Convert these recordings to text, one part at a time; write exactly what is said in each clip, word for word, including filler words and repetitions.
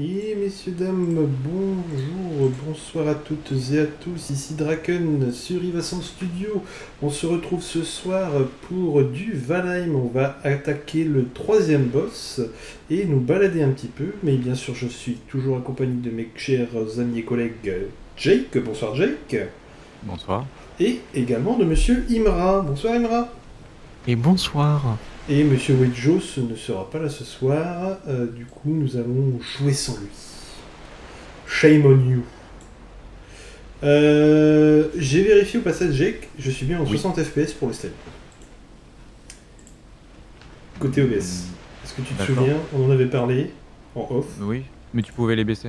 Et messieurs, dames, bonjour, bonsoir à toutes et à tous, ici Draken sur Ivasound Studio. On se retrouve ce soir pour du Valheim, on va attaquer le troisième boss et nous balader un petit peu. Mais bien sûr, je suis toujours accompagné de mes chers amis et collègues Jake, bonsoir Jake. Bonsoir. Et également de monsieur Imra, bonsoir Imra. Et bonsoir. Et monsieur Wedjos ne sera pas là ce soir, euh, du coup nous allons jouer sans lui. Shame on you. Euh, J'ai vérifié au passage, Jake, je suis bien en oui. soixante F P S pour le stream. Côté O B S, est-ce que tu te souviens, on en avait parlé en off. Oui, mais tu pouvais les baisser.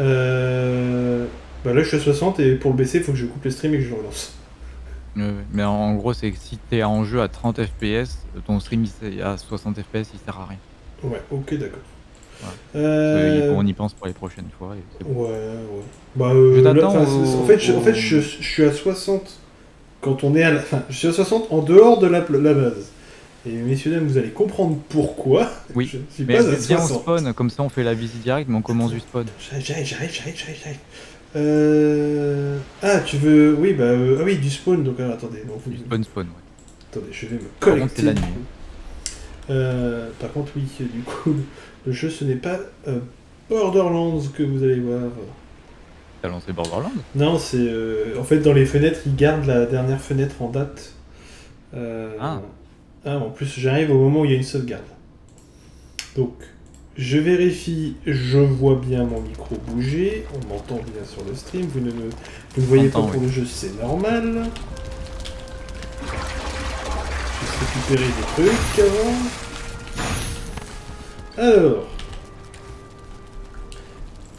Euh... Bah là je suis à soixante et pour le baisser il faut que je coupe le stream et que je le relance. Mais en gros, c'est que si t'es en jeu à trente F P S, ton stream à soixante F P S, il sert à rien. Ouais, ok, d'accord. Ouais. Euh... On y pense pour les prochaines fois. Et bon. Ouais, ouais. Bah, euh, je là, au... En fait, je, en fait je, je suis à soixante quand on est à la... Enfin, je suis à soixante en dehors de la, la base. Et messieurs, dames, vous allez comprendre pourquoi. Oui, je suis mais bien on spawn, comme ça on fait la visite directe, mais on commence du spawn. J'arrive, j'arrive, j'arrive, j'arrive, j'arrive. Euh... Ah, tu veux... Oui, bah... Euh... Ah oui, du spawn, donc alors, attendez. Non, vous... Du spawn, spawn, ouais. Attendez, je vais me collecter. Par contre, la nuit. Euh... Par contre, oui, du coup, le jeu, ce n'est pas euh, Borderlands que vous allez voir. T'as lancé Borderlands? Non, c'est... Euh... En fait, dans les fenêtres, ils gardent la dernière fenêtre en date. Euh... Ah. Ah, en plus, j'arrive au moment où il y a une sauvegarde. Donc... Je vérifie, je vois bien mon micro bouger, on m'entend bien sur le stream, vous ne me vous voyez pas pour oui. le jeu, c'est normal. Je vais récupérer des trucs avant. Alors.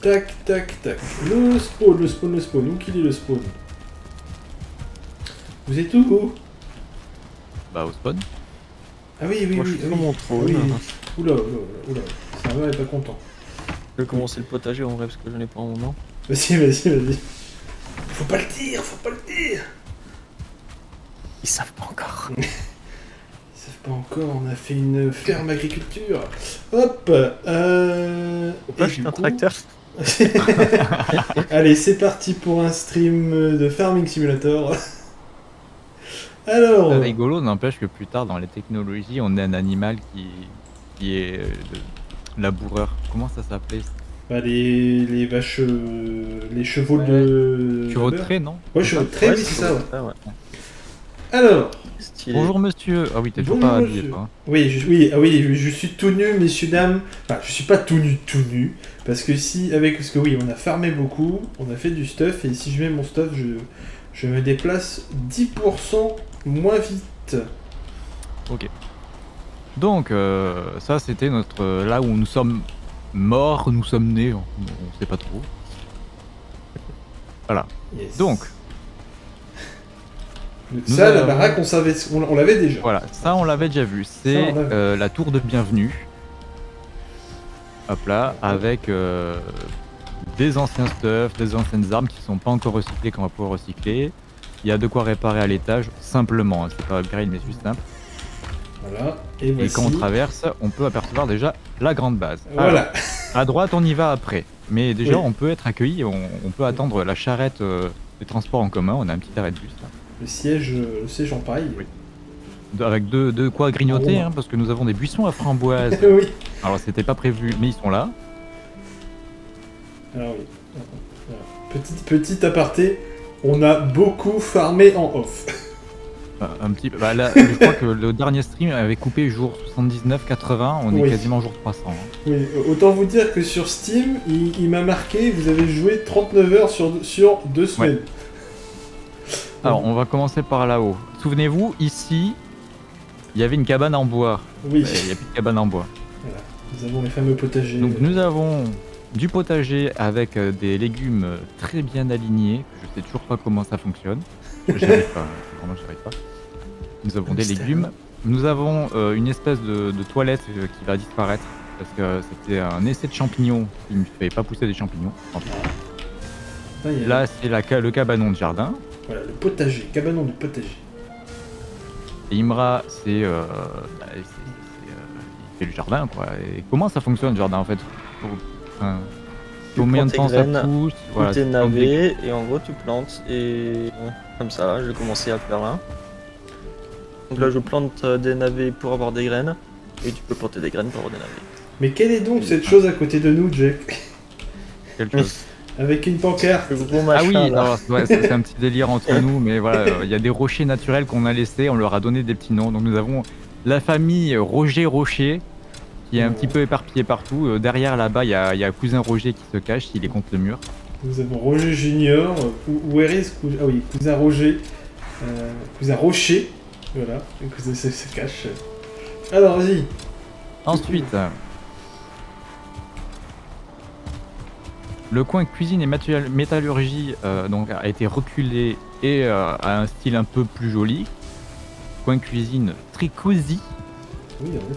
Tac, tac, tac. Le spawn, le spawn, le spawn. Où qu'il est le spawn? Vous êtes où, où? Bah au spawn. Ah oui, oui, Moi, oui. Je suis oui, mon trône, oui. Hein. Oula, oula, oula. Serveur est pas content. Je vais commencer le potager en vrai parce que j'en ai pas un moment. Vas-y, vas-y, vas-y. Faut pas le dire, faut pas le dire. Ils savent pas encore. Ils savent pas encore, on a fait une ferme agriculture. Hop euh... Au pas, je suis un coup... tracteur. Allez, c'est parti pour un stream de Farming Simulator. Alors... C'est rigolo, n'empêche que plus tard dans les technologies, on a un animal qui... qui est le laboureur. Comment ça s'appelait? Bah les, les vaches... Euh, les chevaux ouais. de... Chevaux de trait, non? Ouais, chevaux de trait, oui, c'est ça. Ouais. Ah, ouais. Alors... Stylé. Bonjour monsieur. Ah oui, t'es toujours pas habillé, toi. Oui, je, oui, ah, oui je, je suis tout nu, messieurs, dames. Enfin, je suis pas tout nu, tout nu. Parce que si, avec... Parce que oui, on a farmé beaucoup, on a fait du stuff, et si je mets mon stuff, je, je me déplace dix pour cent moins vite. Ok. Donc, euh, ça c'était notre... Euh, là où nous sommes morts, nous sommes nés, on, on sait pas trop. Voilà. Yes. Donc... Ça, la avons... baraque, on savait, on, on l'avait déjà. Voilà, ça on l'avait déjà vu. C'est euh, la tour de bienvenue. Hop là, avec euh, des anciens stuff, des anciennes armes qui sont pas encore recyclées, qu'on va pouvoir recycler. Il y a de quoi réparer à l'étage, simplement. Hein. C'est pas upgrade, mais juste simple. Voilà, et, et quand on traverse, on peut apercevoir déjà la grande base. Voilà. Alors, à droite, on y va après. Mais déjà, oui. on peut être accueilli, on, on peut attendre la charrette euh, des transports en commun. On a un petit arrêt de bus. Là. Le siège, le siège en paille. Oui. De, avec de, de quoi grignoter, hein, parce que nous avons des buissons à framboises. oui. Alors, c'était pas prévu, mais ils sont là. Alors oui. Alors, petite, petite aparté, on a beaucoup farmé en off. Un petit peu. Bah là, je crois que le dernier stream avait coupé jour soixante-dix-neuf quatre-vingts, on oui. est quasiment jour trois cents. Hein. Oui, autant vous dire que sur Steam, il, il m'a marqué, vous avez joué trente-neuf heures sur, sur deux semaines. Ouais. Alors, on va commencer par là-haut. Souvenez-vous, ici, il y avait une cabane en bois. Oui. Il n'y a plus de cabane en bois. Voilà. Nous avons les fameux potagers. Donc, nous avons du potager avec des légumes très bien alignés. Je sais toujours pas comment ça fonctionne. J'arrive pas. Vraiment, j'arrive pas. Nous avons des légumes. Nous avons euh, une espèce de, de toilette euh, qui va disparaître parce que euh, c'était un essai de champignons qui ne fait pas pousser des champignons. Ah, là, c'est le cabanon de jardin. Voilà, le potager, cabanon du potager. Et Imra, c'est euh, bah, euh, il fait le jardin, quoi. Et comment ça fonctionne le jardin en fait? pour, enfin, combien de temps ça pousse, voilà, tu plantes des... et en gros tu plantes et comme ça je vais commencer à faire là. Donc là je plante des navets pour avoir des graines et tu peux planter des graines pour avoir des navets. Mais quelle est donc cette chose à côté de nous, Jake? Quelle chose? Avec une pancarte, gros machin. Ah oui, ouais, c'est un petit délire entre nous, mais voilà, il euh, y a des rochers naturels qu'on a laissés, on leur a donné des petits noms. Donc nous avons la famille Roger Rocher, qui est un mmh. petit peu éparpillée partout. Euh, derrière là-bas, il y a, y a cousin Roger qui se cache, il est contre le mur. Nous avons Roger Junior, where is cou ah oui, cousin Roger, euh, cousin Rocher, voilà, cousin se, se cache. Alors vas-y. Ensuite. Le coin cuisine et métallurgie euh, donc, a été reculé et euh, a un style un peu plus joli. Coin cuisine tricosi. Oui, en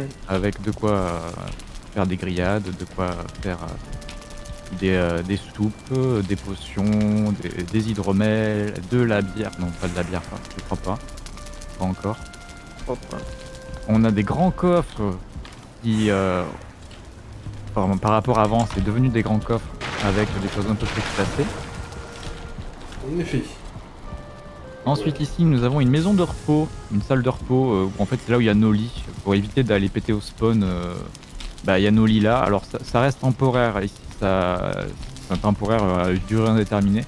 effet. Avec de quoi euh, faire des grillades, de quoi faire euh, des, euh, des soupes, des potions, des, des hydromels, de la bière. Non, pas de la bière, pas, je crois pas. Pas encore. Hop. On a des grands coffres qui... Euh, par, par rapport à avant, c'est devenu des grands coffres avec des choses un peu plus classées. En effet. Ensuite ici, nous avons une maison de repos, une salle de repos, euh, où en fait c'est là où il y a nos lits. Pour éviter d'aller péter au spawn, euh, bah, il y a nos lits là. Alors ça, ça reste temporaire, ici ça, c'est un temporaire à euh, durée indéterminée.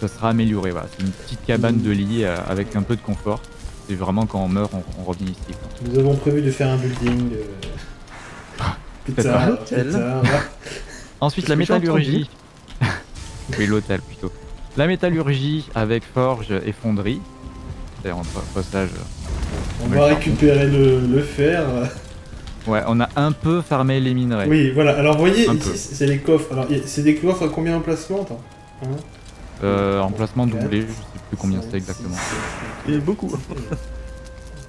Ça sera amélioré, voilà. C'est une petite cabane de lit euh, avec un peu de confort. C'est vraiment quand on meurt, on, on revient ici. Quoi. Nous avons prévu de faire un building... Euh... Pizza, pizza, pizza. Ensuite la métallurgie. Oui, l'hôtel plutôt. La métallurgie avec forge et fonderie. D'ailleurs, on passage. On va récupérer le, le fer. Ouais, on a un peu farmé les minerais. Oui, voilà. Alors, vous voyez, un ici, c'est les coffres. Alors, c'est des coffres à combien emplacements hein euh, Emplacement doublé, je sais plus combien c'est exactement. Il y a beaucoup.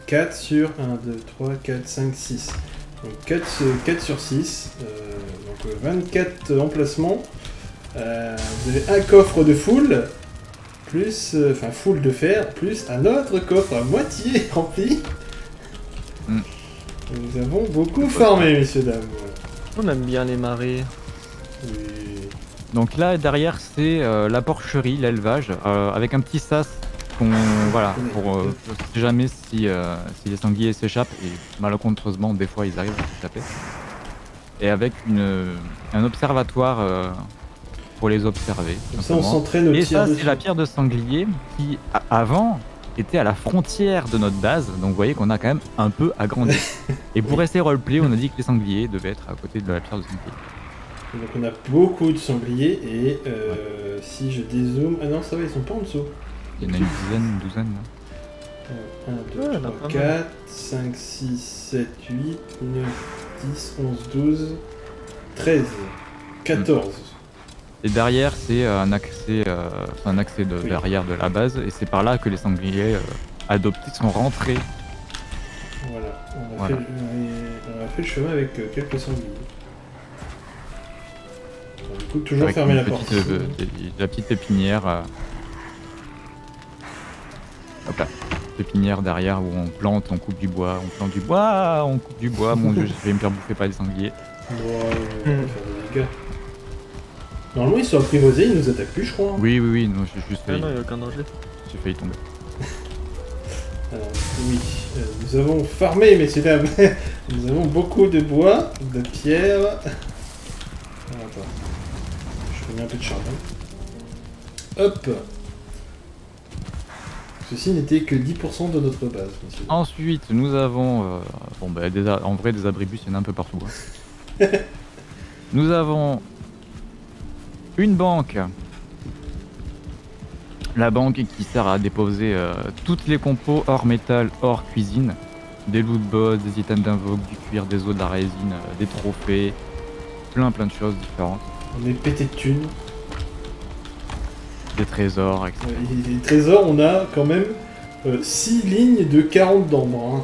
quatre sur un, deux, trois, quatre, cinq, six. Donc quatre sur six, euh, donc vingt-quatre emplacements, euh, vous avez un coffre de full, plus, enfin euh, full de fer, plus un autre coffre à moitié rempli. Mm. Nous avons beaucoup farmé, messieurs, dames. On aime bien les marées. Et... Donc là, derrière, c'est euh, la porcherie, l'élevage, euh, avec un petit sas. On, voilà, pour euh, je sais jamais si, euh, si les sangliers s'échappent, et malencontreusement des fois ils arrivent à s'échapper. Et avec une, un observatoire euh, pour les observer. Ça, on s'entraîne au tir. Et ça c'est la pierre de sanglier qui avant était à la frontière de notre base, donc vous voyez qu'on a quand même un peu agrandi. Et pour rester roleplay, on a dit que les sangliers devaient être à côté de la pierre de sanglier. Donc on a beaucoup de sangliers et euh, ouais. Si je dézoome... Ah non ça va, ils sont pas en dessous. Il y en a une dizaine, une douzaine là. un, deux, trois, quatre, cinq, six, sept, huit, neuf, dix, onze, douze, treize, quatorze. Et derrière c'est un accès, euh, un accès de, oui. Derrière de la base et c'est par là que les sangliers euh, adoptés sont rentrés. Voilà, on a, voilà. Fait, on a fait le chemin avec euh, quelques sangliers. Alors, du coup toujours avec fermer la porte. Euh, la petite pépinière. Euh, Hop là, pépinière derrière où on plante, on coupe du bois, on plante du bois, on coupe du bois, mon dieu, je vais me faire bouffer par les sangliers. Wow, mmh. Normalement ils sont apprivoisés, ils nous attaquent plus je crois. Oui, oui, oui, non, j'ai juste failli. Ah non, il n'y a aucun danger. J'ai failli tomber. Alors, oui, euh, nous avons farmé messieurs dames. Nous avons beaucoup de bois, de pierre. Alors, attends, je remets un peu de charbon. Hop. Ceci n'était que dix pour cent de notre base. Monsieur. Ensuite, nous avons... Euh, bon, bah, des a en vrai, des abribus, il y en a un peu partout. Hein. Nous avons une banque. La banque qui sert à déposer euh, toutes les compos hors métal, hors cuisine. Des loot bots, des items d'invoque, du cuir, des os, de la résine, euh, des trophées. Plein, plein de choses différentes. On est pété de thunes. Des trésors, et cetera. Et les trésors, on a quand même euh, six lignes de quarante d'ambre.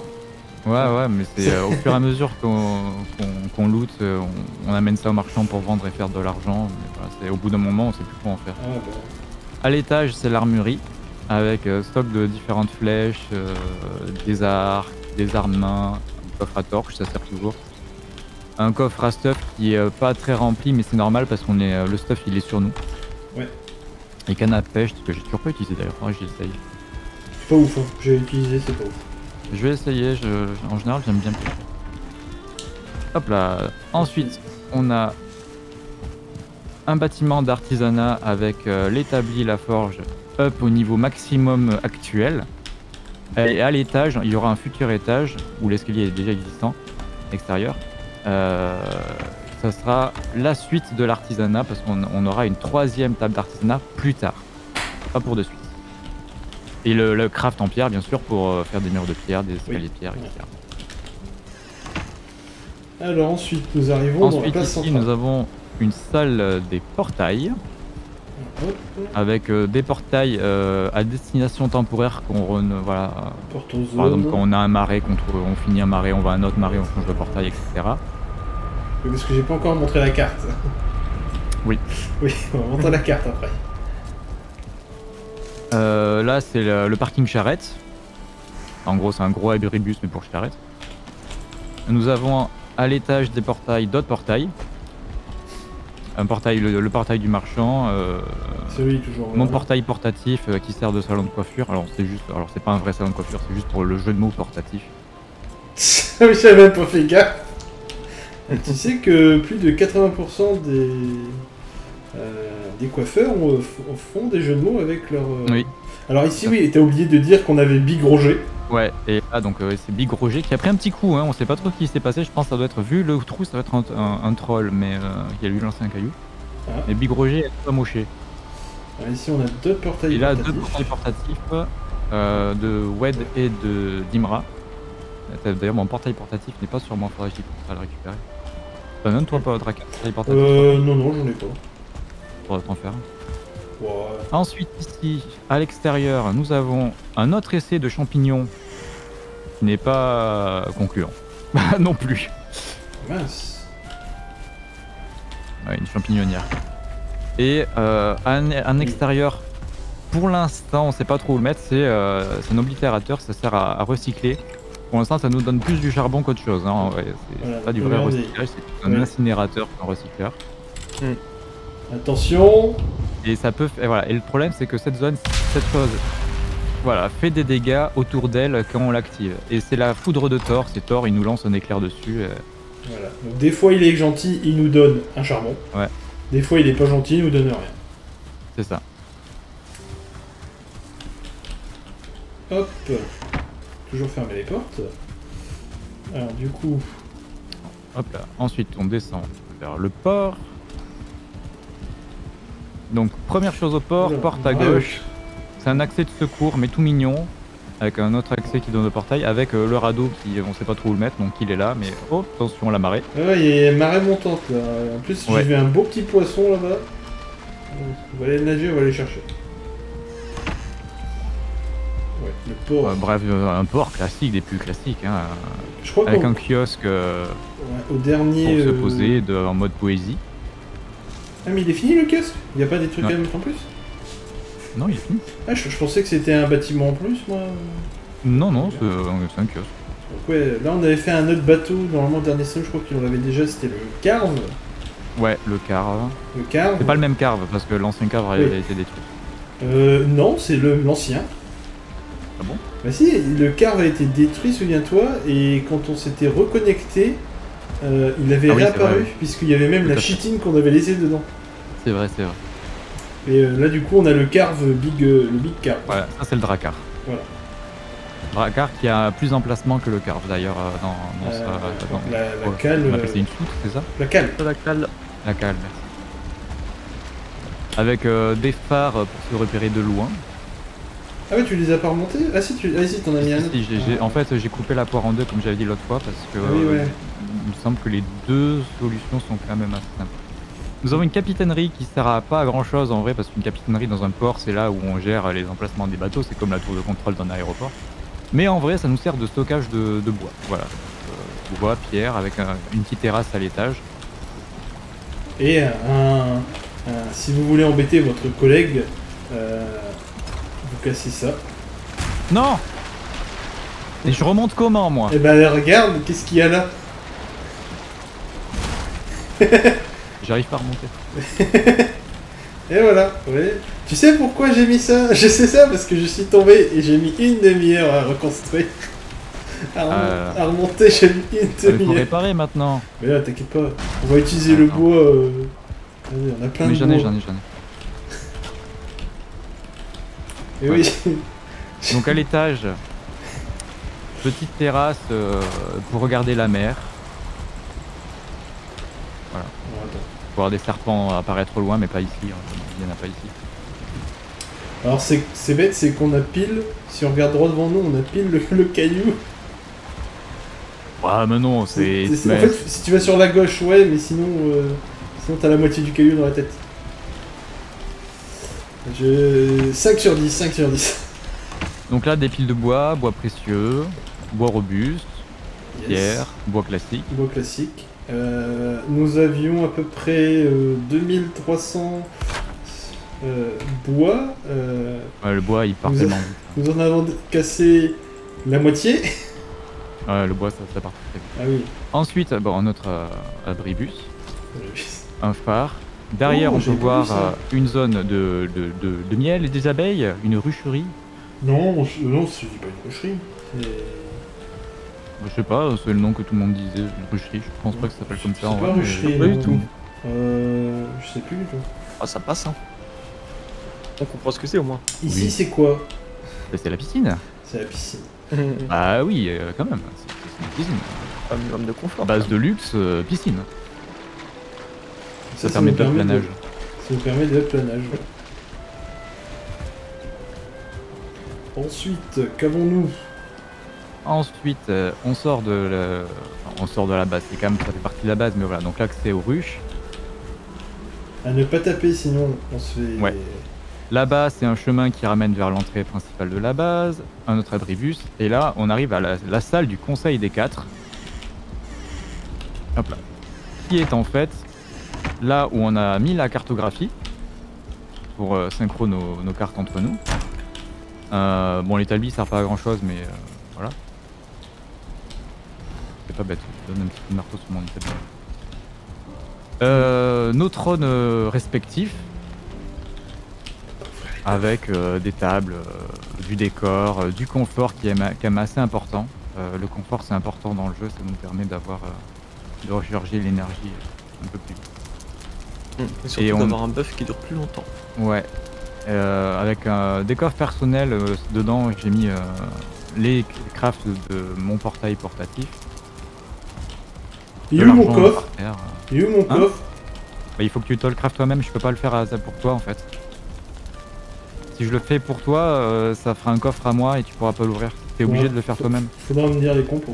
Hein. Ouais, ouais, mais c'est euh, au fur et à mesure qu'on qu'on, qu'on loot, euh, on, on amène ça aux marchands pour vendre et faire de l'argent. Voilà, c'est au bout d'un moment, on sait plus quoi en faire. Ah, bah. À l'étage, c'est l'armurerie, avec euh, stock de différentes flèches, euh, des arcs, des armes mains, un coffre à torche, ça sert toujours. un coffre à stuff qui est pas très rempli, mais c'est normal parce qu'on est le stuff il est sur nous. Ouais. Et canne à pêche que j'ai toujours pas utilisé d'ailleurs, faudrait que je l'essaye. C'est pas ouf, hein. J'ai utilisé, c'est pas ouf. Je vais essayer, je... en général j'aime bien. Hop là. Ensuite on a un bâtiment d'artisanat avec euh, l'établi, la forge, up au niveau maximum actuel. Et à l'étage, il y aura un futur étage où l'escalier est déjà existant, extérieur. Euh, ça sera la suite de l'artisanat parce qu'on on aura une troisième table d'artisanat plus tard, pas pour de suite. Et le, le craft en pierre bien sûr pour euh, faire des murs de pierre, des escaliers oui. de pierre, et cetera. Alors ensuite nous arrivons ensuite, dans la place ici, centrale. Nous avons une salle des portails avec euh, des portails euh, à destination temporaire qu'on re... voilà. Par exemple quand on a un marais, qu'on trouve, on finit un marais, on va à un autre marais, on change de portail, et cetera. Oui, parce que j'ai pas encore montré la carte. Oui. Oui, on va montrer la carte après. Euh, là c'est le, le parking charrette. En gros c'est un gros abribus mais pour charrette. Nous avons à l'étage des portails d'autres portails. Un portail, le, le portail du marchand, euh, celui toujours, mon ouais. portail portatif euh, qui sert de salon de coiffure. Alors c'est juste, alors c'est pas un vrai salon de coiffure, c'est juste pour le jeu de mots portatif. J'avais même pas fait gaffe. Tu sais que plus de quatre-vingts pour cent des euh, des coiffeurs ont, font des jeux de mots avec leur. Euh... Oui. Alors ici oui, t'as oublié de dire qu'on avait Big Roger. Ouais, et là donc euh, c'est Big Roger qui a pris un petit coup, hein, on sait pas trop ce qui s'est passé, je pense que ça doit être vu le trou, ça doit être un, un, un troll, mais euh, il a lui lancé un caillou. Ah. Mais Big Roger est pas moché. Ah, ici on a deux portails et là, portatifs. Deux portails portatifs euh, de Wed et de d'Imra. D'ailleurs mon portail portatif n'est pas sur moi, faudrait que je le récupérer. T'as même toi pas Draken, portail portatif? Euh non non j'en ai pas. Faudrait t'en faire. Ouais. Ensuite ici, à l'extérieur, nous avons un autre essai de champignons qui n'est pas concluant. Non plus. Mince. Ouais, une champignonnière. Et euh, un, un extérieur, pour l'instant on sait pas trop où le mettre, c'est euh, un oblitérateur, ça sert à, à recycler. Pour l'instant ça nous donne plus du charbon qu'autre chose, hein. Ouais, c'est voilà, pas du vrai recyclage, c'est un ouais. incinérateur qu'un recycleur. Mm. Attention. Et ça peut, et voilà. Et le problème, c'est que cette zone, cette chose, voilà, fait des dégâts autour d'elle quand on l'active. Et c'est la foudre de Thor. C'est Thor, il nous lance un éclair dessus. Et... Voilà. Donc des fois, il est gentil, il nous donne un charbon. Ouais. Des fois, il est pas gentil, il nous donne rien. C'est ça. Hop. Toujours fermer les portes. Alors du coup. Hop là. Ensuite, on descend vers le port. Donc première chose au port, oh, porte à gauche, c'est un accès de secours mais tout mignon, avec un autre accès qui donne au portail, avec euh, le radeau qui on sait pas trop où le mettre, donc il est là, mais oh attention la marée. Ouais, il y a une marée montante là, en plus ouais. j'ai vu un beau petit poisson là-bas, on va aller nager, on va aller chercher. Ouais, le port. Euh, bref, un port classique, des plus classiques, hein, Je crois avec un kiosque euh, ouais, au dernier, pour se poser euh... de, en mode poésie. Ah mais il est fini le kiosque? Il n'y a pas des trucs non. à mettre en plus? Non il est fini. Ah je, je pensais que c'était un bâtiment en plus moi. Non non c'est un kiosque. Donc ouais là on avait fait un autre bateau, normalement le dernier seul je crois qu'on l'avait déjà, c'était le Carve. Ouais le Carve. Le Carve. C'est pas le même Carve parce que l'ancien Carve oui. a été détruit. Euh non c'est le l'ancien. Ah bon? Bah si, le Carve a été détruit souviens-toi et quand on s'était reconnecté. Euh, il avait ah oui, réapparu, oui. puisqu'il y avait même la chitine qu'on avait laissée dedans. C'est vrai, c'est vrai. Et euh, là, du coup, on a le Carve Big, euh, le Big Carve. Voilà, ça c'est le Drakkar. Voilà. Drakkar qui a plus d'emplacement que le Carve d'ailleurs euh, dans, dans, euh, dans la, la oh, cale. On appelle ça une soute, c'est ça? La cale. La cale. La cale, merci. Avec euh, des phares pour se repérer de loin. Ah ouais, tu les as pas remontés? Ah si, tu ah, si, t'en as mis si, un autre. Si, ah. En fait, j'ai coupé la poire en deux, comme j'avais dit l'autre fois, parce que ah oui, ouais. euh, il me semble que les deux solutions sont quand même assez simples. Nous avons une capitainerie qui sert à pas à grand chose en vrai, parce qu'une capitainerie dans un port, c'est là où on gère les emplacements des bateaux, c'est comme la tour de contrôle d'un aéroport. Mais en vrai, ça nous sert de stockage de, de bois. Voilà, euh, bois, pierre, avec un, une petite terrasse à l'étage. Et un, un, si vous voulez embêter votre collègue, euh... casser ça. Non. Et je remonte comment moi? Eh ben regarde, qu'est-ce qu'il y a là? J'arrive pas à remonter. Et voilà, oui. Tu sais pourquoi j'ai mis ça? Je sais ça parce que je suis tombé et j'ai mis une demi-heure à reconstruire. À, rem euh... à remonter, j'ai mis une demi-heure. Il faut réparer maintenant. Mais là, t'inquiète pas, on va utiliser Attends. le bois. Euh... Allez, on a plein Mais de j'en ai, j'en ai, j'en ai. Et ouais. oui. Donc à l'étage, petite terrasse euh, pour regarder la mer. Voilà. Voir des serpents apparaître loin, mais pas ici. Hein. Il n'y en a pas ici. Alors c'est bête, c'est qu'on a pile, si on regarde droit devant nous, on a pile le, le caillou. Ah mais non, c'est... Mais... En fait, si tu vas sur la gauche, ouais, mais sinon, euh, sinon t'as la moitié du caillou dans la tête. Je... cinq sur dix, cinq sur dix. Donc là, des piles de bois, bois précieux, bois robuste, yes. pierre, bois classique. Bois classique. Euh, nous avions à peu près euh, deux mille trois cents euh, bois. Euh, ouais, le bois, il part tellement vite. Nous en avons cassé la moitié. Ouais, le bois, ça, ça part très vite. Ah oui. Ensuite, bon, notre euh, abribus, un phare. Derrière, oh, on peut voir euh, une zone de, de, de, de miel et des abeilles, une rucherie. Non, je, non, je dis pas une rucherie. Je sais pas, c'est le nom que tout le monde disait, une rucherie, je pense ouais. pas que ça s'appelle comme ça. C'est pas une rucherie, pas du tout. Euh, je sais plus du tout. Ah, ça passe, hein. On comprend ce que c'est au moins. Ici, oui. c'est quoi? Bah, c'est la piscine. C'est la piscine. Bah oui, euh, quand même, c'est une piscine. Un minimum de confort. Base de luxe, euh, piscine. Ça, ça, ça permet de planage. Ça nous permet de planage. Ensuite, qu'avons-nous? Ensuite, euh, on sort de le... enfin, on sort de la base. C'est quand même, ça fait partie de la base, mais voilà. Donc l'accès aux ruches. À ne pas taper, sinon on se fait. Ouais. Là-bas, c'est un chemin qui ramène vers l'entrée principale de la base. Un autre abribus. Et là, on arrive à la, la salle du Conseil des Quatre. Hop là. Qui est en fait là où on a mis la cartographie pour euh, synchro nos, nos cartes entre nous. Euh, bon, les talbis servent pas à grand chose, mais euh, voilà. C'est pas bête, je donne un petit coup de marteau sur mon item. Euh, nos trônes euh, respectifs, avec euh, des tables, euh, du décor, euh, du confort qui est quand même assez important. Euh, le confort c'est important dans le jeu, ça nous permet d'avoir euh, de recharger l'énergie un peu plus vite. Mmh, et surtout on... d'avoir un buff qui dure plus longtemps. Ouais, euh, avec un décor personnel euh, dedans, j'ai mis euh, les crafts de mon portail portatif. Il est où mon coffre? Il est où mon coffre? Bah il faut que tu te le craftes toi-même, je peux pas le faire à ça pour toi en fait. Si je le fais pour toi, euh, ça fera un coffre à moi et tu pourras pas l'ouvrir. T'es obligé ouais, de le faire toi-même. Faudra me dire les compos.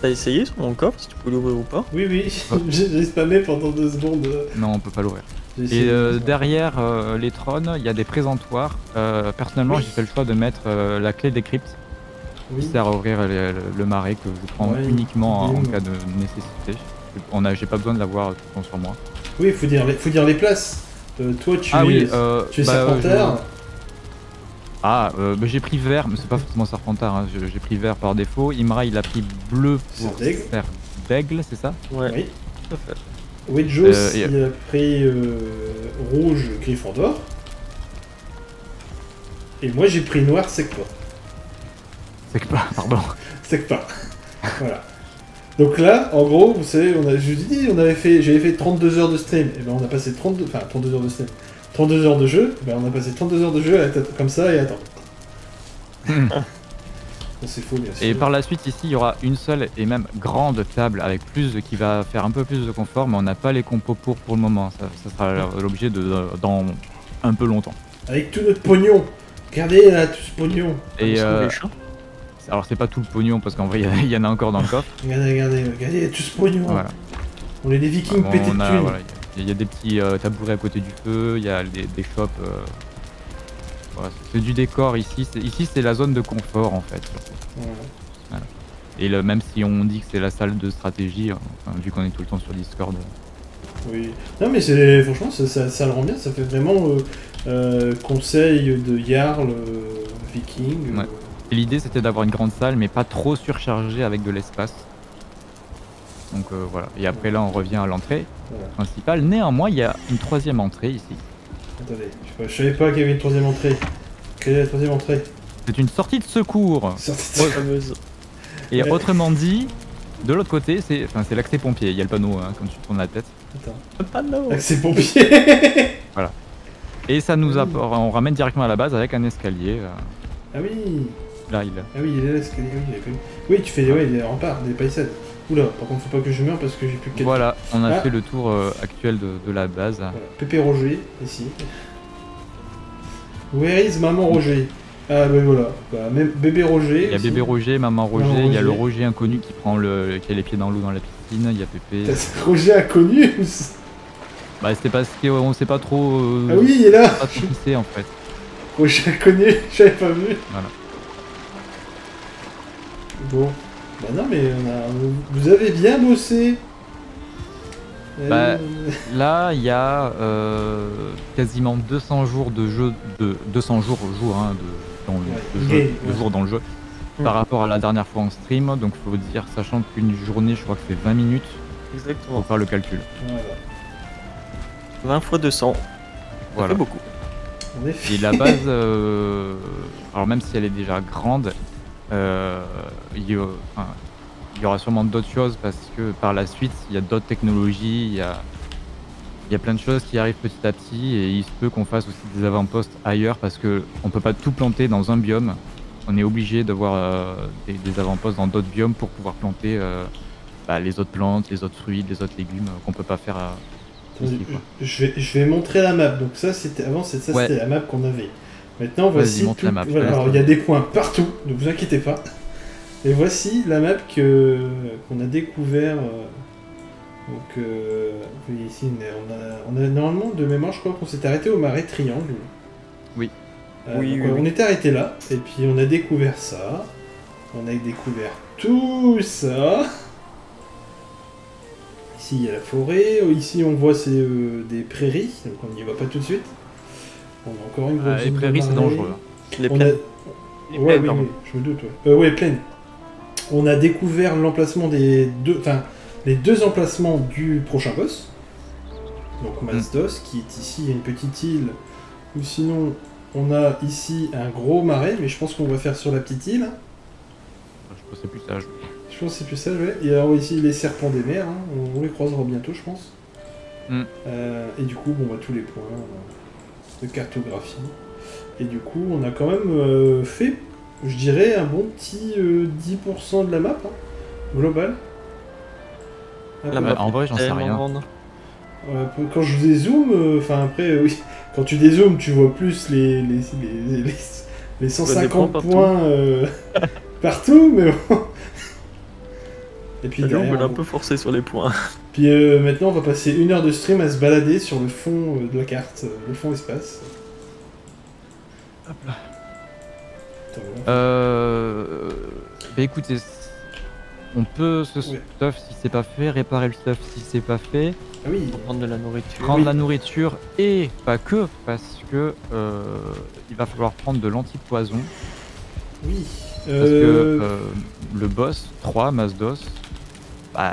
T'as essayé sur mon coffre si tu pouvais l'ouvrir ou pas? Oui oui, oh. j'ai spammé pendant deux secondes. Non, on peut pas l'ouvrir. Et euh, derrière euh, les trônes, il y a des présentoirs. Euh, personnellement, oui. j'ai fait le choix de mettre euh, la clé des cryptes. Oui. Qui sert à ouvrir les, le, le marais que je prends ouais, uniquement en cas de nécessité. On a, j'ai pas besoin de l'avoir tout le temps sur moi. Oui, faut dire les, faut dire les places. Euh, toi, tu ah es, oui, euh, tu es bah, serpentard. Je... Ah, euh, bah, j'ai pris vert, mais c'est pas forcément serpentard. Hein. J'ai pris vert par défaut. Imra, il a pris bleu pour faire d'aigle, c'est ça? Ouais. Oui, tout à fait. Wedjos, euh, il a pris euh, rouge Gryffondor. Et moi j'ai pris noir Secpa. Secpa, pardon. Secpa. Voilà. Donc là, en gros, vous savez, on a, je vous dis, on avait fait, j'avais fait trente-deux heures de stream. Et ben on a passé trente-deux, enfin trente-deux heures de stream, trente-deux heures de jeu. Ben on a passé trente-deux heures de jeu à être comme ça et attendre. Mmh. C'est fou, bien sûr. Et par la suite ici il y aura une seule et même grande table avec plus de, qui va faire un peu plus de confort, mais on n'a pas les compos pour pour le moment, ça, ça sera l'objet de, de dans un peu longtemps. Avec tout notre pognon, regardez là tout ce pognon. Et euh, alors c'est pas tout le pognon parce qu'en vrai il y, y en a encore dans le coffre. Regardez, regardez, regardez tout ce pognon. Voilà. On est des Vikings ah, bon, pétés de thunes. Voilà, il y, y a des petits euh, tabourets à côté du feu, il y a des, des shops. Euh... Voilà, c'est du décor ici, ici c'est la zone de confort en fait. Mmh. Voilà. Et le, même si on dit que c'est la salle de stratégie, enfin, vu qu'on est tout le temps sur Discord. Oui, non mais c'est franchement ça, ça, ça le rend bien, ça fait vraiment euh, euh, conseil de Jarl, euh, Viking. Ouais. Euh... L'idée c'était d'avoir une grande salle mais pas trop surchargée avec de l'espace. Donc euh, voilà. Et après là on revient à l'entrée voilà. principale. Néanmoins il y a une troisième entrée ici. Attendez, je savais pas qu'il y avait une troisième entrée. Quelle est la troisième entrée? C'est une sortie de secours. Sortie de fameuse. Et ouais. autrement dit, de l'autre côté c'est enfin, c'est l'accès pompier. Il y a le panneau hein, quand tu tournes la tête. Attends. Le panneau. L'accès pompier. Voilà. Et ça nous oui. on ramène directement à la base avec un escalier. Là. Ah oui. Là il. Ah oui il est l'escalier. Oui, oui tu fais des, ouais, des remparts, des palissades. Oula, par contre faut pas que je meure parce que j'ai plus que... Voilà, on a ah. fait le tour euh, actuel de, de la base. Voilà. Pépé Roger, ici. Where is Maman Roger? Ah ben voilà, bah, bébé Roger. Il y a ici. Bébé Roger, Maman Roger, Maman il y a Roger. le Roger inconnu qui prend le, qui a les pieds dans l'eau dans la piscine, il y a Pépé... Roger inconnu? Bah c'était parce qu'on sait pas trop... Euh, ah oui, il est là pas trop pissé, en fait. Roger inconnu, j'avais pas vu. Voilà. Bon... Bah non mais on a... vous avez bien bossé. Bah, euh... là il y a euh, quasiment deux cents jours de jeu, de deux cents jours jour hein, de, dans le, de, ouais, jeu, ouais. de jours dans le jeu ouais. par rapport à la dernière fois en stream, donc faut dire sachant qu'une journée je crois que c'est vingt minutes. Exactement. Pour faire le calcul. Voilà. vingt fois deux cents. Voilà. Ça fait beaucoup. Et la base, euh, alors même si elle est déjà grande. Euh, il, y a, enfin, il y aura sûrement d'autres choses parce que par la suite il y a d'autres technologies, il y a, il y a plein de choses qui arrivent petit à petit et il se peut qu'on fasse aussi des avant-postes ailleurs parce que on peut pas tout planter dans un biome, on est obligé d'avoir euh, des, des avant-postes dans d'autres biomes pour pouvoir planter euh, bah, les autres plantes, les autres fruits, les autres légumes qu'on peut pas faire. Euh, ici, quoi. Je, vais, je vais montrer la map, donc ça c'était avant, c'est ça ouais. c'était la map qu'on avait. Maintenant voici tout... la map, voilà, alors il y a des coins partout, ne vous inquiétez pas. Et voici la map que qu'on a découvert. Donc euh... ici on a... on a normalement de mémoire je crois qu'on s'est arrêté au marais triangle. Oui. Euh, oui, donc, oui, on, oui. on était arrêté là et puis on a découvert ça. On a découvert tout ça. Ici il y a la forêt, ici on voit c'est euh, des prairies, donc on n'y va pas tout de suite. On a encore une grosse. Les prairies c'est dangereux. Les plaines. A... Les ouais, plaines, oui, oui, je me doute. Ouais, euh, ouais plaines. On a découvert l'emplacement des deux, enfin les deux emplacements du prochain boss. Donc Mazdos mm. qui est ici, il y a une petite île. Ou sinon, on a ici un gros marais, mais je pense qu'on va faire sur la petite île. Je pense c'est plus sage. Je pense c'est plus sage. Ouais. Et alors ici les serpents des mers, hein. on les croisera bientôt, je pense. Mm. Euh, et du coup, bon, bah, tous les points. Hein. de cartographie, et du coup on a quand même euh, fait, je dirais, un bon petit euh, dix pour cent de la map, hein, globale. La map, en vrai j'en sais rien. Euh, quand je dézoome, enfin euh, après, euh, oui, quand tu dézoomes tu vois plus les, les, les, les, les cent cinquante partout. points euh, partout, mais bon. Et puis derrière, on peut un peu forcer sur les points. Puis euh, maintenant on va passer une heure de stream à se balader sur le fond euh, de la carte, euh, le fond espace. Hop là. Attends, voilà. Euh... Bah écoutez, on peut ce ouais. stuff si c'est pas fait, réparer le stuff si c'est pas fait. Ah oui. Pour prendre de la nourriture. Prendre oui. la nourriture et pas que, parce que euh, il va falloir prendre de l'antipoison. Oui. Parce euh... que euh, le boss trois, Mazdos, bah,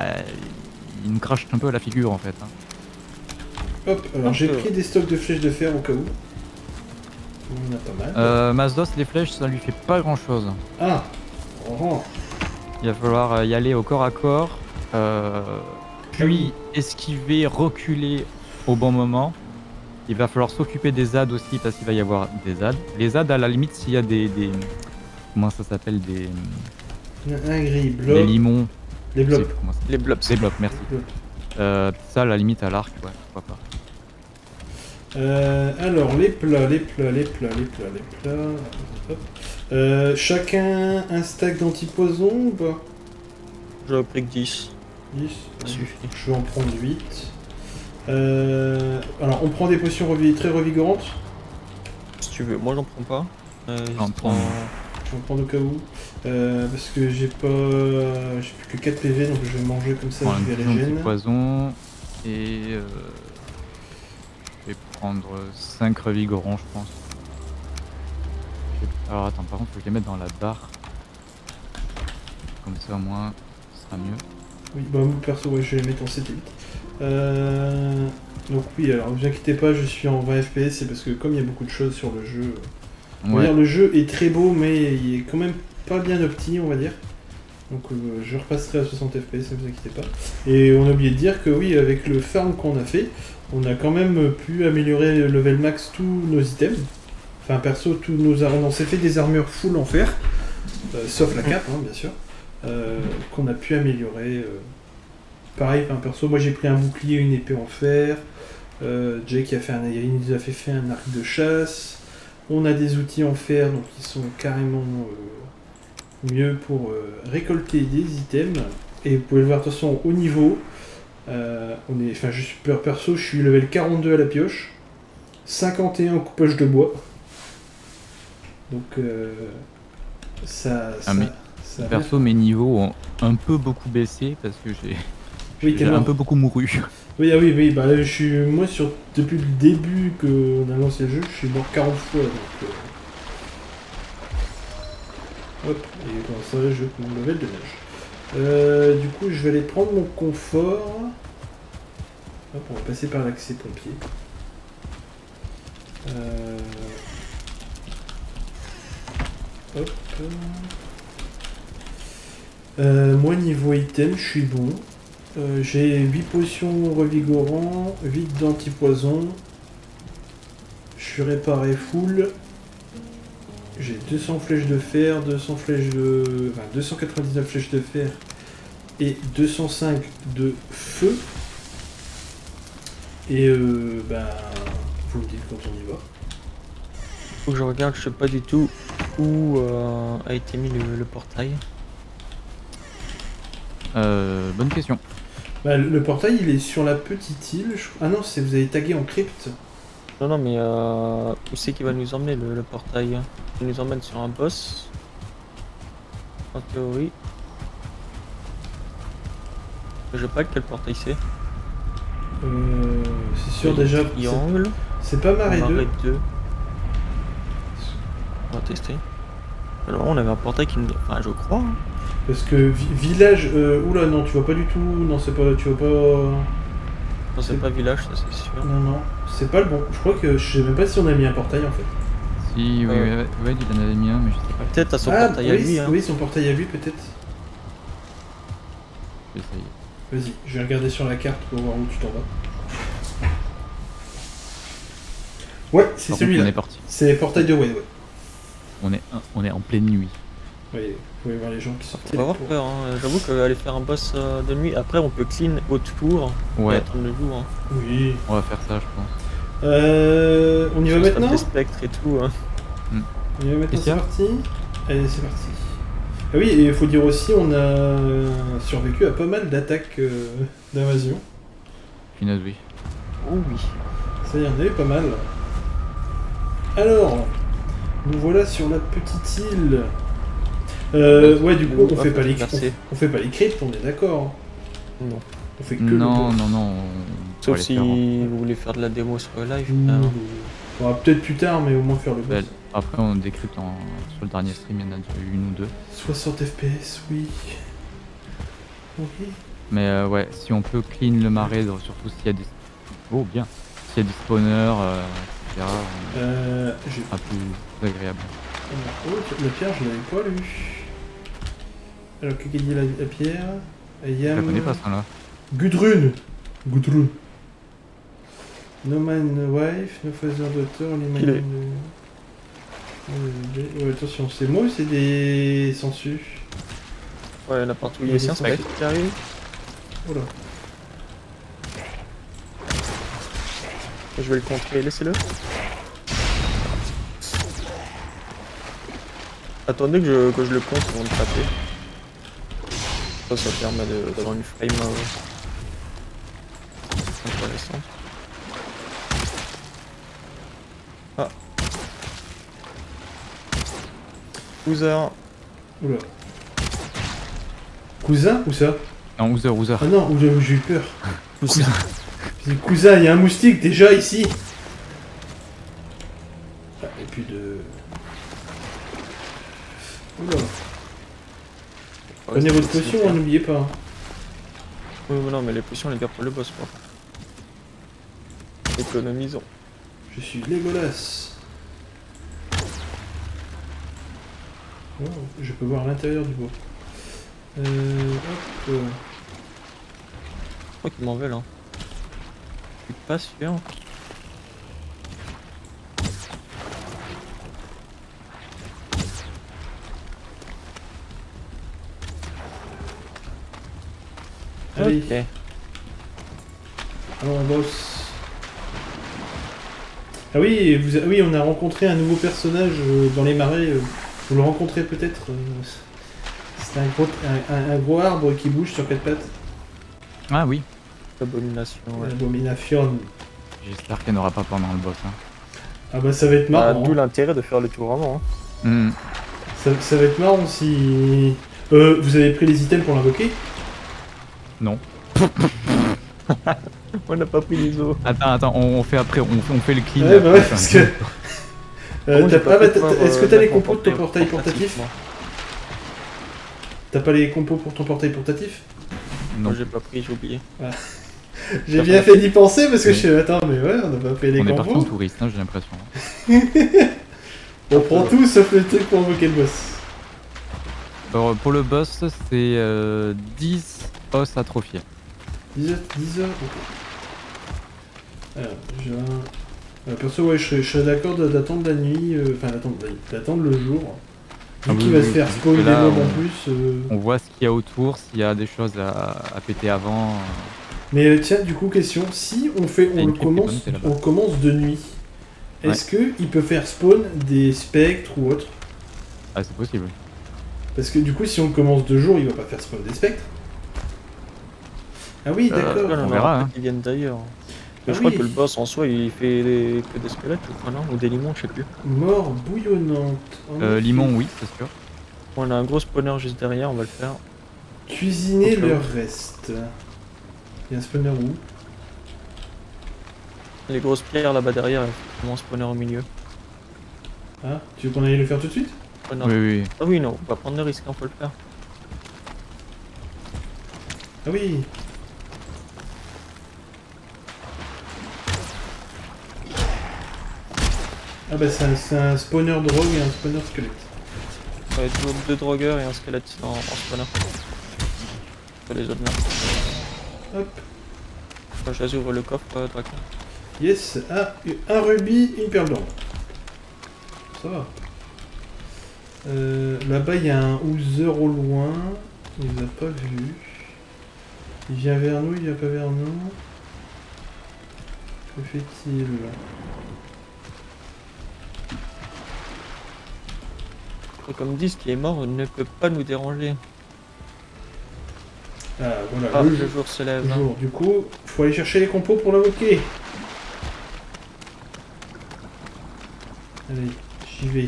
il me crache un peu à la figure en fait. Hein. Hop, alors j'ai pris des stocks de flèches de fer au cas où. On a pas mal. Euh, Mazdos, les flèches, ça lui fait pas grand chose. Ah oh. Il va falloir y aller au corps à corps, euh, puis esquiver, reculer au bon moment. Il va falloir s'occuper des Z A D aussi parce qu'il va y avoir des Z A D. Les Z A D, à la limite, s'il y a des... des... Comment ça s'appelle des... Un gris, blob. Des limons. Les blobs. Les blobs. Les blobs, merci. Les blobs. Euh, ça, à la limite, à l'arc, ouais, pourquoi pas. Euh, alors, les plats, les plats, les plats, les plats, les plats... Hop. Euh, chacun un stack d'antipoison ou pas? J'en pris que dix. dix. Ça suffit. Je vais en prendre huit. Euh, alors, on prend des potions revi très revigorantes. Si tu veux, moi j'en prends pas. Euh, j'en prends... En... Je vais en prendre au cas où, euh, parce que j'ai pas, j'ai plus que quatre P V, donc je vais manger comme ça, je vais régénérer. Poison et euh, je vais prendre cinq revigorants, je pense. Alors attends, par contre, faut que je les mette dans la barre, comme ça au moins, ce sera mieux. Oui, bah mon perso, ouais, je vais les mettre en satellite. Euh... Donc oui, alors ne vous inquiétez pas, je suis en vingt F P S, c'est parce que comme il y a beaucoup de choses sur le jeu... On va dire, le jeu est très beau, mais il est quand même pas bien opti, on va dire. Donc euh, je repasserai à soixante F P S, ne vous inquiétez pas. Et on a oublié de dire que oui, avec le farm qu'on a fait, on a quand même pu améliorer le level max tous nos items. Enfin perso, tous nos armes. On s'est fait des armures full en fer, euh, sauf la cape, hein, bien sûr, euh, qu'on a pu améliorer. Euh... Pareil, enfin, perso, moi j'ai pris un bouclier, une épée en fer. Euh, Jake a fait un, il nous a fait, fait un arc de chasse. On a des outils en fer, donc ils sont carrément euh, mieux pour euh, récolter des items. Et vous pouvez le voir, de toute façon, au niveau, euh, on est, enfin, je suis peur perso, je suis level quarante-deux à la pioche, cinquante et un au coupage de bois. Donc euh, ça, ça, ah, mais ça perso, mes niveaux ont un peu beaucoup baissé parce que j'ai oui, un peu beaucoup mouru. Oui, ah oui, oui, bah je suis, moi sur, depuis le début qu'on a lancé le jeu, je suis mort quarante fois, donc... Euh... Hop, et dans ça, je prends mon level de nage. Euh, du coup, je vais aller prendre mon confort. Hop, on va passer par l'accès pompier. Euh... Hop. Euh, moi, niveau item, je suis bon. Euh, j'ai huit potions revigorant, huit d'antipoison, je suis réparé full, j'ai deux cents flèches de fer, deux cents flèches de... Enfin, deux cent quatre-vingt-dix-neuf flèches de fer et deux cent cinq de feu. Et euh, ben, vous me dites quand on y va. Faut que je regarde, je sais pas du tout où euh, a été mis le, le portail. Euh, bonne question. Bah, le portail il est sur la petite île. Je... Ah non, c'est vous avez tagué en crypte. Non, non, mais euh, où c'est qu'il va nous emmener le, le portail? Il nous emmène sur un boss. En théorie. Je sais pas quel portail c'est. Euh, c'est sûr déjà. C'est pas marée deux. On va tester. Alors on avait un portail qui nous. Enfin, je crois. Hein. Parce que village, euh, oula non tu vois pas du tout, non c'est pas, tu vois pas... Euh... Non c'est pas village ça c'est sûr. Non non, c'est pas le bon, je crois que je sais même pas si on a mis un portail en fait. Si, oui, euh... oui, ouais, il en avait mis un mais je sais pas. Peut-être à son ah, portail oui, à lui hein. Oui son portail à lui peut-être. Je vais essayer. Vas-y, je vais regarder sur la carte pour voir où tu t'en vas. Ouais, c'est celui-là. C'est le portail de Wedjos. Ouais. On est, on est en pleine nuit. Oui. Vous pouvez voir les gens qui sortent. On va avoir peur, hein. J'avoue qu'aller faire un boss de nuit, après on peut clean autour ouais. Et attendre le jour. Hein. Oui. On va faire ça, je pense. Euh, on y va maintenant des spectres et tout. Hein. Mm. On y va maintenant, c'est parti. Allez, c'est parti. Ah oui, et il faut dire aussi, on a survécu à pas mal d'attaques euh, d'invasion. Finalement, oui. Oh oui. Ça y en avait pas mal. Alors, nous voilà sur la petite île. Euh, ouais, du coup, on, on, fait pas les, on, on fait pas les cryptes, on est d'accord. Non. On fait que non, le non, non. On... Sauf si faire, hein. Vous voulez faire de la démo sur le live. Mmh. On va peut-être plus tard, mais au moins faire le boss. Après, on décrypte en... sur le dernier stream, il y en a une ou deux. soixante F P S, oui. Ok. Mais euh, ouais, si on peut clean le marais, surtout s'il y a des... Oh, bien. S'il y a des spawners, euh, et cetera. Euh, je... C'est plus agréable. Oh, la pierre, je l'avais pas lu. Alors, que dit la, la pierre Ayam... Je la connais pas, ça, là. Gudrun Gudrun No man, no wife, no father, daughter, les man... Est... Euh... Ouais, attention, c'est moi ou c'est des sensus? Ouais, il y en a partout, il y a des sciences qui arrivent. Oula. Je vais le contrer, laissez-le. Attendez que je, que je le compte avant de taper. Ça, ça permet d'avoir une frame euh, intéressante. Ah. Ouzer. Oula. Cousin ou ça? Non, Ouzer, Ouzer. Ah non, j'ai eu peur. Cousin. Cousin, il y a un moustique déjà ici. Ah, et puis de... Oula. Prenez votre potion, n'oubliez pas. Oui, non, mais les potions, les gars, pour le boss, quoi. Économisons. Je suis dégueulasse. Oh, je peux voir l'intérieur du bois. Euh... Hop. Je crois qu'ils m'en veulent, hein. Je suis pas sûr. Allez. Okay. Alors on bosse. Ah oui, vous, oui, on a rencontré un nouveau personnage euh, dans les marais. Euh, vous le rencontrez peut-être. Euh, C'est un gros, un, un, un gros arbre qui bouge sur quatre pattes. Ah oui. L'abomination. Ouais. L'abomination. J'espère qu'elle n'aura pas pendant le boss. Hein. Ah bah ça va être marrant. Bah, D'où l'intérêt de faire le tour avant. Hein. Mm. Ça, ça va être marrant si... Euh, vous avez pris les items pour l'invoquer? Non. On n'a pas pris les os. Attends, attends, on fait après, on fait, on fait le clean. Ouais, bah ouais, parce que... euh, Est-ce que t'as euh, les compos de ton portail portatif? T'as pas les compos pour ton portail portatif? Non, j'ai pas pris, j'ai oublié. Ah. J'ai bien fait d'y penser parce que oui. Je suis... Attends, mais ouais, on n'a pas pris les on compos. On est parti en touriste, hein, j'ai l'impression. On prend tout sauf le truc pour invoquer le boss. Alors, pour le boss, c'est euh, dix... os atrophié. dix heures, dix heures, ok. Alors, déjà... Alors, perso, ouais, je, je suis d'accord d'attendre la nuit, euh, enfin d'attendre le jour. Ah oui, qui oui, va oui, se faire spawn des mobs en plus. Euh... On voit ce qu'il y a autour, s'il y a des choses à, à péter avant. Euh... Mais tiens, du coup, question, si on fait, on le commence, on commence de nuit, est-ce ouais. qu'il peut faire spawn des spectres ou autre? Ah, c'est possible. Parce que du coup, si on commence de jour, il va pas faire spawn des spectres. Ah oui, d'accord, euh, on, on verra. Hein. Ils viennent d'ailleurs. Ah je oui. crois que le boss en soi il fait des, que des squelettes ou quoi, non? Ou des limons, je sais plus. Mort bouillonnante. Oh, euh, limon, oui, c'est sûr. On a un gros spawner juste derrière, on va le faire. Cuisiner le reste. Il y a un spawner où? Les grosses pierres là-bas derrière, il y a un spawner au milieu. Ah, tu veux qu'on aille le faire tout de suite? Oh, non. Oui, oui. Ah oui, non, on va prendre le risque, on peut le faire. Ah oui. Ah bah c'est un, un spawner drogue et un spawner squelette. Ouais, toujours deux drogueurs et un squelette en, en spawner. Pour les autres là. Hop. Enfin, je ouvre le coffre, euh, Draken. Yes, ah, un rubis, une perle d'or. Ça va. Euh, Là-bas il y a un Oozer au loin. Il nous a pas vu. Il vient vers nous, il vient pas vers nous. Que fait-il? Comme disent, qui est mort ne peut pas nous déranger. Ah voilà, ah, le jour se lève. Jour. Hein. Du coup, faut aller chercher les compos pour l'invoquer. Allez, j'y vais.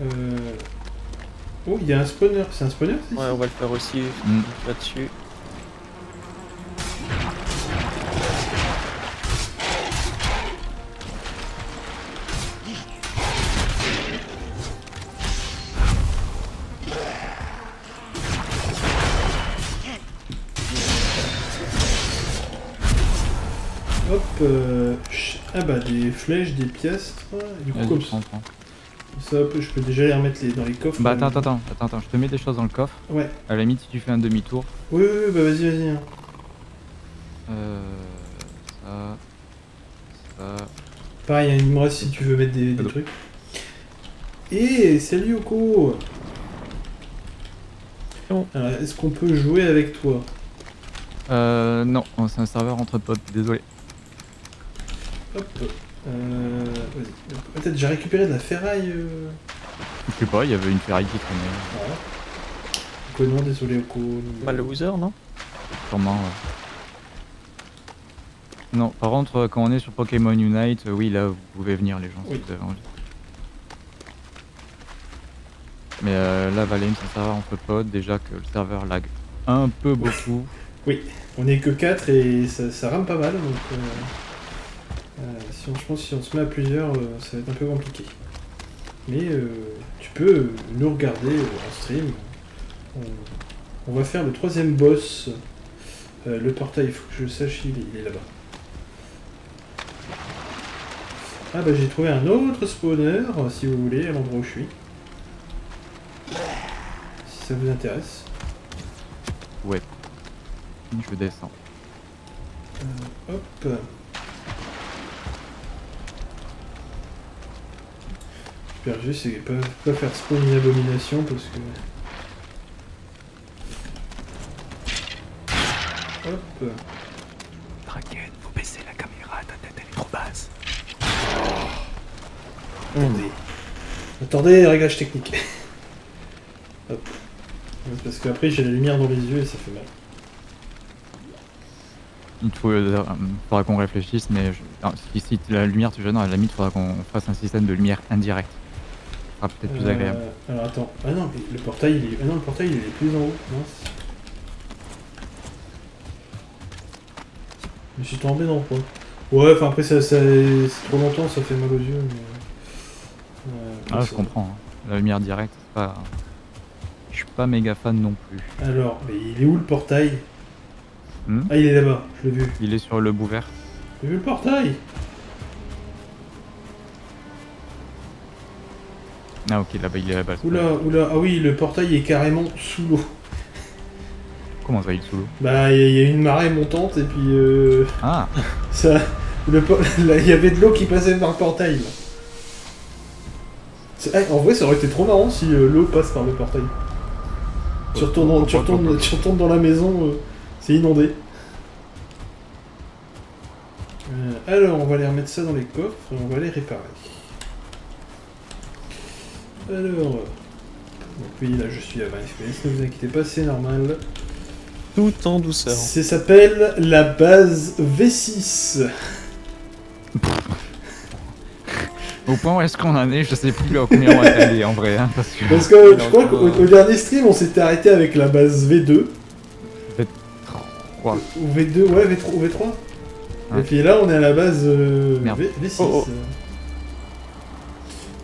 Euh... Oh, il y a un spawner. C'est un spawner? Ouais, on va le faire aussi mm. là-dessus. Euh, ah bah des flèches, des piastres, du coup comme ça, ça je peux déjà les remettre les, dans les coffres. Bah attends, attends, attends, attends, je te mets des choses dans le coffre. Ouais. À la limite si tu fais un demi-tour. Oui, oui, oui, bah vas-y, vas-y. Hein. Euh... Ça... Ça... Pareil, hein, il me reste si tu veux mettre des, des trucs. Et hey, salut Yoko. Bon. Alors est-ce qu'on peut jouer avec toi? Euh... Non, c'est un serveur entre potes, désolé. Hop, euh, vas-y. Peut-être j'ai récupéré de la ferraille. Euh... Je sais pas, il y avait une ferraille qui traînait. Voilà. Quoi, non, désolé, Oko. Bah, le Wither, non? Sûrement, ouais. Non, par contre, quand on est sur Pokémon Unite, oui, là, vous pouvez venir, les gens, oui. Si vous avez envie. Mais euh, là, Valheim, c'est un serveur entre potes, déjà que le serveur lag un peu beaucoup. Oui, on est que quatre et ça, ça rame pas mal, donc. Euh... Euh, si on, je pense que si on se met à plusieurs, euh, ça va être un peu compliqué. mais euh, tu peux nous regarder en stream. On, on va faire le troisième boss. Euh, le portail, il faut que je sache, il, il est là-bas. Ah bah j'ai trouvé un autre spawner, si vous voulez, à l'endroit où je suis. Si ça vous intéresse. Ouais. Je descends. Euh, hop. J'espère juste pas, pas faire spawn une abomination parce que... Hop. Draken, faut baisser la caméra, ta tête elle est trop basse. Oh. Attendez. Attendez, réglage technique. Hop. Parce qu'après j'ai la lumière dans les yeux et ça fait mal. Il faut, euh, faudra qu'on réfléchisse, mais je... non, si, si la lumière tu gênes, à la limite faudra qu'on fasse un système de lumière indirecte. Ça sera peut-être euh, plus agréable. Alors attends, ah non, le portail il est, ah non, le portail il est plus en haut, mince. Je me suis tombé dans quoi. Ouais, enfin après ça, ça c'est trop longtemps, ça fait mal aux yeux. Mais... Euh, ah je comprends, hein. La lumière directe, c'est pas... Je suis pas méga fan non plus. Alors, mais il est où le portail? Hmm. Ah il est là-bas, je l'ai vu. Il est sur le bout vert. J'ai vu le portail. Ah ok, là-bas il est là-bas. Oula, oula, ah oui, le portail est carrément sous l'eau. Comment ça il est sous l'eau? Bah il y, y a une marée montante et puis euh... Ah ça, le il y avait de l'eau qui passait par le portail. Hey, en vrai ça aurait été trop marrant si euh, l'eau passe par le portail. Tu retournes dans, tu retournes, tu retournes dans la maison... Euh... C'est inondé. Euh, alors, on va aller remettre ça dans les coffres et on va les réparer. Alors... Donc oui, là je suis à vingt F P S, ne vous inquiétez pas, c'est normal. Tout en douceur. Ça s'appelle la base V six. Au point où est-ce qu'on en est, je sais plus à combien on est allé en vrai. Hein, parce que, parce que je crois qu'au euh... dernier stream, on s'était arrêté avec la base V deux. Ou V deux, ouais, V trois, ou V trois. Hein. Et puis là, on est à la base euh, v, V6. Oh, oh.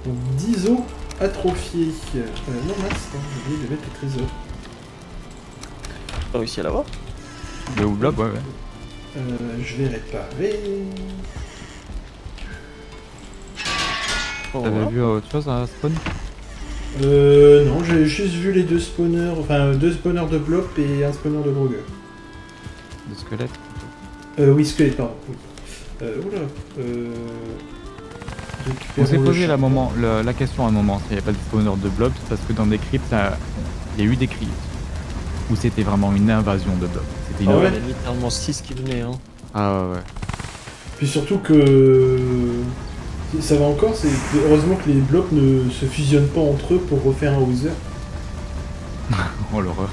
Donc, dix os atrophiés. Euh, non, mince, j'ai oublié de mettre les trésors. T'as réussi à l'avoir? Le ou blob, ouais, ouais. Euh, je vais réparer. T'avais oh, vu autre chose à spawn? Euh, non, j'ai juste vu les deux spawners, enfin, deux spawners de blob et un spawner de brogueur. De squelette euh, oui, squelette, pardon. Euh, oula. Euh... On s'est posé la, moment, la, la question à un moment, s'il n'y a pas de spawner de blobs, parce que dans des cryptes, il y a eu des cryptes où c'était vraiment une invasion de blobs. C'était une ah ouais. Il y avait littéralement six qui venaient. Hein. Ah ouais, ouais. Puis surtout que... Ça va encore, c'est heureusement que les blobs ne se fusionnent pas entre eux pour refaire un Hauser. Oh l'horreur.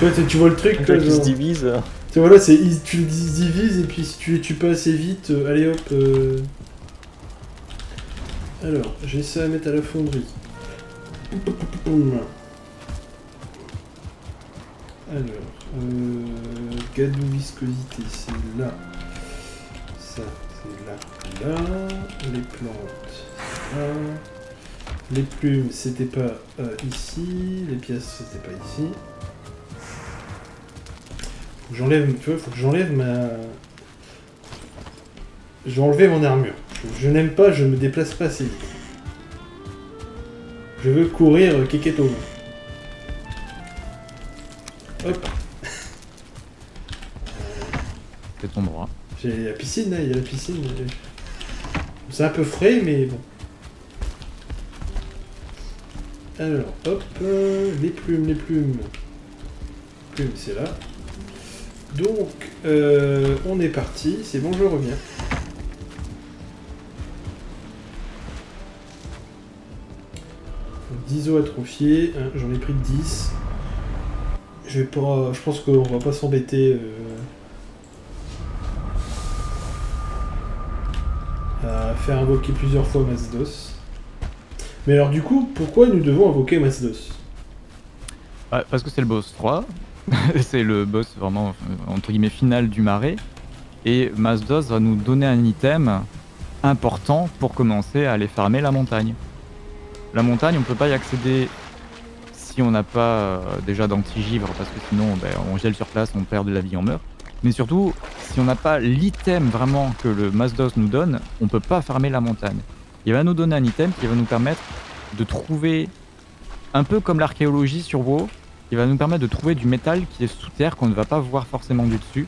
Toi, tu vois le truc là, qui se divise. Tu vois là, c'est tu divises et puis si tu les tues pas assez vite, euh, allez hop. Euh... Alors, j'ai ça à mettre à la fonderie. Alors, euh... gadou viscosité, c'est là. Ça, c'est là. Là. Les plantes, là. Les plumes, c'était pas euh, ici. Les pièces, c'était pas ici. J'enlève, tu vois, faut que j'enlève ma... Je vais enlever mon armure. Je, je n'aime pas, je me déplace pas assez vite. Je veux courir Keketo. Hop. C'est ton droit. J'ai la piscine, là, il y a la piscine. C'est un peu frais, mais bon. Alors, hop, euh, les plumes, les plumes. Les plumes, c'est là. Donc, euh, on est parti, c'est bon, je reviens. dix os atrophiés, hein, j'en ai pris dix. Je, vais pas, je pense qu'on va pas s'embêter euh, à faire invoquer plusieurs fois Mazdos. Mais alors du coup, pourquoi nous devons invoquer Mazdos? Ah, parce que c'est le boss trois. C'est le boss vraiment entre guillemets final du marais et Mazdos va nous donner un item important pour commencer à aller farmer la montagne. La montagne, on peut pas y accéder si on n'a pas euh, déjà d'anti-givre, parce que sinon ben, on gèle sur place, on perd de la vie, on meurt. Mais surtout, si on n'a pas l'item vraiment que le Mazdos nous donne, on peut pas farmer la montagne. Il va nous donner un item qui va nous permettre de trouver, un peu comme l'archéologie sur WoW, qui va nous permettre de trouver du métal qui est sous terre, qu'on ne va pas voir forcément du dessus.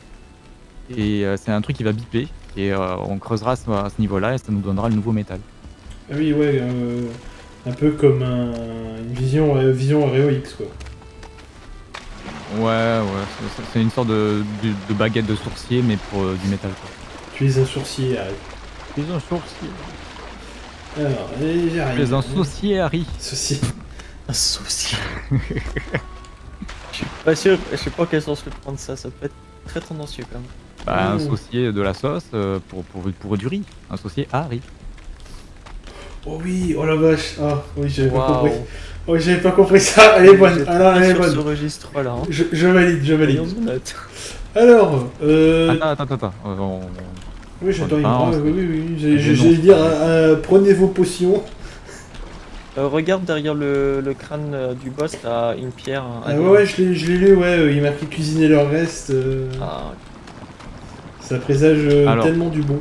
Et euh, c'est un truc qui va biper, et euh, on creusera à ce, ce niveau-là, et ça nous donnera le nouveau métal. Ah oui, ouais, euh, un peu comme un, une vision euh, vision Réo-X, quoi. Ouais, ouais, c'est une sorte de, de, de baguette de sourcier, mais pour euh, du métal, quoi. Tu es un sourcier, Harry. Tu es un sourcier. Alors, j'arrive. Tu es un sourcier, Harry. Sourcier. Un sourcier. Je suis pas sûr, je sais pas quel sens je peux prendre ça, ça peut être très tendancieux, quand même. Bah, mmh. Un saucier de la sauce euh, pour, pour, pour du riz. Un saucier à riz. Oh oui, oh la vache. Ah oui, j'avais wow. pas compris. Oh, j'avais pas compris ça. Elle est bonne. Alors, elle est bonne. Ce registre là. Hein. Je, je valide, je valide. Alors, euh. Attends, attends, attends. On... Oui, j'attends Imra. Oui, oui, oui. J'allais dire, euh, prenez vos potions. Euh, regarde derrière le, le crâne euh, du boss, t'as une pierre. Un ah ouais, ouais, je l'ai lu, ouais. Euh, il m'a fait cuisiner leur reste. Euh... Ah. Ça présage euh, Alors, tellement du bon.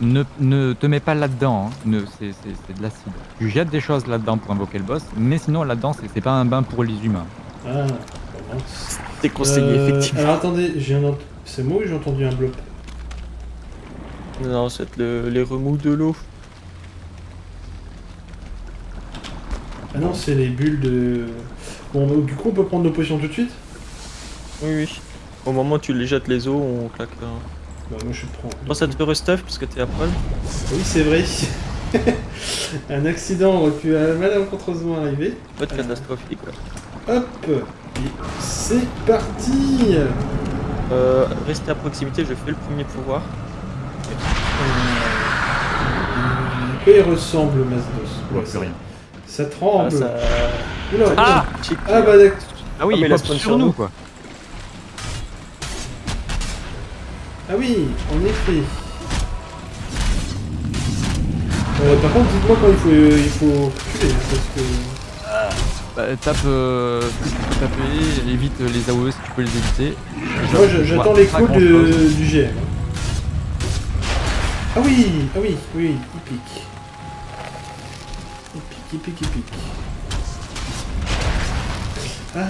Ne, ne te mets pas là-dedans, hein. C'est de l'acide. Tu jettes des choses là-dedans pour invoquer le boss, mais sinon là-dedans, c'est pas un bain pour les humains. Ah, c'est conseillé, euh, effectivement. Alors attendez, ent... c'est moi ou j'ai entendu un bloc? Non, c'est le, les remous de l'eau. Ah non, c'est les bulles de... Bon, du coup, on peut prendre nos potions tout de suite? Oui, oui. Au moment où tu les jettes les eaux, on claque là. Bah moi je prends... Moi ça te fait restuff parce que t'es à poil. Oui c'est vrai. Un accident aurait pu malencontreusement arriver. Pas de catastrophique quoi. Hop. C'est parti. Euh, restez à proximité, je fais le premier pouvoir. À quoi il ressemble Mazdos? Ouais, c'est rien. Ça tremble. Ah, ça... Oula, ah, ah bah d'accord. Ah oui, ah, mais il spawn sur nous quoi. Ah oui, en effet. Euh, par contre, dites-moi quand il faut, euh, il faut reculer, parce que... Bah, tape... Euh, taper, évite les A O E si tu peux les éviter. Moi, j'attends les coups de, du G M. Ah oui, ah oui, oui, il pique. Il pique, il pique, il pique. Ah,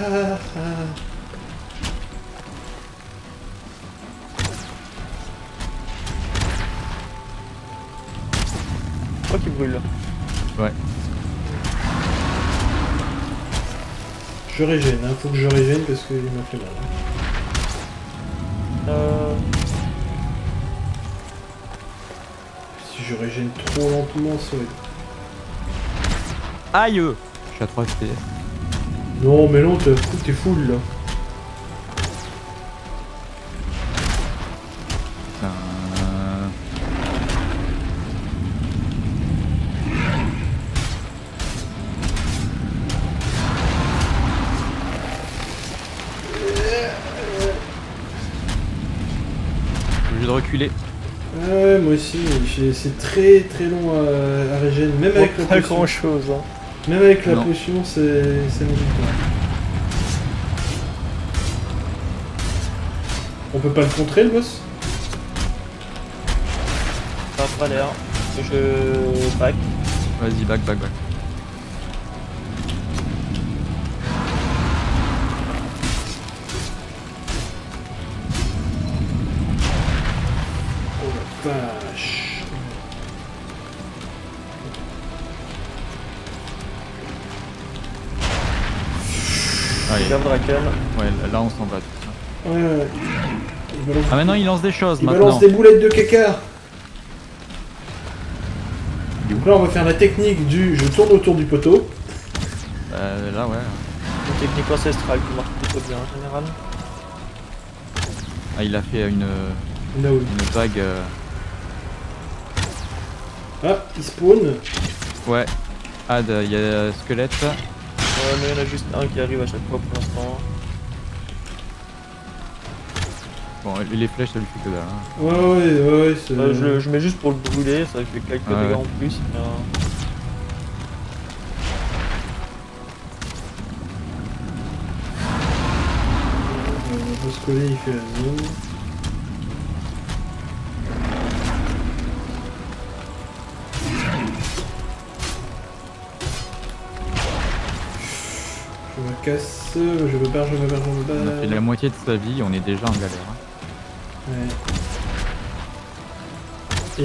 ah. Je crois qu'il brûle là. Ouais. Je régène, hein. Faut que je régène parce qu'il m'a fait mal. Euh... Si je régène trop lentement, ça va être... Aïe! Je suis à trois F P S. Non mais non, t'es full là. Ouais, moi aussi, c'est très très long à, à régénérer, même avec la potion. Pas grand chose. Hein. Même avec la potion, c'est magnifique. On peut pas le contrer le boss? Ça n'a pas l'air. Je back. Vas-y, back, back, back. Draken. Ouais, là on s'en va. Ouais, ouais. Ah maintenant il lance des choses. Il maintenant. Balance des boulettes de caca. Donc là on va faire la technique du je tourne autour du poteau. Euh, là ouais. Une technique ancestrale qui marche plutôt bien en général. Ah il a fait une, no. une vague. Euh... Ah il spawn. Ouais. Ah il y a squelette. Ouais, mais il y en a juste un qui arrive à chaque fois pour l'instant. Bon, les flèches ça lui fait que dalle. Hein. Ouais, ouais, ouais, c'est... Bah, je, je mets juste pour le brûler, ça fait quelques ouais, dégâts ouais. en plus. Mais... coller, il fait la zone. Je me casse, je me perds, je me perds, je me perds. On a fait la moitié de sa vie, on est déjà en galère. Hein. Ouais.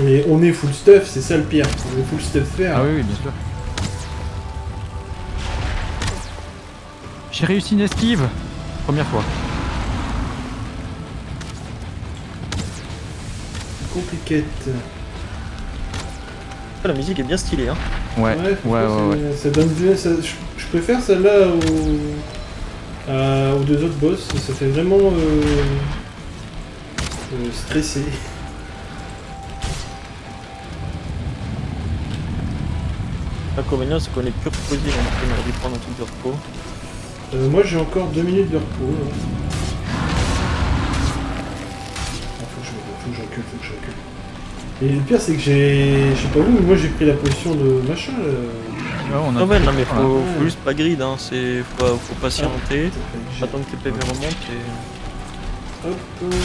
Et on est full stuff, c'est ça le pire. On est full stuff faire. Ah oui, oui, bien sûr. J'ai réussi une esquive. Première fois. Compliquée. Ah, la musique est bien stylée, hein. Ouais, ouais, ouais, ouais, ouais. Ça donne bien. Ça... Je préfère celle-là aux... Euh, aux deux autres boss. Ça fait vraiment euh... Euh, stressé. L'inconvénient, c'est qu'on est plus reposé, donc on aurait dû prendre un truc de repos. Euh, moi j'ai encore deux minutes de repos. Hein. Ah, faut que je me... faut que je recule, faut que je recule. Et le pire c'est que j'ai... Je sais pas où, mais moi j'ai pris la position de machin là. Ouais, on a non, mais, non mais faut, faut, faut juste pas grid, hein. C'est... Faut, faut patienter, ah, attendre que tes P V remontent et... Hop.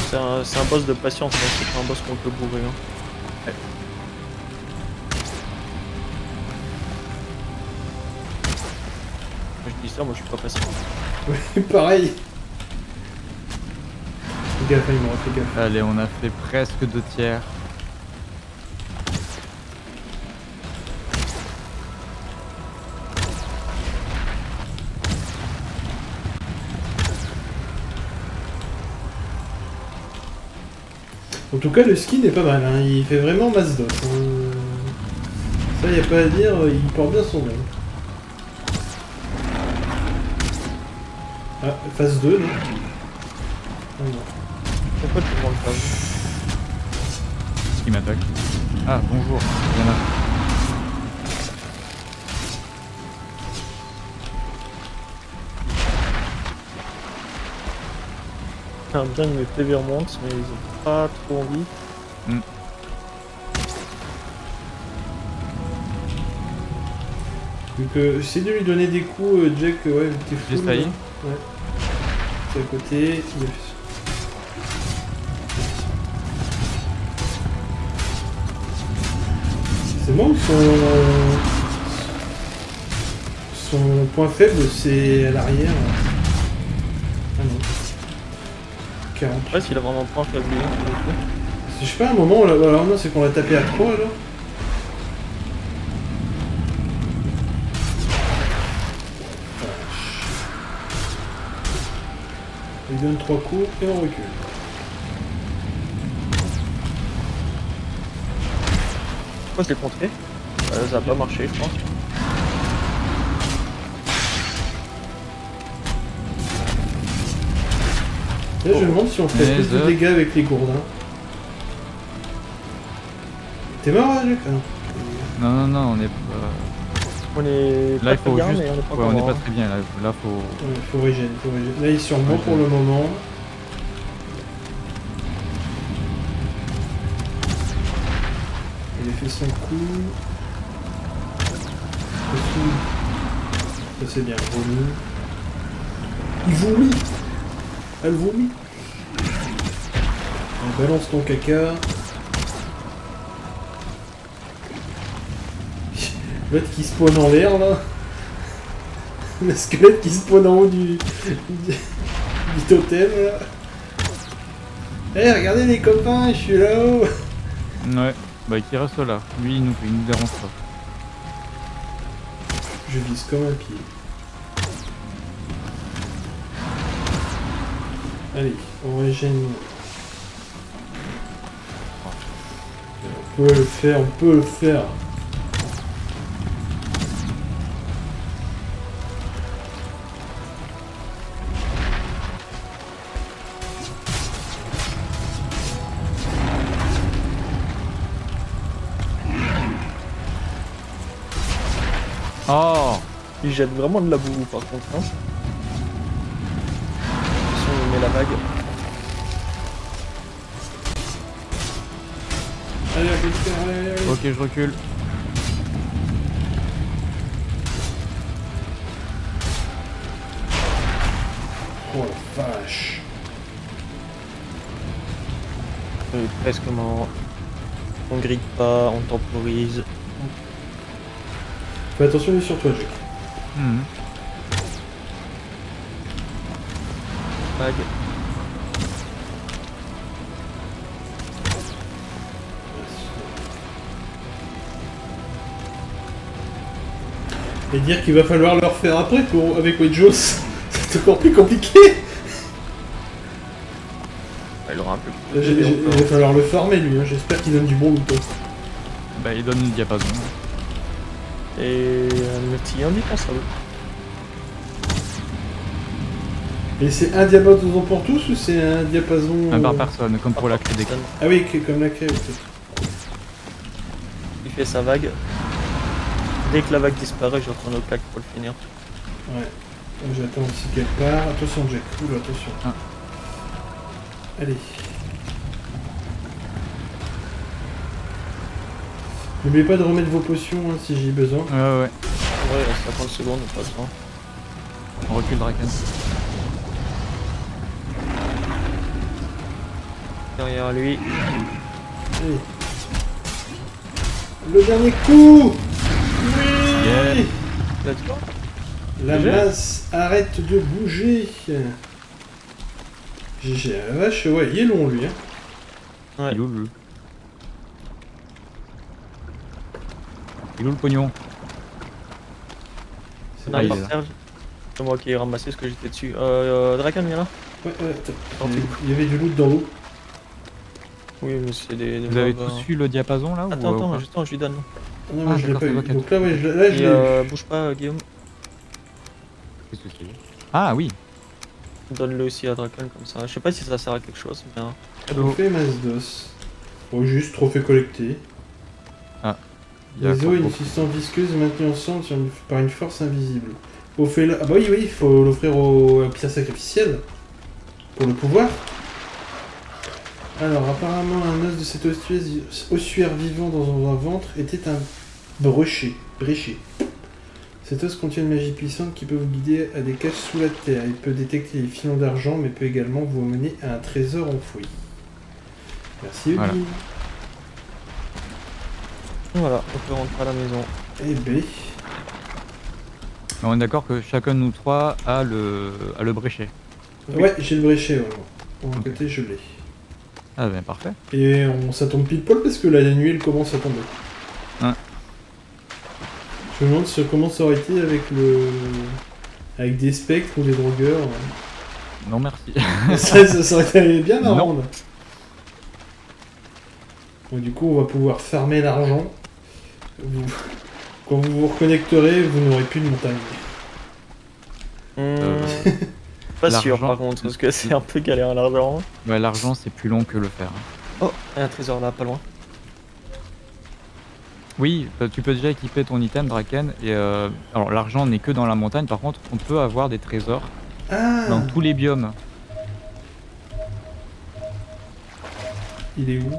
C'est un, un boss de patience, hein. C'est pas un boss qu'on peut bourrer. Hein. Ouais. Moi je suis pas passé. Oui, pareil. Fais gaffe, il m'aura fait gaffe. Allez, on a fait presque deux tiers. En tout cas, le skin est pas mal, hein. Il fait vraiment Mazdos. Euh... Ça, y a pas à dire, il porte bien son nom. Ah, phase deux, non, oh, non. Pourquoi tu prends le phase? Parce qu'il m'attaque. Ah, bonjour, il y en a. Putain, bien que mes P V remontent, mais ils ont pas trop envie. Mm. Donc, euh, j'essaie de lui donner des coups, euh, Jake, ouais, t'es fou. J'ai failli. Ouais. C'est à côté. C'est bon, son... son point faible, c'est à l'arrière. Ah non. quarante. Ouais, s'il a vraiment un point faible. Je sais pas, à un moment, là, alors non, c'est qu'on l'a tapé à trois alors. Il donne trois coups et on recule. Pourquoi je l'ai contré? euh, Ça a pas marché, je pense. Là, je me demande si on fait plus de dégâts avec les gourdins. T'es mort, hein, Luc? Non, non, non, on est pas... On est là, pas il faut très juste... bien, mais on est pas, ouais, on est pas très bien, là, là faut... Ouais, faut régène, faut régène. Là, ils sont bons pour le moment. Il a fait son coup. Ça, c'est bien, vomi. Il vomit. Elle vomit. On balance ton caca. Le squelette qui spawn en l'air là. Le squelette qui spawn en haut du, du... du totem là. Eh hey, regardez les copains, je suis là-haut. Ouais, bah qui reste là. Lui il nous, il nous dérange pas. Je vise comme un pied. Allez, on régène. On peut le faire, on peut le faire. Oh, il jette vraiment de la boue par contre, hein. Si on met la vague. Allez, allez, allez. Ok, je recule. Oh la vache. euh, presque comment on grille pas, on temporise. Fais attention sur toi, Jake. Mmh. Okay. Et dire qu'il va falloir leur faire après pour avec Wedjos, c'est encore plus compliqué. Il aura un peu. Plus de il va falloir le farmer lui. Hein. J'espère qu'il donne du bon loot. Bah il donne une diapason. Et un petit indispensable. Et c'est un diapason pour tous ou c'est un diapason Un par personne, comme pour la crée des... Ah oui, comme la crée. Il fait sa vague. Dès que la vague disparaît, je retourne au plaque pour le finir. Ouais. J'attends aussi quelque part. Attention, Jack. Oula, attention. Ah. Allez. N'oubliez pas de remettre vos potions hein, si j'ai besoin. Ouais, ouais. Ouais, il reste cinquante secondes, pas besoin. On recule Draken. Derrière lui. Allez. Le dernier coup. Oui yeah. La masse arrête de bouger. G G, la vache, ouais, il est long lui. Hein. Ouais. Il est où le... Il est où le pognon? C'est ah, c'est moi qui ai ramassé ce que j'étais dessus. Euh, euh Draken, viens là. Ouais, ouais, attends. Il y avait du loot dans l'eau. Oui, mais c'est des... des Vous avez tous eu le diapason là? Attends, ou... attends, ouais. Attends, je lui donne. Non, ah, je l'ai pas eu. Donc là, ouais, je, là, je euh, bouge pas, Guillaume. Qu'est-ce que c'est? Ah oui. Donne-le aussi à Draken comme ça. Je sais pas si ça sert à quelque chose, mais... Trophée Mazdos. Bon, juste trophée collecté. Ah. Les eaux et les substances visqueuses maintenues ensemble par une force invisible. Au fait là... Ah bah oui, oui, il faut l'offrir au pierre sacrificiel. Pour le pouvoir. Alors, apparemment, un os de cet ossuaire vivant dans un ventre était un brochet, bréché. Cet os contient une magie puissante qui peut vous guider à des caches sous la terre. Il peut détecter les filons d'argent, mais peut également vous mener à un trésor enfoui. Merci, Hugues. Voilà. Voilà, on peut rentrer à la maison. Eh ben... On est d'accord que chacun de nous trois a le, a le bréchet. Ouais, j'ai le bréchet, ouais. Pour un côté, je l'ai. Ah ben parfait. Et on s'attend pile poil parce que la nuit elle commence à tomber. Ouais. Je me demande comment ça aurait été avec le... avec des spectres ou des drogueurs. Non merci. ça, ça, ça aurait été bien marrant. Donc du coup on va pouvoir farmer l'argent. Vous... Quand vous vous reconnecterez, vous n'aurez plus de montagne. Euh... Pas sûr par contre, parce que c'est un peu galère l'argent. Ouais, l'argent c'est plus long que le fer. Oh, un trésor là, pas loin. Oui, tu peux déjà équiper ton item Draken. Et euh, alors l'argent n'est que dans la montagne, par contre on peut avoir des trésors ah. dans tous les biomes. Il est où?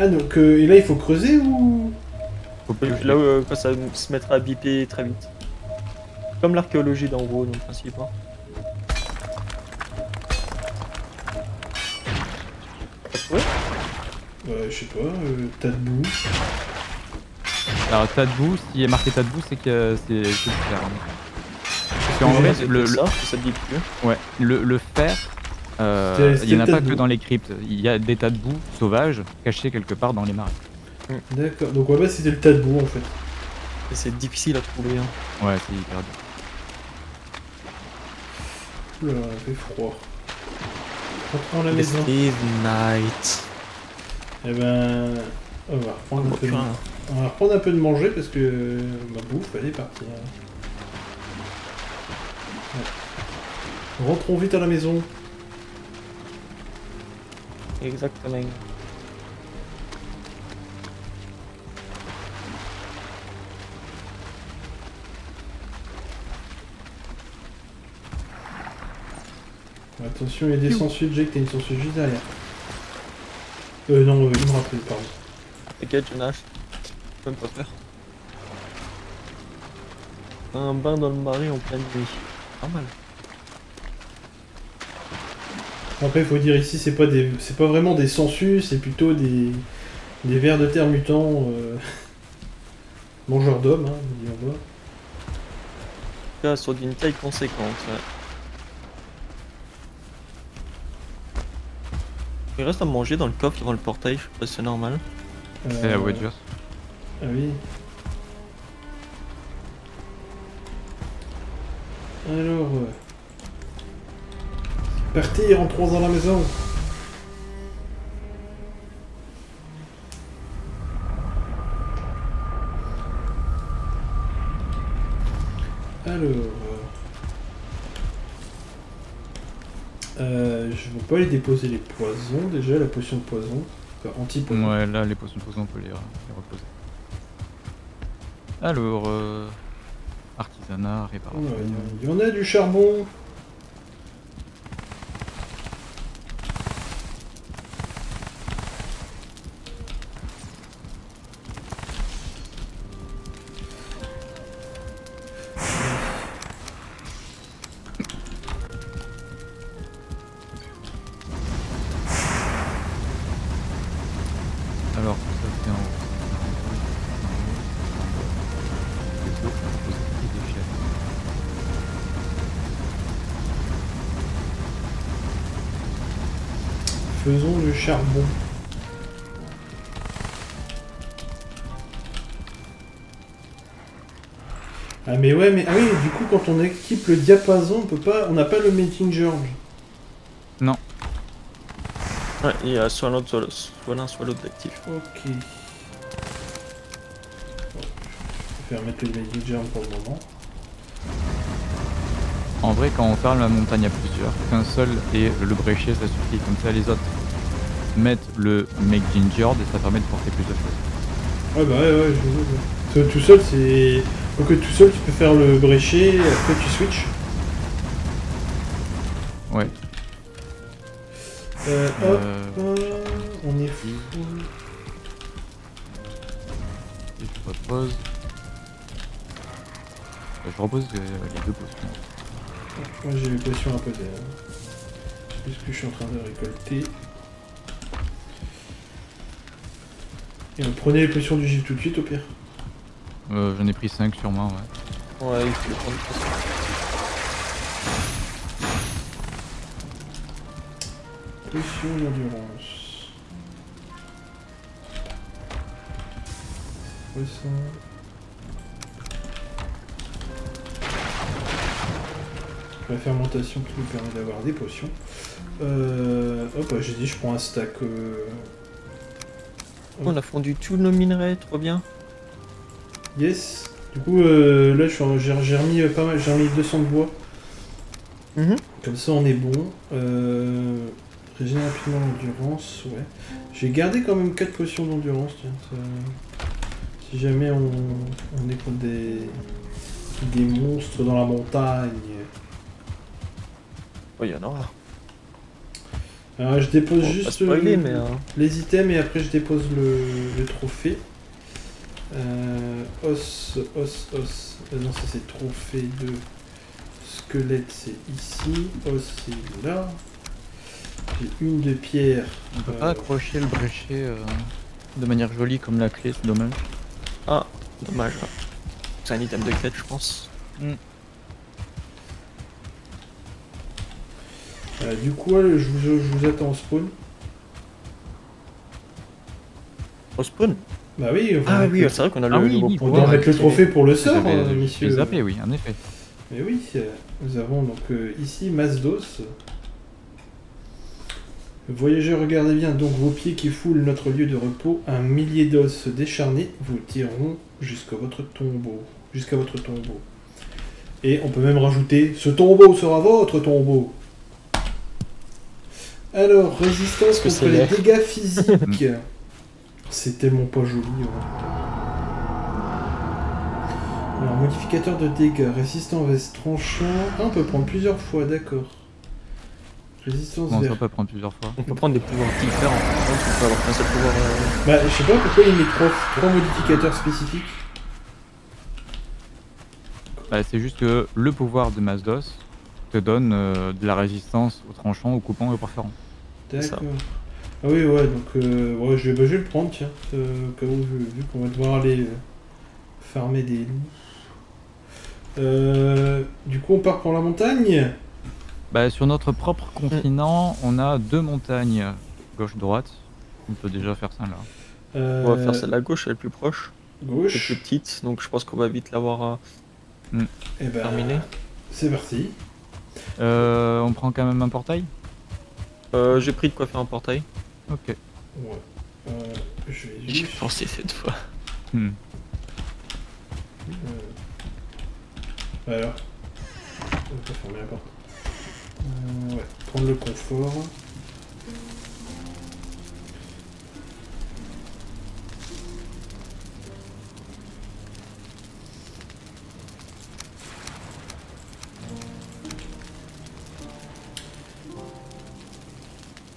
Ah donc, euh, et là il faut creuser ou... Là où euh, ça se mettra à biper très vite. Comme l'archéologie dans WoW, dans le principe. Hein. Ouais. Euh, je sais pas, euh, tas de boue. Alors tas de boue, s'il est marqué tas de boue, c'est que c'est clair. Parce qu'en vrai, le, le... Ça te dit plus. Ouais, le, le fer, euh, il n'y en a pas que dans les cryptes. Il y a des tas de boue sauvages cachés quelque part dans les marais. D'accord, donc ouais, bah c'était le tas de boue en fait. Et c'est difficile à trouver. Hein. Ouais, c'est hyper dur. Oula, il fait froid. Reprends la maison. Night. Eh ben, on va reprendre un peu de... on va reprendre un peu de manger parce que ma bouffe elle est partie. Ouais. Rentrons vite à la maison. Exactement. Attention, il y a des sangsues, Jake, t'as une sangsue juste derrière. Euh, non, euh, il me rappelle, pardon. T'inquiète, je nage. Je peux pas faire. Un bain dans le marais en pleine nuit. Pas mal. Après, il faut dire ici, c'est pas des, c'est pas vraiment des sangsues, c'est plutôt des, des vers de terre mutants, euh... mangeurs d'hommes, hein, on dit en bas. Là, sur d'une taille conséquente. Ouais. Il reste à manger dans le coffre devant le portail, je sais pas si c'est normal. Euh... C'est la Wedjos. Ah oui. Alors... Euh... C'est parti, rentrons dans la maison. Alors... Euh, je ne vais pas aller déposer les poisons, déjà la potion de poison, enfin, anti-poison. Ouais, là les potions de poison on peut les, les reposer. Alors, euh, artisanat, réparation. Il ouais, y en a du charbon. Faisons le charbon. Ah mais ouais mais ah oui du coup quand on équipe le diapason on peut pas on n'a pas le mating George. Non. Ouais, il y a soit l'un soit l'un soit l'autre d'actif. Ok. Bon, je vais remettre le mating George pour le moment. En vrai, quand on farme la montagne à plusieurs, qu'un seul et le brécher, ça suffit. Comme ça, les autres mettent le Make Ginger et ça permet de porter plus de choses. Ouais, bah ouais, ouais, je veux dire. Tout seul, c'est. Donc, tout seul, tu peux faire le brécher et après tu switches. Ouais. Euh, hop, euh... on est fou. Et je repose. Je repose les deux potions. Moi j'ai les potions à poser. Je sais plus ce que je suis en train de récolter. Et on prenait les potions du givre tout de suite au pire. Euh, j'en ai pris cinq sûrement, ouais. Ouais, il faut les prendre. Potions d'endurance. Poisson. La fermentation qui nous permet d'avoir des potions. Euh, hop, j'ai dit, je prends un stack. Euh... Oh. On a fondu tous nos minerais, trop bien. Yes. Du coup, euh, là, j'ai remis pas mal, j'ai remis deux cents de bois. Mm-hmm. Comme ça, on est bon. Euh... Régénère rapidement l'endurance, ouais. J'ai gardé quand même quatre potions d'endurance, tiens. Ça... Si jamais on, on est contre des... des monstres dans la montagne. Oh, il y en aura. Alors, je dépose bon, juste spoiler, le, mais, hein. les items et après je dépose le, le trophée. Euh, os, os, os. Ah, non, ça c'est trophée de squelette, c'est ici. Os, c'est là. J'ai une de pierre. On peut euh... pas accrocher le bréchet euh, de manière jolie comme la clé, c'est dommage. Ah, dommage. Hein. C'est un item de quête, je pense. Mm. Euh, du coup, je vous, je vous attends au spawn. Au spawn? Bah oui, ah oui, c'est vrai qu'on a le... Ah oui, on pourra mettre le trophée pour le sort, euh, monsieur. Les A P, oui, en effet. Mais oui, nous avons donc euh, ici Mazdos. Voyageurs, regardez bien donc vos pieds qui foulent notre lieu de repos. Un millier d'os décharnés vous tireront jusqu'à votre tombeau. Jusqu'à votre tombeau. Et on peut même rajouter, ce tombeau sera votre tombeau. Alors, résistance contre les dégâts physiques. C'est tellement pas joli. Ouais. Alors, modificateur de dégâts, résistant veste tranchant. Ah, on peut prendre plusieurs fois, d'accord. Résistance non, vert. On peut pas prendre plusieurs fois. On peut prendre des pouvoirs différents. On peut avoir un seul pouvoir. Euh... Bah, je sais pas pourquoi il met trois modificateurs spécifiques. Bah, c'est juste que le pouvoir de Mazdos, te donne euh, de la résistance au tranchant, au coupant et au perforant. D'accord. Ah oui, ouais, donc euh, ouais, je, vais, bah, je vais le prendre, tiens, euh, au cas où, vu qu'on va devoir aller euh, farmer des loups. Euh, du coup, on part pour la montagne. Bah, sur notre propre continent, on a deux montagnes, gauche-droite. On peut déjà faire ça là. Euh... On va faire celle à gauche, elle est plus proche. Gauche. Elle est plus petite, donc je pense qu'on va vite l'avoir euh, bah, terminée. C'est parti. Euh, on prend quand même un portail. Euh, J'ai pris de quoi faire un portail. Ok. Ouais. Euh, je vais juste... J'ai pensé cette fois. Hmm. Euh... Alors. On peut fermer la porte. Euh, ouais. Prendre le confort.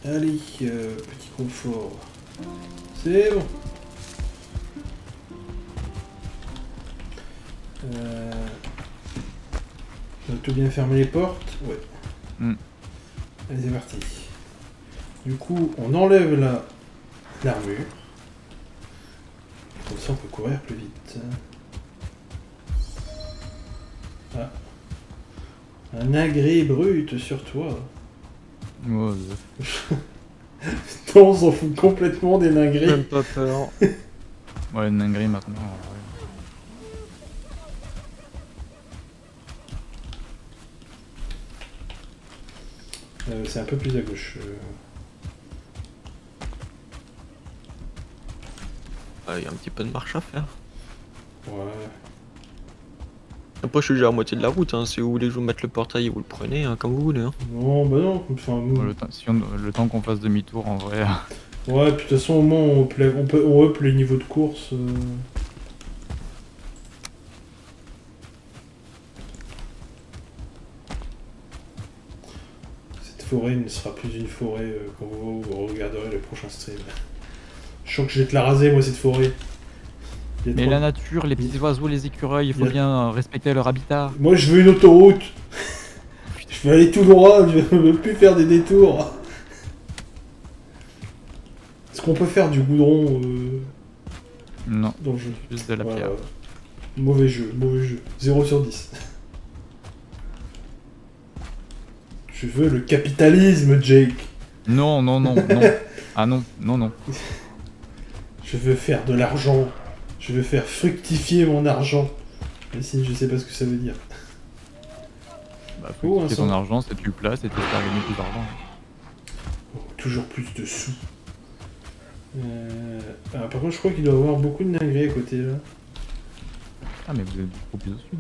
Allez, euh, petit confort. C'est bon. Euh... On a tout bien fermé les portes. Ouais. Mm. Allez, c'est parti. Du coup, on enlève la l'armure. Comme ça, on peut courir plus vite. Ah. Un agré brut sur toi. Oh, putain, on s'en fout complètement des ningris. Même pas peur. Ouais, ningris maintenant. Ouais. Euh, C'est un peu plus à gauche. Il euh... ouais, y a un petit peu de marche à faire. Ouais. Après, je suis déjà à moitié de la route, hein. Si vous voulez que je vous mette le portail, vous le prenez, hein, comme vous voulez. Hein. Non, bah non, enfin, vous... le, si on, le temps qu'on fasse demi-tour, en vrai... Ouais, puis de toute façon, au moins, on, on, peut, on up les niveaux de course. Euh... Cette forêt ne sera plus une forêt euh, quand vous, vous regarderez le prochain stream. Je sens que je vais te la raser, moi, cette forêt. Mais trois... la nature, les petits oiseaux, les écureuils, il faut il bien a... respecter leur habitat. Moi je veux une autoroute. Je veux aller tout droit, je veux plus faire des détours. Est-ce qu'on peut faire du goudron euh... Non, dans le jeu. Juste de la voilà. Pierre. Mauvais jeu, mauvais jeu. zéro sur dix. Je veux le capitalisme, Jake. Non, non, non, non. Ah non, non, non. Je veux faire de l'argent. Je veux faire fructifier mon argent. Mais si, je sais pas ce que ça veut dire. Bah, fructifier oh, ton son... argent, c'est tu le places et tu vas gagner plus d'argent. Oh, toujours plus de sous. Euh... Ah, par contre, je crois qu'il doit y avoir beaucoup de ningris à côté là. Ah, mais vous êtes beaucoup plus au sud.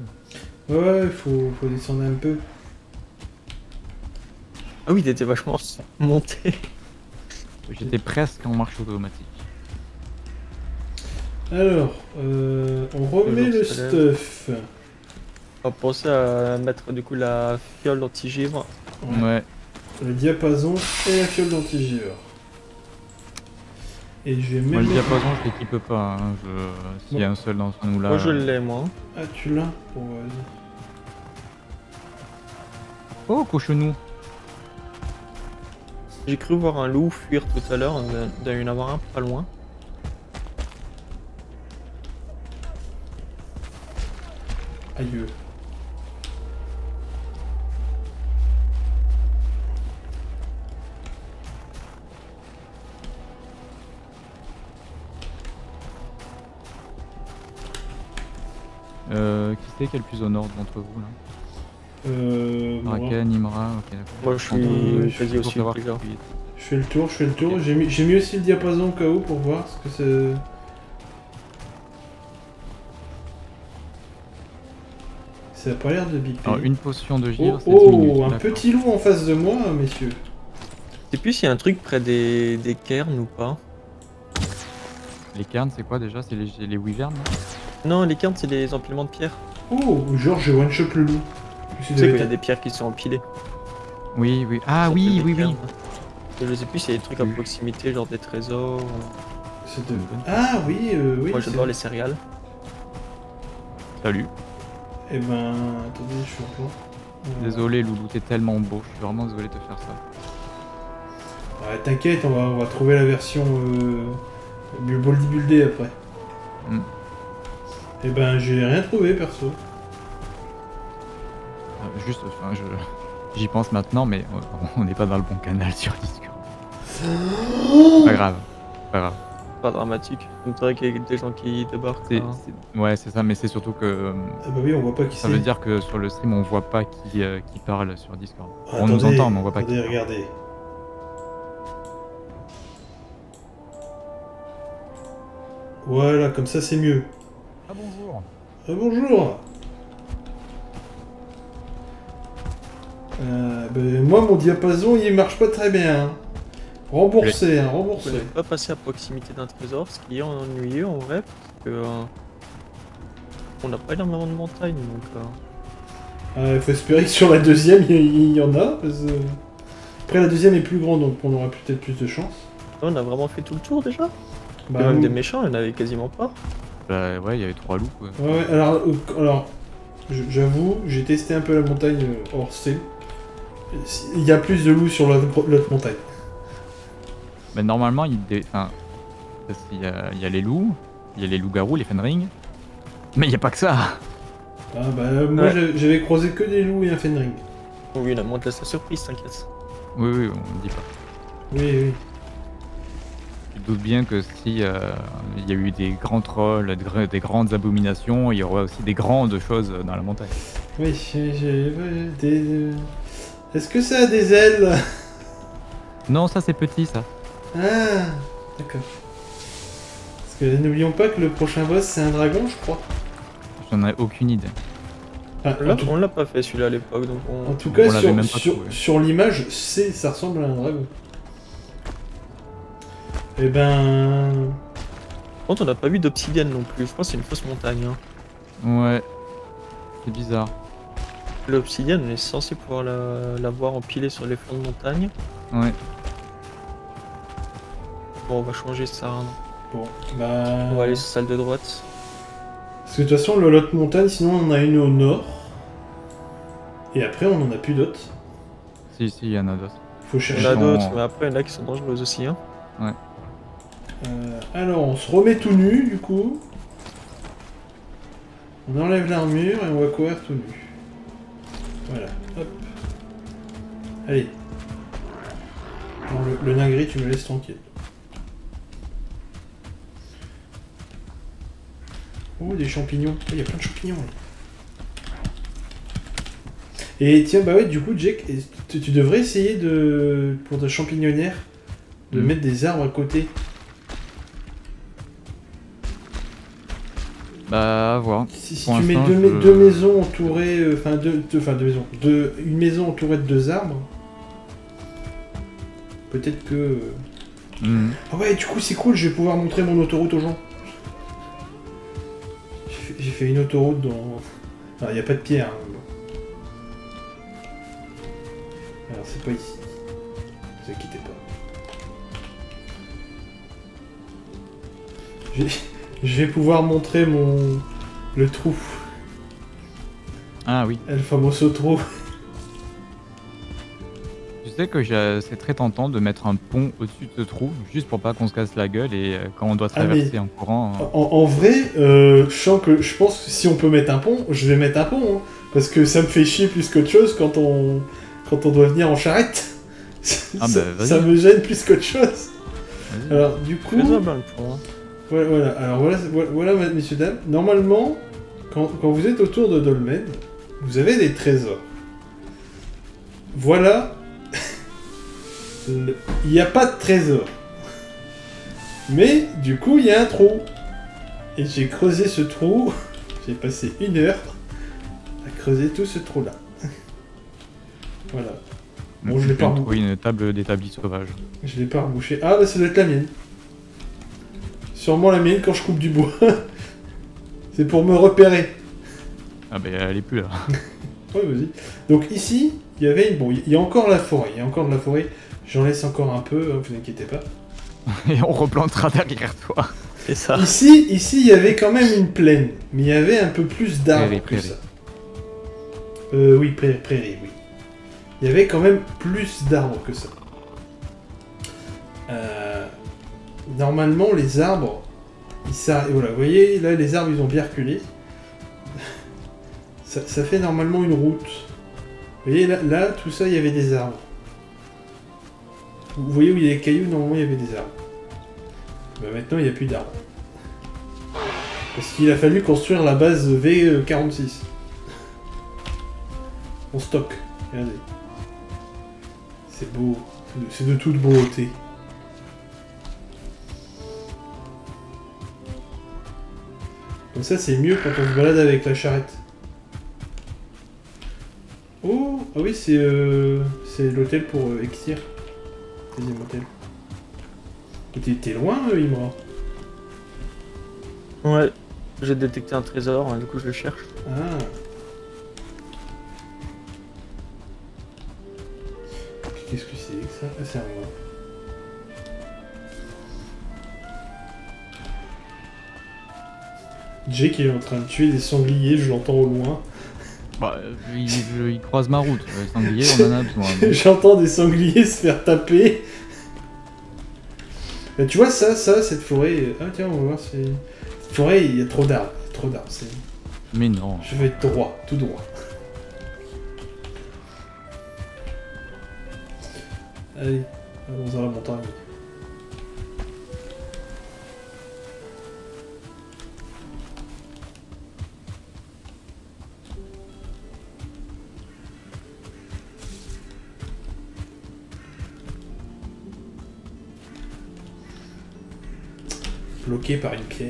Ouais, ouais, faut, faut descendre un peu. Ah oui, t'étais vachement monté. J'étais presque en marche automatique. Alors, euh, on remet le stuff. On va penser à mettre du coup la fiole d'antigivre. Ouais. Le diapason et la fiole d'antigivre. Et je vais mettre. Moi le diapason je l'équipe pas, hein. Je... S'il bon. y a un seul dans ce nous là. Moi je l'ai moi. Ah tu l'as bon, oh cochonou. J'ai cru voir un loup fuir tout à l'heure, il doit y en avoir un pas loin. Aïe. Euh, qui c'est qui est le plus au nord d'entre vous là? Euh... Draken, moi. Imra, ok d'accord. Moi je suis... Vas-y aussi, voir je fais le tour, je fais le tour. Okay. J'ai mis, j'ai mis aussi le diapason au cas où pour voir ce que c'est... Ça a pas l'air de biper. Alors une potion de givre, c'est dix minutes. Oh, un petit loup en face de moi, messieurs. Je sais plus s'il y a un truc près des, des cairns ou pas. Les cairns, c'est quoi déjà? C'est les, les wyvernes? Non, les cairns, c'est les empilements de pierres. Oh, genre je one shot le loup. Tu sais qu'il y a des pierres qui sont empilées. Oui, oui. Ah oui, oui, oui. Je sais plus s'il y a des trucs à proximité, genre des trésors. De... Ah oui, euh, oui. Moi j'adore les céréales. Salut. Eh ben, attendez, je suis en plan. Désolé Loulou, t'es tellement beau, je suis vraiment désolé de te faire ça. Ouais, t'inquiète, on va, on va trouver la version euh, mieux bodybuildée après. Mm. Et ben j'ai rien trouvé perso. Euh, juste, enfin je... J'y pense maintenant, mais on n'est pas dans le bon canal sur Discord. Pas grave, pas grave. Pas dramatique. C'est vrai qu'il y a des gens qui débarquent. Hein. Ouais, c'est ça, mais c'est surtout que. Ah bah oui, on voit pas qui c'est. Ça veut dire que sur le stream, on voit pas qui, euh, qui parle sur Discord. Ah, on attendez, nous entend, mais on voit pas attendez, qui. Regardez, regardez. Voilà, comme ça, c'est mieux. Ah bonjour. Ah bonjour. Euh, ben, moi mon diapason il marche pas très bien. Remboursé, hein, remboursé. Je ne peux pas passer à proximité d'un trésor, ce qui est ennuyeux en vrai, parce que euh, on n'a pas énormément de montagnes donc. Il euh... euh, faut espérer que sur la deuxième il y en a. Parce que... Après la deuxième est plus grande donc on aura peut-être plus de chance. On a vraiment fait tout le tour déjà. Bah, même loup. Des méchants, il n'y en avait quasiment pas. Bah, ouais, il y avait trois loups. Quoi. Ouais, ouais, alors, alors j'avoue, j'ai testé un peu la montagne hors C. Il y a plus de loups sur l'autre montagne. Mais normalement, il, dé... enfin, il, y a, il y a les loups, il y a les loups-garous, les Fenrir, mais il n'y a pas que ça. Ah bah euh, moi ouais. J'avais croisé que des loups et un Fenrir. Oui, la montre laisse la surprise, t'inquiète. Oui, oui, on ne dit pas. Oui, oui. Je doute bien que si euh, il y a eu des grands trolls, des grandes abominations, il y aura aussi des grandes choses dans la montagne. Oui, j'ai... des... Est-ce que ça a des ailes? Non, ça c'est petit ça. Ah, d'accord. Parce que n'oublions pas que le prochain boss c'est un dragon, je crois. J'en ai aucune idée. Ah, là, tout... On l'a pas fait celui-là à l'époque, donc on... En tout cas, on sur, sur, sur l'image, c'est ça ressemble à un dragon. Eh ben... Par contre, on n'a pas vu d'obsidienne non plus, je pense que c'est une fausse montagne. Hein. Ouais, c'est bizarre. L'obsidienne, on est censé pouvoir la, la voir empilée sur les flancs de montagne. Ouais. Bon, on va changer ça. Hein. Bon, bah... On va aller sur la salle de droite. Parce que de toute façon, l'autre montagne, sinon on en a une au nord. Et après, on en a plus d'autres. Si, si, il y en a d'autres. Faut chercher. Il y en a d'autres, mais après, il y en a qui sont dangereuses aussi. Hein. Ouais. Euh, alors, on se remet tout nu, du coup. On enlève l'armure et on va courir tout nu. Voilà, hop. Allez. Non, le, le ningri, tu me laisses tranquille. Oh, des champignons. Il oh, y a plein de champignons. Là. Et tiens, bah ouais, du coup, Jake, tu, tu devrais essayer de, pour ta champignonnière, de mmh. mettre des arbres à côté. Bah, à voir. Si, si tu mets deux, je... deux maisons entourées, enfin euh, deux, deux, deux maisons, deux, une maison entourée de deux arbres, peut-être que. Mmh. Ah ouais, du coup c'est cool, je vais pouvoir montrer mon autoroute aux gens. J'ai fait, fait une autoroute dans. Alors il n'y a pas de pierre. Hein. Alors c'est pas ici. Ne vous inquiétez pas. J'ai... Je vais pouvoir montrer mon... le trou. Ah oui. El famoso trou. Je sais que c'est très tentant de mettre un pont au-dessus de ce trou, juste pour pas qu'on se casse la gueule et quand on doit traverser ah, en courant... En, en vrai, euh, je sens que je pense que si on peut mettre un pont, je vais mettre un pont. Hein, parce que ça me fait chier plus qu'autre chose quand on... quand on doit venir en charrette. Ah, ça, bah, ça me gêne plus qu'autre chose. Alors du coup... Voilà, voilà, alors voilà, voilà, messieurs, dames, normalement, quand, quand vous êtes autour de Dolmen, vous avez des trésors. Voilà, il n'y a pas de trésor. Mais, du coup, il y a un trou. Et j'ai creusé ce trou, j'ai passé une heure à creuser tout ce trou-là. Voilà. Bon, je l'ai pas rebouché. Oui, une table d'établi sauvage. Je l'ai pas rebouché. Ah, bah ça doit être la mienne. Sûrement la mienne quand je coupe du bois. C'est pour me repérer. Ah ben elle est plus là. Ouais vas-y. Donc ici, il y avait une... Bon, il y a encore la forêt, il y a encore de la forêt. J'en laisse encore un peu, hein, vous inquiétez pas. Et on replantera derrière toi. C'est ça. Ici, ici, il y avait quand même une plaine. Mais il y avait un peu plus d'arbres que ça. Euh, oui, prairie, oui. Il y avait quand même plus d'arbres que ça. Euh, normalement, les arbres... Ils s'arrêtent... Voilà, vous voyez, là, les arbres, ils ont bien reculé. Ça, ça fait normalement une route. Vous voyez, là, là, tout ça, il y avait des arbres. Vous voyez où il y a des cailloux, normalement, il y avait des arbres. Ben, maintenant, il n'y a plus d'arbres. Parce qu'il a fallu construire la base V quarante-six. On stocke. Regardez. C'est beau. C'est de, de toute beauté. Comme ça, c'est mieux quand on se balade avec la charrette. Oh, ah oui, c'est euh, l'hôtel pour euh, Exir. Deuxième hôtel. T'es loin, euh, Imra. Ouais, j'ai détecté un trésor, hein, du coup je le cherche. Ah. Qu'est-ce que c'est que ça? Ah, c'est un roi. Jake est en train de tuer des sangliers, je l'entends au loin. Bah, il, je, il croise ma route, les sangliers, on en a besoin. Mais... J'entends des sangliers se faire taper. Bah, tu vois, ça, ça, cette forêt... Ah tiens, on va voir, c'est... Cette forêt, il y a trop d'arbres, trop d'arbres, c'est... Mais non... Je vais être droit, tout droit. Allez, allons à la montagne. Bloqué par une pierre.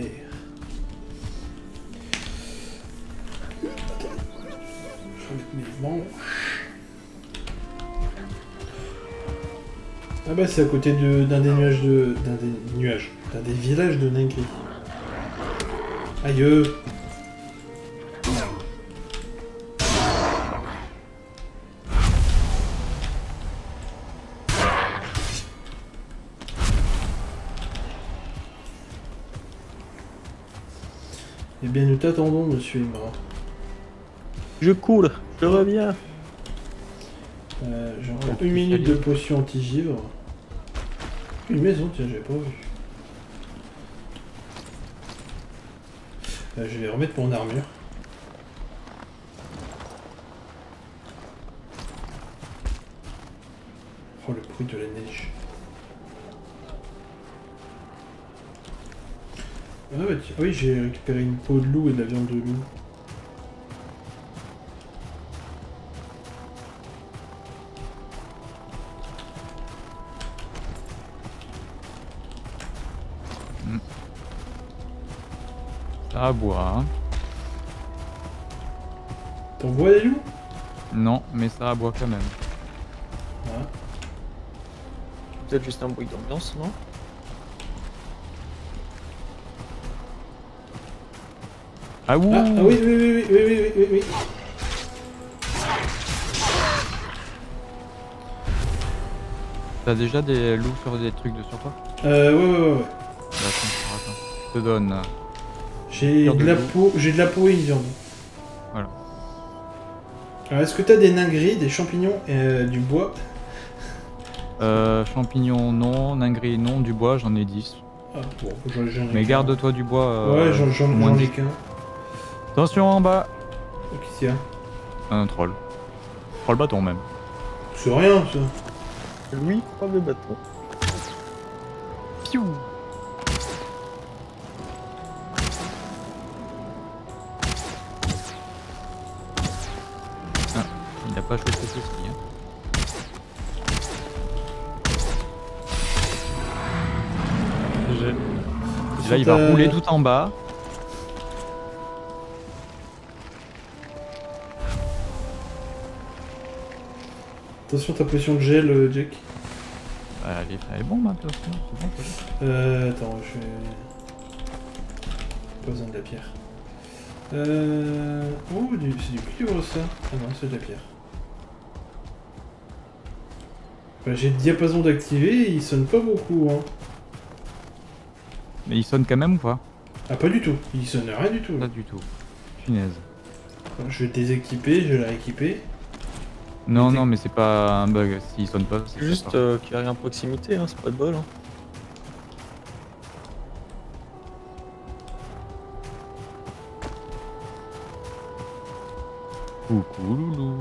Je vais mettre mes manches. Ah bah c'est à côté d'un de, des nuages de... d'un des nuages... d'un des villages de nains gris. Aïe. Eh bien nous t'attendons, monsieur Imra. Je coule, je reviens. Euh, J'ai encore une minute de potion anti-givre. Une maison, tiens, j'avais pas vu. Euh, je vais remettre mon armure. Oh, le bruit de la neige. Ah bah, oui, j'ai récupéré une peau de loup et de la viande de loup. Mmh. Ça à boire. Hein. T'en vois les loups? Non, mais ça à boire quand même. Ouais. Peut-être juste un bruit d'ambiance, non? Ah, ah, ah oui, oui, oui, oui, oui, oui, oui, oui, oui. T'as déjà des loups sur des trucs de sur toi? Euh, ouais, ouais, ouais, ouais. Attends, attends. Je te donne. J'ai de, de la peau, j'ai de la peau et une viande. Voilà. Alors, est-ce que t'as des nains gris, des champignons et euh, du bois? Euh, champignons, non. Nains gris, non. Du bois, j'en ai dix. Ah, bon, j'en ai Mais garde-toi du bois. Euh, ouais, j'en ai qu'un. Attention en bas. Qu'est-ce qu'il y a? Un troll. Troll bâton même. C'est rien ça. Oui, troll de bâton. Piou. Ah, il n'a pas joué ce truc. Hein. Là il va rouler tout en bas. Attention ta potion de gel, euh, Jake. Elle est bon ma potion, c'est bon. Euh, attends, je vais... Pas besoin de la pierre. Euh... Oh, c'est du cuivre ça. Ah non, c'est de la pierre. Bah, j'ai le diapason d'activer, il sonne pas beaucoup. Hein. Mais il sonne quand même ou pas? Ah pas du tout, il sonne rien du tout. Pas du tout. Punaise. Je vais déséquiper, je vais la rééquiper. Non, non, mais c'est pas un bug, s'il sonne pas. C'est juste euh, qu'il n'y a rien à proximité, hein, c'est pas de bol. Hein. Coucou loulou.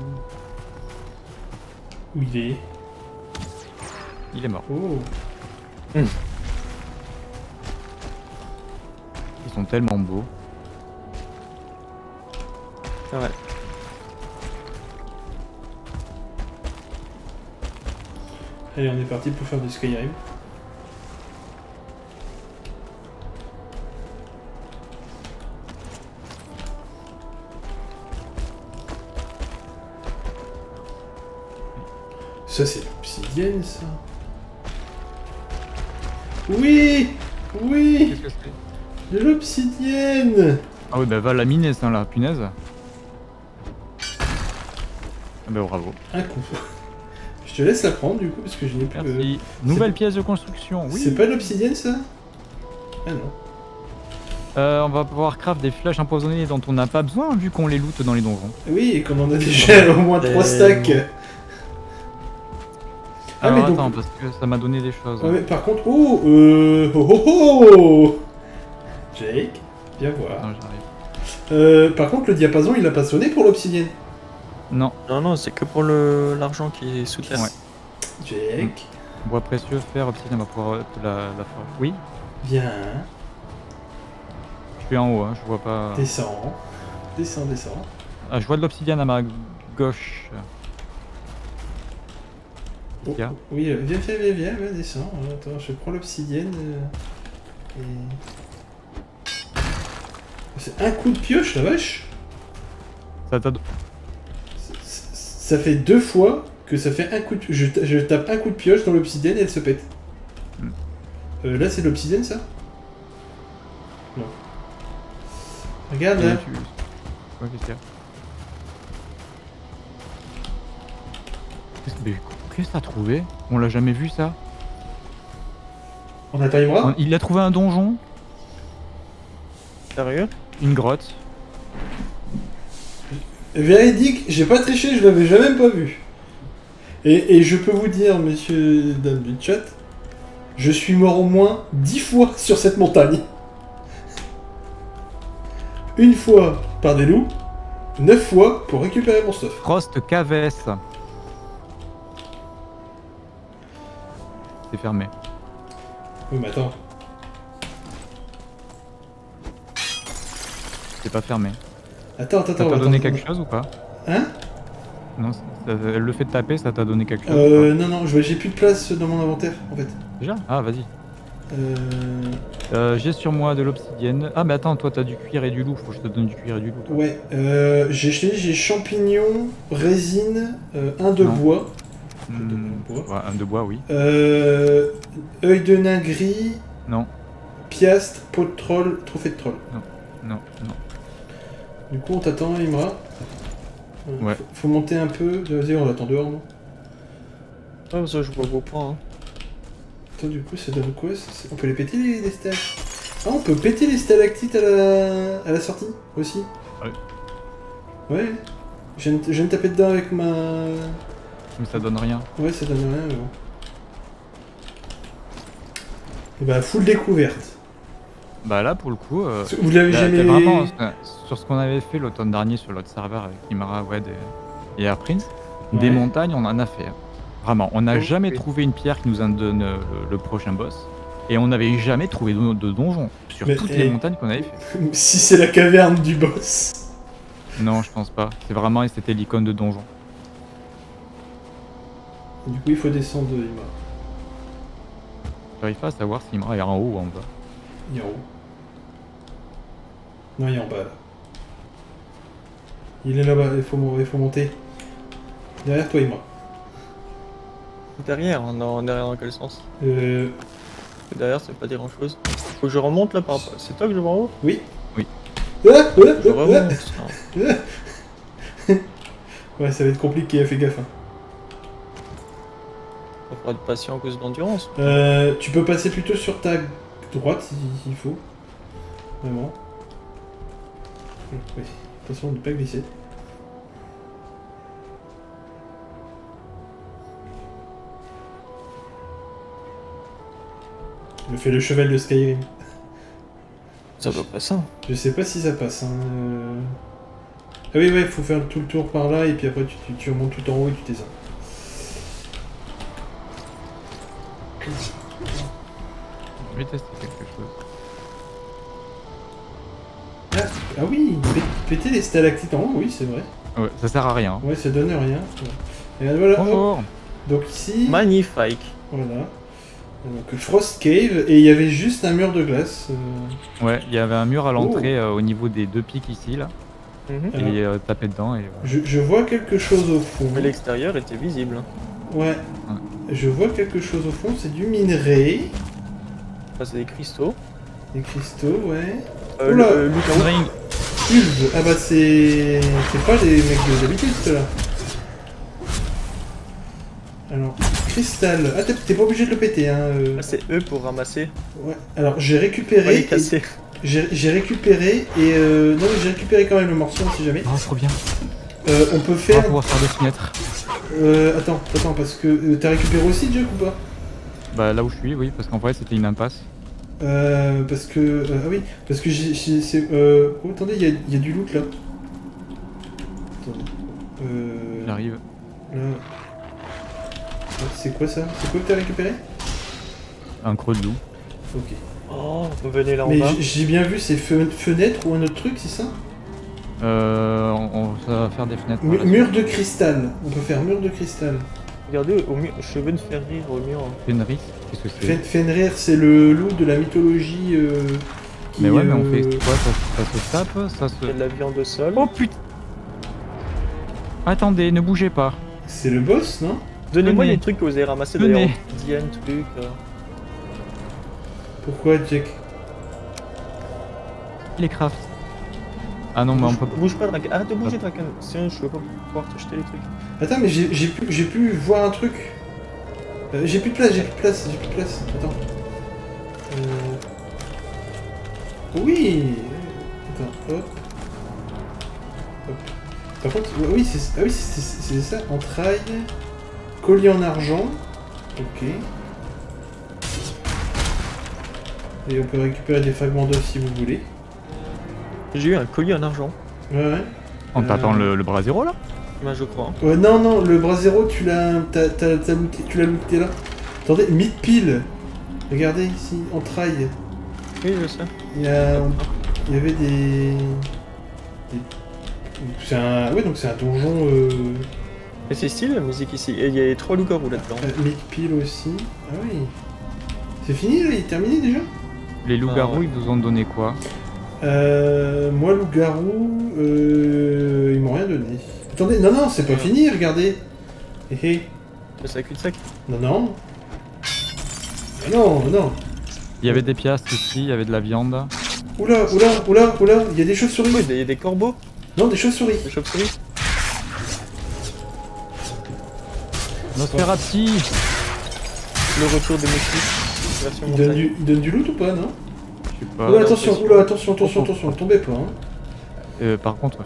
Où il est? Il est mort. Oh. Mmh. Ils sont tellement beaux. C'est vrai. Allez, on est parti pour faire du Skyrim. Ça c'est l'obsidienne ça. Oui, oui. Qu'est-ce que c'est? De l'obsidienne. Ah oui, bah va la miner ça là, punaise. Ah bah bravo. Un coup. Je te laisse la prendre du coup parce que je n'ai plus de... Nouvelle pièce de construction, oui. C'est pas de l'obsidienne ça? Ah non. Euh, on va pouvoir craft des flèches empoisonnées dont on n'a pas besoin vu qu'on les loot dans les donjons. Oui, et comme on a déjà au moins trois stacks. Ah alors mais attends, donc... parce que ça m'a donné des choses. Ah, mais par contre, oh, euh... oh, oh, oh Jake, viens voir. Non, euh, par contre, le diapason, il a pas sonné pour l'obsidienne. Non, non, non, c'est que pour le l'argent qui est sous terre. Ouais. Jake. Bois précieux, fer, obsidienne, on va pouvoir la, la faire. Oui. Viens. Je suis en haut, hein, je vois pas. Descends. Descends, descends. Ah, je vois de l'obsidienne à ma gauche. Oh, oui, viens, viens, viens, viens, viens, descends. Attends, je prends l'obsidienne. Euh, et... C'est un coup de pioche, la vache. Ça t'a... Ça fait deux fois que ça fait un coup de... Je, je tape un coup de pioche dans l'obsidienne et elle se pète. Mm. Euh, là, c'est de l'obsidienne, ça? Non. Regarde, là. Tu... Ouais, qu'est-ce qu'il y a? Qu'est-ce que... Qu'est-ce que t'as trouvé? On l'a jamais vu, ça. On a pas Imra? Il a trouvé un donjon. Sérieux? Une grotte. Véridique, j'ai pas triché, je l'avais jamais pas vu. Et, et je peux vous dire, monsieur dame du chat, je suis mort au moins dix fois sur cette montagne. Une fois par des loups, neuf fois pour récupérer mon stuff. Frost Cavesse. C'est fermé. Oui, mais attends. C'est pas fermé. Attends, attends, attends. Ça t'a donné attends, quelque attends. chose ou pas? Hein? Non, le fait de taper, ça t'a donné quelque chose? Euh, non, non, j'ai plus de place dans mon inventaire, en fait. Déjà? Ah, vas-y. Euh... euh j'ai sur moi de l'obsidienne. Ah, mais attends, toi, t'as du cuir et du loup, faut que je te donne du cuir et du loup. Toi. Ouais, euh, j'ai j'ai champignons, résine, euh, un de non. bois. Je te donne un bois. Ouais, un de bois, oui. Euh... Œil de nain gris. Non. Piastre, peau de troll, trophée de troll. Non, non, non. Du coup, on t'attend, Imra. Ouais. Faut, faut monter un peu. Vas-y, on l'attend dehors, non? Ah, ça, je vois vos points. Hein. Attends, du coup, ça donne quoi? On peut les péter, les, les stacks? Ah, on peut péter les stalactites à la, à la sortie, aussi. Ouais. Ouais. Je viens, je viens de taper dedans avec ma... Mais ça donne rien. Ouais, ça donne rien, mais bon. Et bah, full découverte. Bah là, pour le coup... Euh, vous l'avez jamais... Vraiment, sur ce qu'on avait fait l'automne dernier sur l'autre serveur avec Imra, Wed et, et Air Prince, ouais. Des montagnes, on en a fait. Vraiment, on n'a oh, jamais oui. trouvé une pierre qui nous en donne euh, le prochain boss. Et on n'avait jamais trouvé de, de donjon sur mais, toutes eh, les montagnes qu'on avait fait. Si c'est la caverne du boss. Non, je pense pas. C'est vraiment... C'était l'icône de donjon. Du coup, il faut descendre de Imra. J'arrive pas à savoir si Imra est en haut ou en bas. Il est en haut. Non, il est en bas là. Il est là-bas, il faut, il faut monter. Derrière toi, Imra. Derrière, on est derrière dans quel sens? Euh. Derrière, c'est pas dire grand-chose. Faut que je remonte là par rapport. C'est toi que je vais en haut? Oui. Oui. Ah, ah, je ah, remonte. Ah. Ah. Ouais, ça va être compliqué, fais gaffe. Hein. Il faudra être patient à cause de l'endurance. Euh, tu peux passer plutôt sur ta droite s'il faut. Vraiment. Oui. De toute façon, on ne peut pas glisser. me fait le cheval de Skyrim. Ça va pas ça. Je sais pas si ça passe. Hein. Euh... Ah oui, ouais, faut faire tout le tour par là et puis après tu, tu, tu remontes tout en haut et tu t'es Je vais tester quelque chose. Ah, ah oui, péter les stalactites en haut, oui, c'est vrai. Ouais, ça sert à rien. Ouais, ça donne rien. Ouais. Et voilà. Bonjour. Oh. Donc ici. Magnifique. Voilà. Donc Frost Cave, et il y avait juste un mur de glace. Euh... Ouais, il y avait un mur à l'entrée oh. euh, au niveau des deux pics ici, là. Mm-hmm. Et euh, taper dedans. Et, ouais. je, je vois quelque chose au fond. Mais l'extérieur était visible. Ouais. ouais. Je vois quelque chose au fond, c'est du minerai. Enfin, c'est des cristaux. Des cristaux, ouais. Euh, Oula, le, le Ring. Ulve. Ah bah c'est... C'est pas des mecs d'habitude, ceux-là. Alors... Cristal. Ah, t'es pas obligé de le péter, hein. Euh... Ah, c'est eux pour ramasser. Ouais. Alors, j'ai récupéré... Et... J'ai récupéré et... Euh... Non, mais j'ai récupéré quand même le morceau, si jamais. Ah, trop bien. Euh, on peut faire... On va pouvoir faire des fenêtres. Euh... Attends, attends, parce que... Euh, t'as récupéré aussi, Jake, ou pas? Bah, là où je suis, oui, parce qu'en vrai, c'était une impasse. Euh... Parce que... Euh, ah oui, parce que j'ai... Euh... Oh, attendez, il y a, y a du loot, là. Attendez. Euh... J'arrive. Là... C'est quoi ça? C'est quoi que t'as récupéré? Un creux de loup. Ok. Oh, venez là en bas. Mais j'ai bien vu, c'est fenêtre ou un autre truc, c'est ça? Euh... On, on va faire des fenêtres. M mur de cristal. On peut faire mur de cristal. Regardez, au mur, cheveux de Fenrir au mur. Fenrir, qu'est-ce que c'est? Fenrir, c'est le loup de la mythologie euh, qui... Mais ouais, euh... mais on fait quoi? Ça, ça se tape? Ça se... Il y a de la viande au sol. Oh putain! Attendez, ne bougez pas. C'est le boss, non? Donnez-moi les trucs que vous avez ramassés d'ailleurs. Diane, truc. Euh... Pourquoi, Jake? Il est craft. Ah non, mais on peut pas. Bouge pas, Draken. Arrête de bouger, Draken. Sinon, je peux pas pouvoir t'acheter les trucs. Attends, mais j'ai pu, pu voir un truc. Euh, j'ai plus de place, j'ai plus de place, j'ai plus de place. Attends. Euh... Oui. Attends, hop. Hop. Par contre, oui, c'est ah, oui, ça. Entrailles. Collier en argent, ok. Et on peut récupérer des fragments d'œufs si vous voulez. J'ai eu un collier en argent. Ouais, ouais. On t'attend euh... le, le bras zéro là? Bah je crois. Ouais, non, non, le bras zéro tu l'as tu l'as looté là. Attendez, mid pile. Regardez ici, entrailles. Oui, je sais. Il y, a... Il y avait des... des... C'est un... Ouais, donc c'est un donjon... Euh... Et c'est stylé la musique ici, et il y a les trois loups-garous là-dedans. Euh, Mid pile aussi, ah oui. C'est fini là, il est terminé déjà? Les loups-garous, ah, ouais. Ils vous ont donné quoi? Euh... Moi loup-garou, euh... ils m'ont rien donné. Attendez, non non, c'est pas fini, regardez. Hé eh, hé. Eh. C'est un cul-de-sac? Non non. Non, non. Il y avait des piastres ici, il y avait de la viande. Oula, oula, oula, oula, il y a des chauves-souris. Il y a des corbeaux? Non, des chauves-souris. Des chauves-souris? Nosferati. Le retour des Mexiques. Il donne, du, il donne du loot ou pas, non? Je sais pas. Oh, attention, oh, là, attention, attention, attention, tombez pas. Hein. Euh, par contre,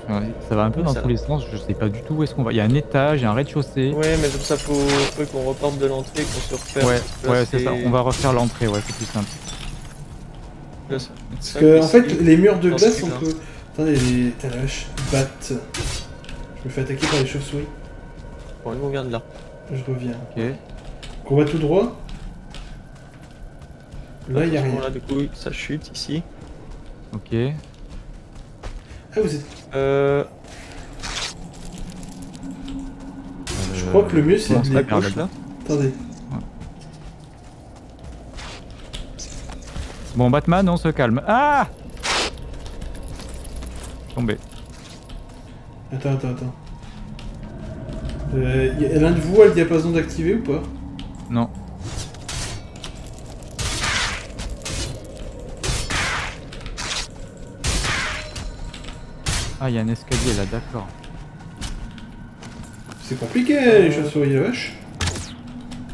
ça va un peu dans ça tous va. les sens, je sais pas du tout où est-ce qu'on va. Il y a un étage, il y a un rez-de-chaussée. Ouais, mais comme ça, faut euh, qu'on reparte de l'entrée, qu'on se refaire. Ouais, ouais c'est ça, on va refaire l'entrée, ouais, c'est plus simple. Là, Parce que, en fait, les murs de non, glace, on peut. Attendez, les... t'as la hache, batte. Je me fais attaquer par les chauves-souris. Bon, on vient de là. Je reviens. Ok. On va tout droit. Là, il n'y a rien. Là, du coup, ça chute ici. Ok. Ah, vous êtes. Euh. Je crois que le mieux, c'est de la gauche là. Attendez. Ouais. Bon, Batman, on se calme. Ah! Tombé. Attends, attends, attends. Euh, l'un de vous a le diapason d'activer ou pas? Non. Ah, il y a un escalier là, d'accord. C'est compliqué euh... les chauves-souris de vache.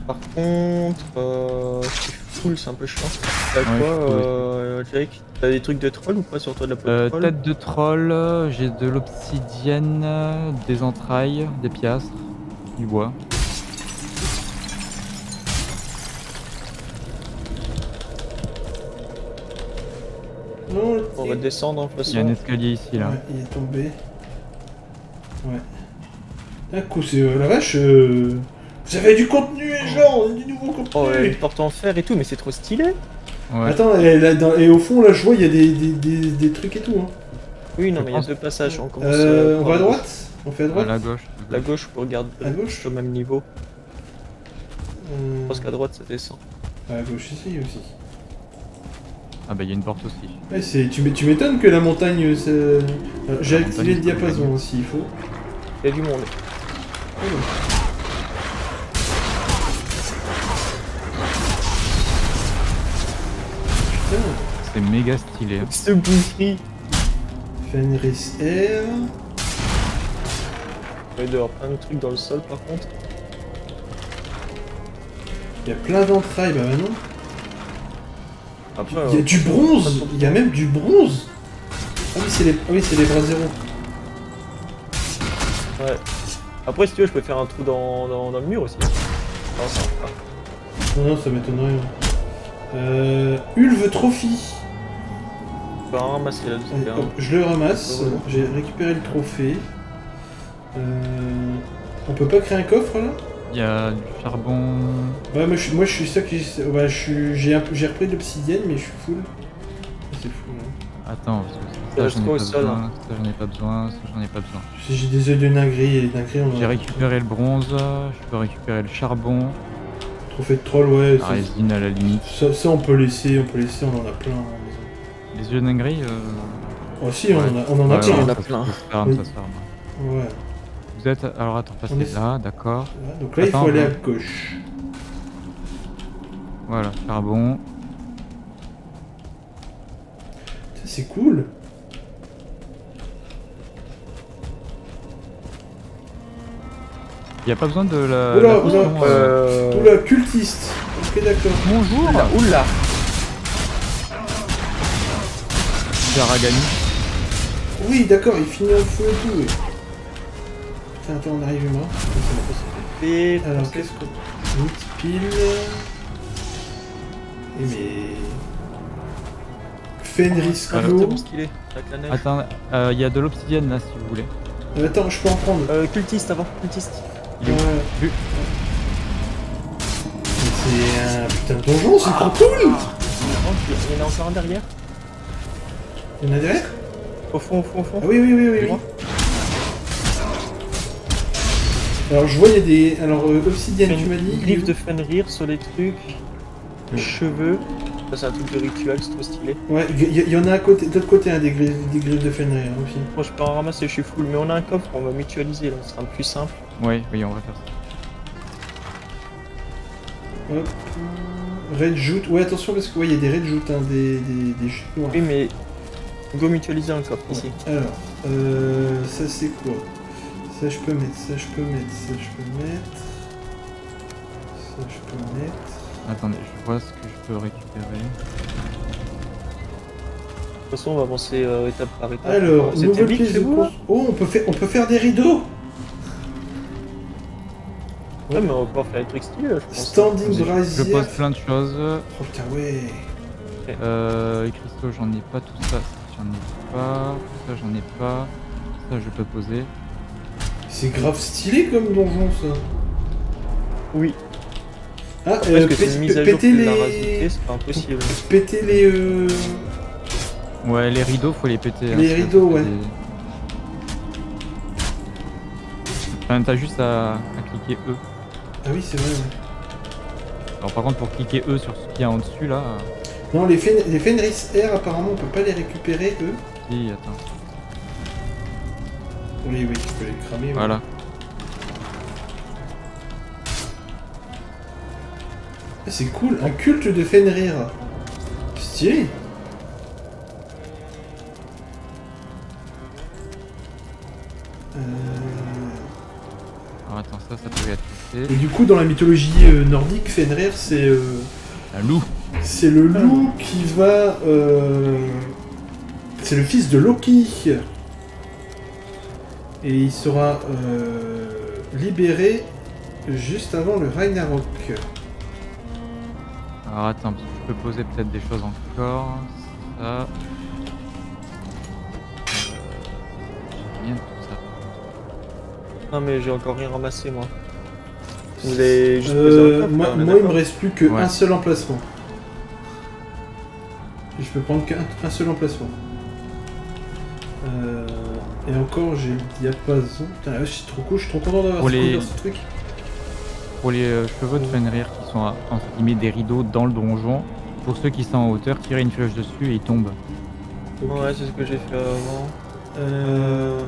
Par contre, euh, c'est full, c'est un peu chiant. T'as quoi, ouais, euh, Jake? T'as des trucs de troll ou pas sur toi de la peau euh, de troll? Tête de troll, j'ai de l'obsidienne, des entrailles, des piastres, du bois. Non, le... On va descendre en façon. Il y a un escalier ici là. Ouais, il est tombé. Ouais. D'un coup, c'est euh, la vache. Euh... Vous avez du contenu, les gens, du nouveau contenu. Oh, ouais, porte en fer et tout, mais c'est trop stylé. Ouais. Attends, et, là, dans... et au fond, là, je vois, il y a des, des, des, des trucs et tout. Hein. Oui, non, mais il y a deux passages. On commence. Euh, on va à droite. On fait à droite. À la gauche. La gauche, on regarde. À gauche. Au même niveau. Hum... Je pense qu'à droite, ça descend. À la gauche ici aussi. Ah bah il y a une porte aussi. Ouais, tu m'étonnes que la montagne... Ça... J'ai activé le diapason aussi, il faut. Il y a du monde. Oh. Putain. C'est méga stylé. Ce boucherie. Fenris Air. Il doit y avoir plein de trucs dans le sol par contre. Il y a plein d'entrailles, bah maintenant. Après, il y a euh, du bronze. Il y a même du bronze. Ah oui, c'est les, ah oui, c'est les bras zéro. Ouais. Après, si tu veux, je peux faire un trou dans, dans, dans le mur aussi. Non, ça, ah. non, non, ça m'étonnerait. Euh... Ulve Trophy. Bah, ramasse là, là, hop, je le ramasse. J'ai récupéré le trophée. Euh... On peut pas créer un coffre là? Il y a du charbon... Ouais, moi je suis, moi, je suis sûr que j'ai ouais, j'ai repris de l'obsidienne, mais je suis full. C'est full, hein. Attends, ça, ça j'en ai, hein. ai, ai pas besoin, ça j'en ai pas besoin. J'ai des œufs de nagri et nagri on J'ai récupéré le bronze, je peux récupérer le charbon. Trophée de troll, ouais. La résine à la limite. Ça, ça on peut laisser, on peut laisser, on en a plein. Hein. Les œufs de nagri euh... Oh si, ouais. on, a, on en a ouais, plein. On en a plein. Oui. Ouais. Vous êtes... Alors attends, passez est... là, d'accord. Ouais, donc là attends, il faut aller à gauche. Voilà, charbon. C'est cool. Il n'y a pas besoin de la... Oula, la oula, façon, euh... oula, cultiste. Ok, d'accord. Bonjour. Oula, oula. Jaragani. Oui, d'accord, il finit en feu et tout. Oui. Putain, attends, on arrive humain. C'est alors, qu'est-ce qu'on... Multipile... Et mais... Fenris Halo... Attends, il euh, y a de l'obsidienne là, si vous voulez. Euh, attends, je peux en prendre. Euh, cultiste avant, cultiste. Il est ouais. C'est un putain de donjon, c'est trop cool. Il y en a encore un derrière. Il y en a derrière? Au fond, au fond, au fond. Ah, oui, oui, oui, oui. oui. Alors je vois il y a des... Alors euh, obsidienne tu m'as dit... Griffe de Fenrir sur les trucs... Ouais. Cheveux... Ça c'est un truc de rituel, c'est trop stylé. Ouais, il y, y en a à côté, de l'autre côté hein, des, gri des griffes de Fenrir aussi. Bon je peux en ramasser, je suis full, mais on a un coffre, on va mutualiser là, ce sera plus simple. Oui, oui on va faire ça. Hop... Red Jute, ouais attention parce que ouais il y a des Red Jute, hein, des, des, des chutes noires. Oui mais... Go mutualiser un coffre ouais. ici. Alors... Euh... Ça c'est quoi? Ça je peux mettre, ça je peux mettre, ça je peux mettre, ça je peux mettre... Attendez, je vois ce que je peux récupérer. De toute façon on va avancer euh, étape par étape. Alors, nouvelle pièce de bois. Oh, on peut, faire, on peut faire des rideaux. Ouais, ouais mais on va pouvoir faire des trucs stylés, je pense. Standing brasier. Je pose plein de choses. Oh putain, ouais. Okay. Euh, les cristaux, j'en ai pas, tout ça, j'en ai pas, tout ça, j'en ai pas, ça je peux poser. C'est grave stylé comme donjon ça. Oui. Ah, après, euh, péter les... Rajouter, pas impossible. Péter les... Euh... Ouais, les rideaux, faut les péter. Les hein, rideaux, ouais. Les... Enfin, t'as juste à... à cliquer E. Ah oui, c'est vrai, ouais. Alors par contre, pour cliquer E sur ce qu'il y a en dessus, là... Non, les, fen... les Fenris R, apparemment, on peut pas les récupérer, eux. Si, attends. Oui, oui, tu peux les cramer. Voilà. Ouais. C'est cool, un culte de Fenrir. Stylé. Euh... Alors attends, ça, ça peut être poussé. Et du coup, dans la mythologie euh, nordique, Fenrir, c'est... Euh... Un loup. C'est le loup qui va... Euh... C'est le fils de Loki. Et il sera euh, libéré juste avant le Ragnarok. Alors attends, je peux poser peut-être des choses encore. Ça. Non mais j'ai encore rien ramassé moi. Vous avez juste euh, moi, là, moi il me reste plus qu'un ouais. seul emplacement. Je peux prendre qu'un seul emplacement. Euh, et encore j'ai diapason. Putain la vache c'est trop cool, je suis trop content d'avoir les... ce truc. Pour les euh, cheveux de Fenrir qui sont à, entre guillemets des rideaux dans le donjon, pour ceux qui sont en hauteur, tirez une flèche dessus et ils tombent. Okay. Ouais c'est ce que j'ai fait avant. Euh...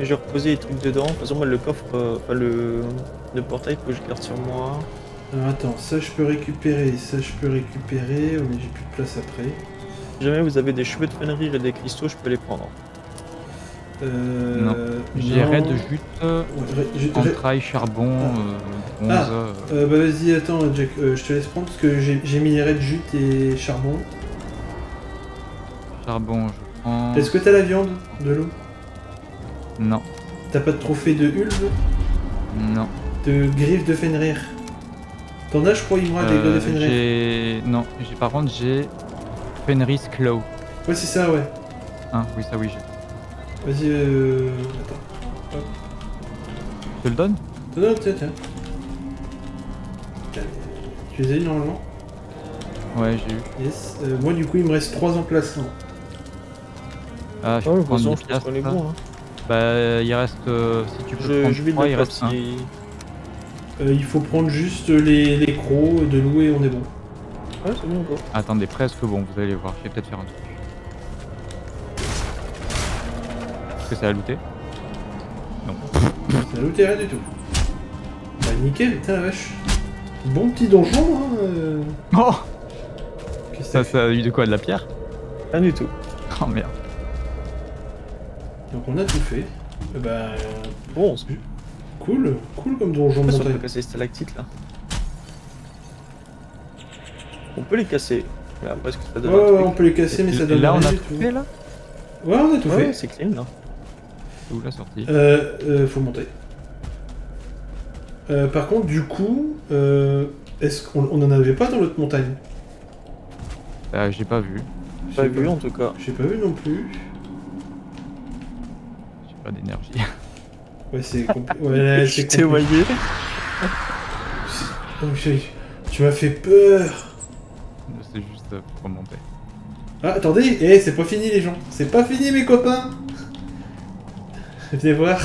J'ai reposé les trucs dedans, de toute façon moi le coffre, euh, enfin le... le portail que je garde sur moi. Alors attends, ça je peux récupérer, ça je peux récupérer, oh, mais j'ai plus de place après. Si jamais vous avez des cheveux de Fenrir et des cristaux, je peux les prendre. Euh... Non, j'ai raid, jute, ouais, entrailles, charbon, ah. euh, bronze... Ah. Euh... Euh, bah vas-y attends Jack, euh, je te laisse prendre parce que j'ai mis les raids, jute et charbon. Charbon, je prends... Est-ce que t'as la viande, de l'eau? Non. T'as pas de trophée de Hulve? Non. De griffe de Fenrir? T'en as je crois Imra euh, des gars de Fenrir? Non, par contre j'ai Fenris Claw. Ouais c'est ça ouais. Ah oui ça oui j'ai. Vas-y euh... Attends. Hop. Je te le donne? Non non tiens tiens. Tu les as eu normalement? Ouais j'ai eu. Yes. Euh, moi du coup il me reste trois emplacements. Ah je oh, peux prendre des piastres, je prends. Bah il reste, euh, si tu peux je, prendre je vais trois, il reste un. Euh, il faut prendre juste les, les crocs, de l'eau et on est bon. Ouais c'est bon quoi. Attendez, presque bon, vous allez voir, je vais peut-être faire un truc. Est-ce que ça a looté? Non. Ça a looté rien du tout. Bah nickel, putain la vache. Bon petit donjon hein euh... Oh ça, ça a eu de quoi? De la pierre? Rien du tout. Oh merde. Donc on a tout fait. Euh, bah... Bon, c'est plus. Cool, cool comme donjon de montagne. On peut casser les stalactites là. On peut les casser. Mais après, que ça donne ouais, un truc. On peut les casser, et mais ça donne là, on a tout fait là. Ouais, on a tout ouais, fait. C'est clean là. C'est où la sortie? Euh, euh, faut monter. Euh, par contre, du coup, euh, est-ce qu'on on en avait pas dans l'autre montagne? Bah, j'ai pas vu. J'ai pas vu en tout cas. J'ai pas vu non plus. D'énergie. Ouais c'est compliqué. Ouais, je t'ai éloigné. Tu m'as fait peur. C'est juste pour monter. Ah attendez, eh, c'est pas fini les gens. C'est pas fini mes copains. Venez voir.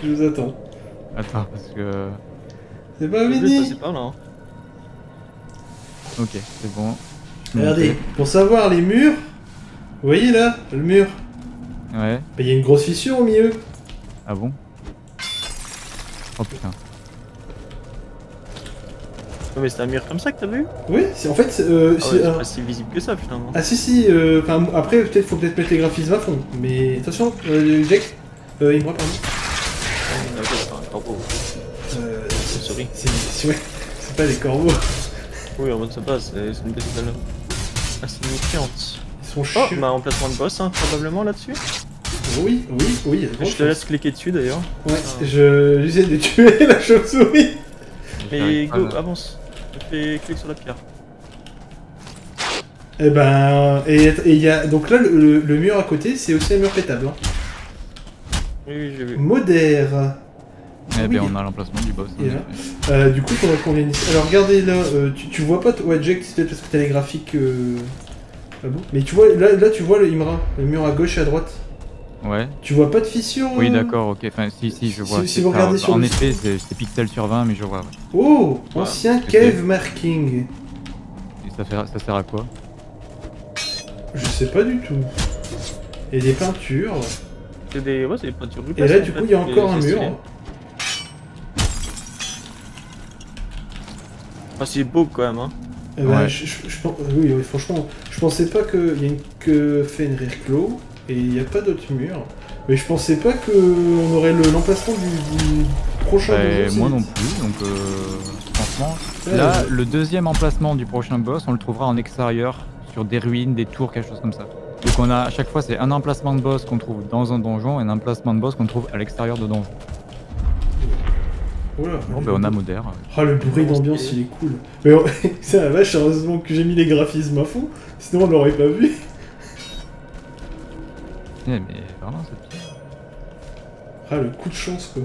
Je vous attends. Attends parce que... C'est pas fini. Pas, là, hein. Ok, c'est bon. Regardez, pour savoir les murs... Vous voyez là, le mur. Ouais. Bah y'a une grosse fissure au milieu. Ah bon? Oh putain. Non mais c'est un mur comme ça que t'as vu? Oui, c'est en fait... Euh, ah c'est ouais, euh... pas si visible que ça finalement. Ah si si, euh, après peut-être faut peut-être mettre les graphismes à fond. Mais attention, euh, Jake, euh, il me pardon. Ah, c'est un corbeau. Euh... C'est une souris. C'est ouais. pas des corbeaux. Oui en mode ça passe, c'est une petite balle assez méfiante. Son oh, bah emplacement de boss, hein, probablement là-dessus. Oui, oui, oui. Je te laisse cliquer dessus d'ailleurs. Ouais, ah. je j'essaie de tuer la chauve-souris. Mais go, ah, avance. Fais clic sur la pierre. Et ben, et il y a donc là le, le, le mur à côté, c'est aussi un mur pétable. Hein. Oui, oui, j'ai vu. Modère. Eh oui. Bien, on a l'emplacement du boss. Yeah. Hein. Euh, du coup, faudrait qu'on les... Alors, regardez là, euh, tu, tu vois pas, ouais, Jake, c'est peut-être parce que t'as les graphiques. Euh... Ah bon? Mais tu vois, là, là tu vois le Imra, le mur à gauche et à droite. Ouais. Tu vois pas de fissure? Oui d'accord, ok, enfin si, si, je vois. Si, si vous regardez ça, sur en le... effet, c'est pixel sur vingt, mais je vois. Ouais. Oh ouais, ancien cave marking. Et ça, fait, ça sert à quoi? Je sais pas du tout. Et des peintures. C'est des... Ouais, c'est des peintures du passé. Et là du coup, il y a encore un mur. Ah c'est beau quand même, hein. Euh, ouais. bah, je, je, je, oui, oui, franchement, je pensais pas que il y a une, que Fenrir clos et il n'y a pas d'autre mur. Mais je pensais pas que on aurait l'emplacement le, du, du prochain. Bah, moi non plus, donc euh, franchement, ouais, là, ouais. le deuxième emplacement du prochain boss, on le trouvera en extérieur, sur des ruines, des tours, quelque chose comme ça. Donc on a à chaque fois, c'est un emplacement de boss qu'on trouve dans un donjon et un emplacement de boss qu'on trouve à l'extérieur de donjon. Oula, bon, bah on a modère. Ah, le bruit d'ambiance il est cool. Mais on... c'est la vache, heureusement que j'ai mis les graphismes à fond, sinon on l'aurait pas vu. Eh, mais vraiment, c'est Ah, le coup de chance, quoi.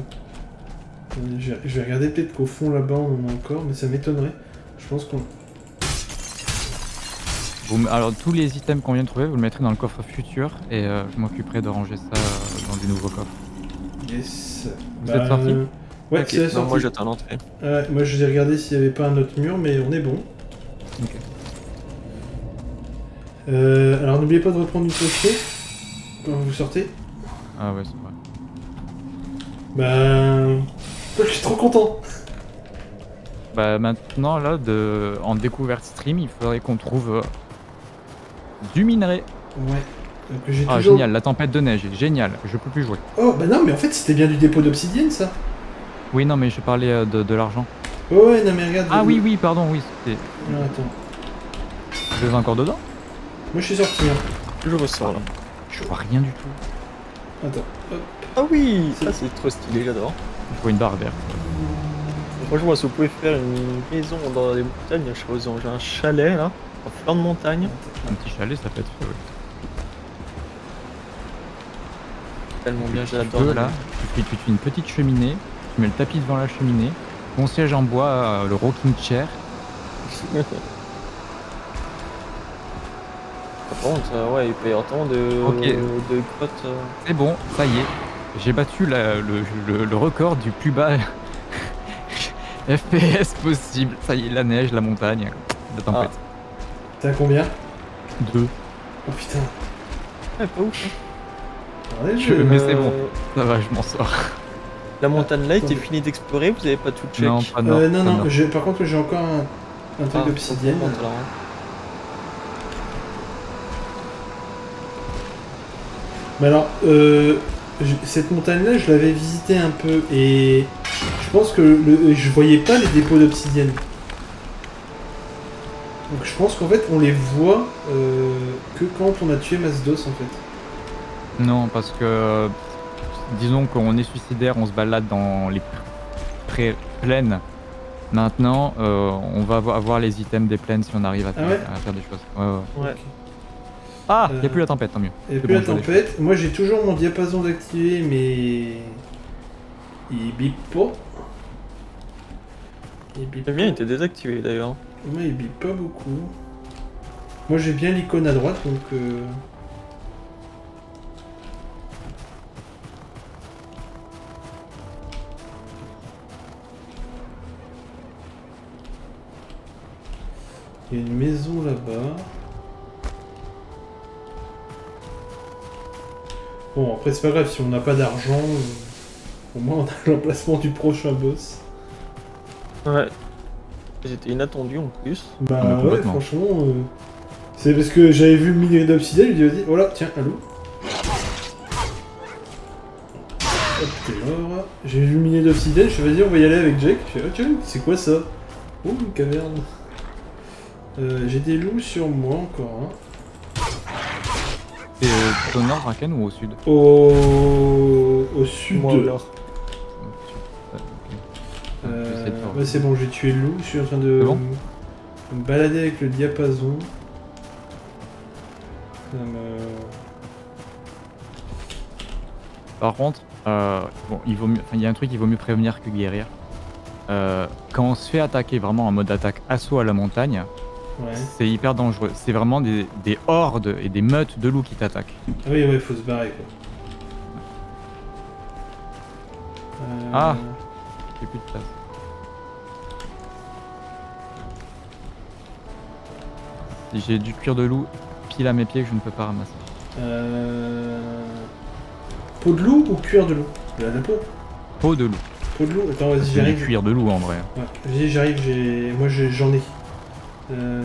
Je vais regarder peut-être qu'au fond, là-bas, on en a encore, mais ça m'étonnerait. Je pense qu'on... Vous, alors, tous les items qu'on vient de trouver, vous le mettrez dans le coffre futur, et euh, je m'occuperai de ranger ça euh, dans du nouveau coffre. Yes. Vous bah, êtes sorti euh... Ouais, okay. C'est la sortie. Moi, j'attends l'entrée. Euh, moi, je vais regarder s'il n'y avait pas un autre mur, mais on est bon. Ok. Euh, alors n'oubliez pas de reprendre du crochet quand vous sortez. Ah ouais, c'est vrai. Bah... Je suis trop content. Bah maintenant là, de... en découverte stream, il faudrait qu'on trouve euh... du minerai. Ouais. Donc, ah toujours... génial, la tempête de neige est géniale, je peux plus jouer. Oh bah non mais en fait c'était bien du dépôt d'obsidienne ça. Oui non mais je parlais euh, de, de l'argent. Oh ouais non mais regarde. Ah oui oui pardon oui c'était... Non attends. Je vais encore dedans. Moi je suis sorti hein. Je ressors là. Je vois rien du tout. Attends. Hop. Ah oui, ça c'est trop stylé, j'adore. Je vois une barre verte. Franchement, si vous pouvez faire une maison dans les montagnes, je serais aux anges. J'ai un chalet là, en flanc de montagne. Un petit chalet, ça peut être fait, ouais. Tellement bien, j'adore là. Tu fais une petite cheminée, tu mets le tapis devant la cheminée, mon siège en bois, euh, le rocking chair. Par contre, euh, ouais, il peut y avoir tant de, okay. de potes. Euh... C'est bon, ça y est. J'ai battu la, le, le, le record du plus bas F P S possible. Ça y est, la neige, la montagne, la tempête. Ah. T'as combien? Deux. Oh putain. Ouais, pas ouf. Hein. Ouais, je... Mais c'est bon, ça va, je m'en sors. La montagne light est finie d'explorer, vous avez pas tout check? Non, pas non. Euh, non, pas non. non. Par contre, j'ai encore un, un truc ah, d'obsidienne. Mais alors, euh, je, cette montagne-là, je l'avais visitée un peu et je pense que le, je voyais pas les dépôts d'obsidienne. Donc je pense qu'en fait, on les voit euh, que quand on a tué Mazdos, en fait. Non, parce que, disons qu'on est suicidaire, on se balade dans les pré plaines. Maintenant, euh, on va avoir les items des plaines si on arrive à faire, ah ouais à faire des choses. Ouais, ouais. ouais. Okay. Ah, il n'y a plus la tempête, tant mieux. Il n'y a plus la tempête. Moi j'ai toujours mon diapason d'activer, mais... Il bip pas. Il bip pas. Bien, il était désactivé d'ailleurs. Moi il bip pas beaucoup. Moi j'ai bien l'icône à droite, donc... Euh... Il y a une maison là-bas. Bon, après c'est pas grave, si on n'a pas d'argent, euh, au moins on a l'emplacement du prochain boss. Ouais. C'était inattendu en plus. Bah ah, ouais, franchement... Euh, c'est parce que j'avais vu le minerai d'obsidienne, je me suis dit, oh là, tiens, allô. Hop, t'es mort. J'ai vu le minerai d'obsidienne, je me suis dit, on va y aller avec Jake. Je me suis dit, oh, c'est quoi ça? Oh, une caverne. Euh, j'ai des loups sur moi encore, hein. C'est au nord, Draken, ou au sud? Au... au sud. Moi, au nord. Euh... Ouais, c'est bon, j'ai tué le loup, je suis en train de bon me balader avec le diapason. Me... Par contre, euh, bon, il vaut mieux... enfin, y a un truc, il vaut mieux prévenir que guérir. Euh, quand on se fait attaquer vraiment en mode attaque assaut à la montagne, ouais. C'est hyper dangereux, c'est vraiment des, des hordes et des meutes de loups qui t'attaquent. Ah oui, ouais, faut se barrer quoi. Euh... Ah, j'ai plus de place. J'ai du cuir de loup pile à mes pieds que je ne peux pas ramasser. Euh... Peau de loup ou cuir de loup? La peau. Peau de loup. Peau de loup, attends, vas-y, j'arrive. Du cuir de loup en vrai. Ouais, vas-y, j'arrive, j'ai... moi j'en ai. Euh,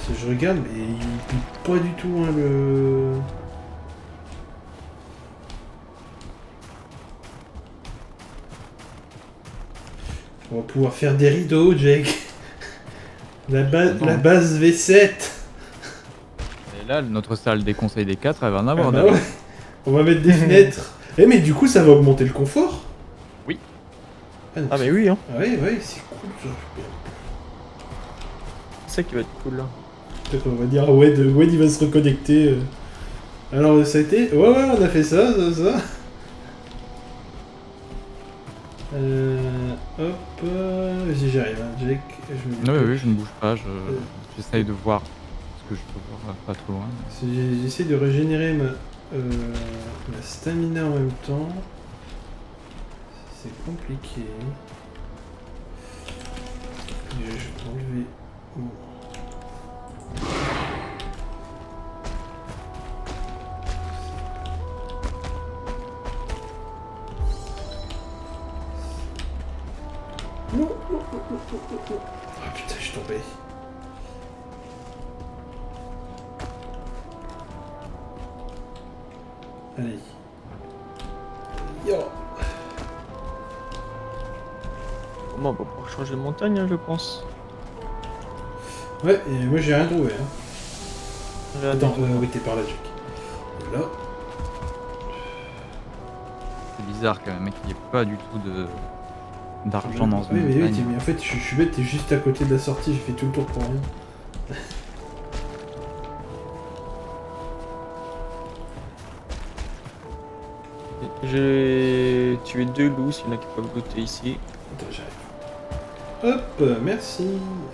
si je regarde, mais il pique pas du tout hein, le... On va pouvoir faire des rideaux, Jake. La, ba la base V sept. Et là, notre salle des conseils des quatre, elle va en avoir. Ah bah ouais. On va mettre des fenêtres. Eh mais du coup, ça va augmenter le confort. Oui. Ah, ah mais oui, hein. Ah oui, oui, c'est cool. Genre. C'est ça qui va être cool là. Peut-être on va dire ah ouais, de, ouais, il va se reconnecter. Alors ça a été... Ouais ouais on a fait ça, ça, ça. Euh, hop, euh, vas-y, j'arrive, hein, Jake. Je me... Oui, oui, je ne bouge pas, j'essaye je... euh... de voir ce que je peux voir pas trop loin. Mais... J'essaie de régénérer ma... Euh, ma stamina en même temps. C'est compliqué. Je vais enlever... Oh. Ah putain, je suis tombé. Allez. Yo. Bon, on va pouvoir changer de montagne, je pense. Ouais, et moi j'ai rien trouvé. Hein. Attends, euh, oui, t'es par là, Jake. Là. C'est bizarre quand même, mec, il n'y a pas du tout de... d'argent dans ce montagne. Oui, mais en fait, je, je suis bête, t'es juste à côté de la sortie, j'ai fait tout le tour pour rien. J'ai tué deux loups, s'il y en a qui peuvent goûter ici. Attends, j'arrive. Hop, merci.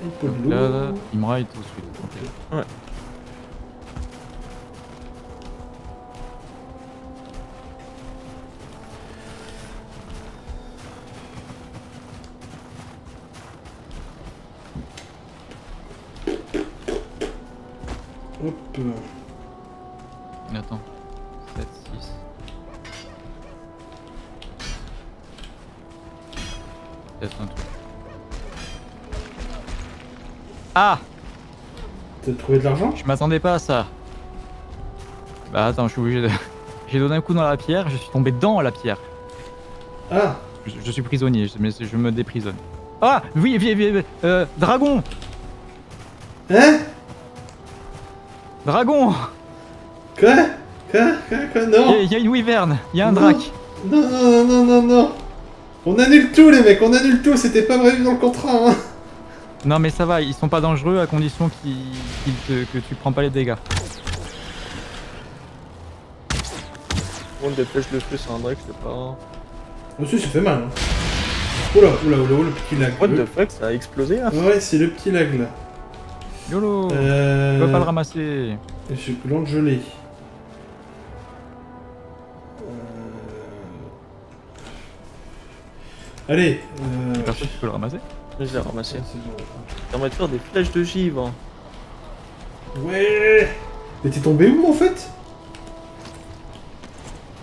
Une peau de loup. Là, là, Imra est tout de suite. Okay. Ouais. Attends, sept, six. Peut-être un truc. Ah! T'as trouvé de l'argent? Je m'attendais pas à ça. Bah attends, je suis obligé de... J'ai donné un coup dans la pierre, je suis tombé dans la pierre. Ah! Je, je suis prisonnier, mais je me déprisonne. Ah! Oui, oui, oui, oui. Euh, dragon! Hein? Dragon! Quoi? Quoi? Quoi? Quoi? Non! Il y, y a une wyverne, il y a un drac. Non, non, non, non, non! On annule tout, les mecs, on annule tout, c'était pas prévu dans le contrat, hein! Non, mais ça va, ils sont pas dangereux à condition qu'ils, qu'ils te, que tu prends pas les dégâts. On dépêche le feu, c'est un drac, c'est pas. Aussi, ça fait mal, hein! Oula, oula, oula, oula, le petit lag. What the fuck, ça a explosé, là? Ouais, c'est le petit lag, là. YOLO! Euh... Je peux pas le ramasser! Je suis blanc de gelée. Euh... Allez! Euh... Personne qui peut le ramasser? Je l'ai ramassé. Ça va te faire des flèches de givre. Ouais! Mais t'es tombé où en fait?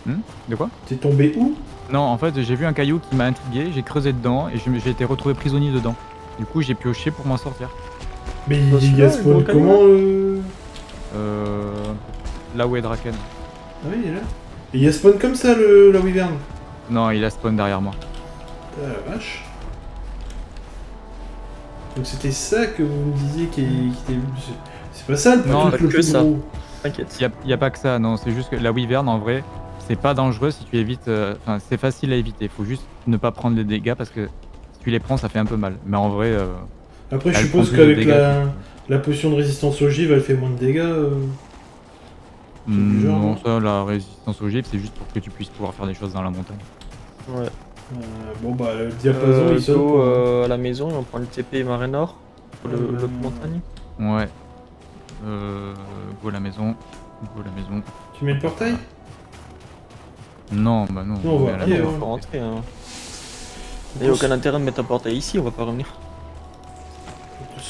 Hum? De quoi? T'es tombé où? Non, en fait j'ai vu un caillou qui m'a intrigué, j'ai creusé dedans et j'ai été retrouvé prisonnier dedans. Du coup j'ai pioché pour m'en sortir. Mais il y a spawn comment euh... euh... Là où est Draken. Ah oui, il est là. Et il y a spawn comme ça le la wyvern. Non, il a spawn derrière moi. Ah la vache. Donc c'était ça que vous me disiez qui était... C'est pas ça le truc. Non, pas que ça. T'inquiète. Il n'y a pas que ça, non. C'est juste que la wyvern en vrai, c'est pas dangereux si tu évites... Enfin, c'est facile à éviter. Faut juste ne pas prendre les dégâts parce que si tu les prends, ça fait un peu mal. Mais en vrai... Euh... Après, elle je suppose qu'avec la, la potion de résistance aux givres, elle fait moins de dégâts. Euh... Mmh, genre, non, ça, la résistance aux givres, c'est juste pour que tu puisses pouvoir faire des choses dans la montagne. Ouais. Euh, bon, bah, le diapason, euh, il saute. Euh, à la maison, on prend le T P Marais Nord pour l'autre euh... montagne. Ouais. Euh, go à la maison. Go à la maison. Tu mets le portail? Non, bah non. Non, on va aller à la maison. Faut rentrer. Hein. Il n'y a aucun intérêt de mettre un portail ici, on va pas revenir.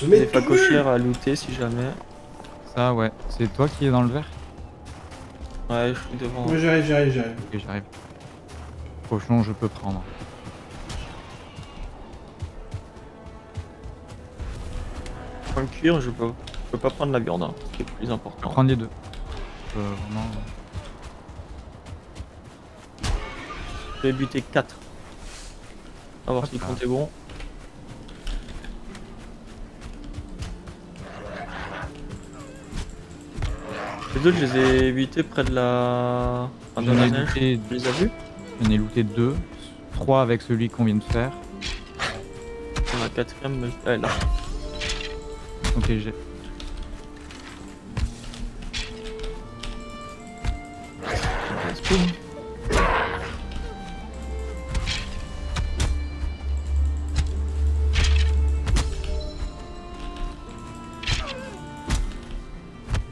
Des facochères à looter si jamais. Ça ouais, c'est toi qui es dans le vert? Ouais, je suis devant. Moi j'arrive, j'arrive, j'arrive. Ok, j'arrive. Cochon, je peux prendre. Je prends le cuir, je peux, je peux pas prendre la viande, hein. C'est plus important. Je peux prendre les deux. Je peux vraiment... Je vais buter quatre. A voir si le compte est bon. Les autres, je les ai évités près de la... Enfin, de la neige. Looté... Tu les as vus? J'en ai looté deux, trois avec celui qu'on vient de faire. La quatrième, elle est là. Ok, j'ai...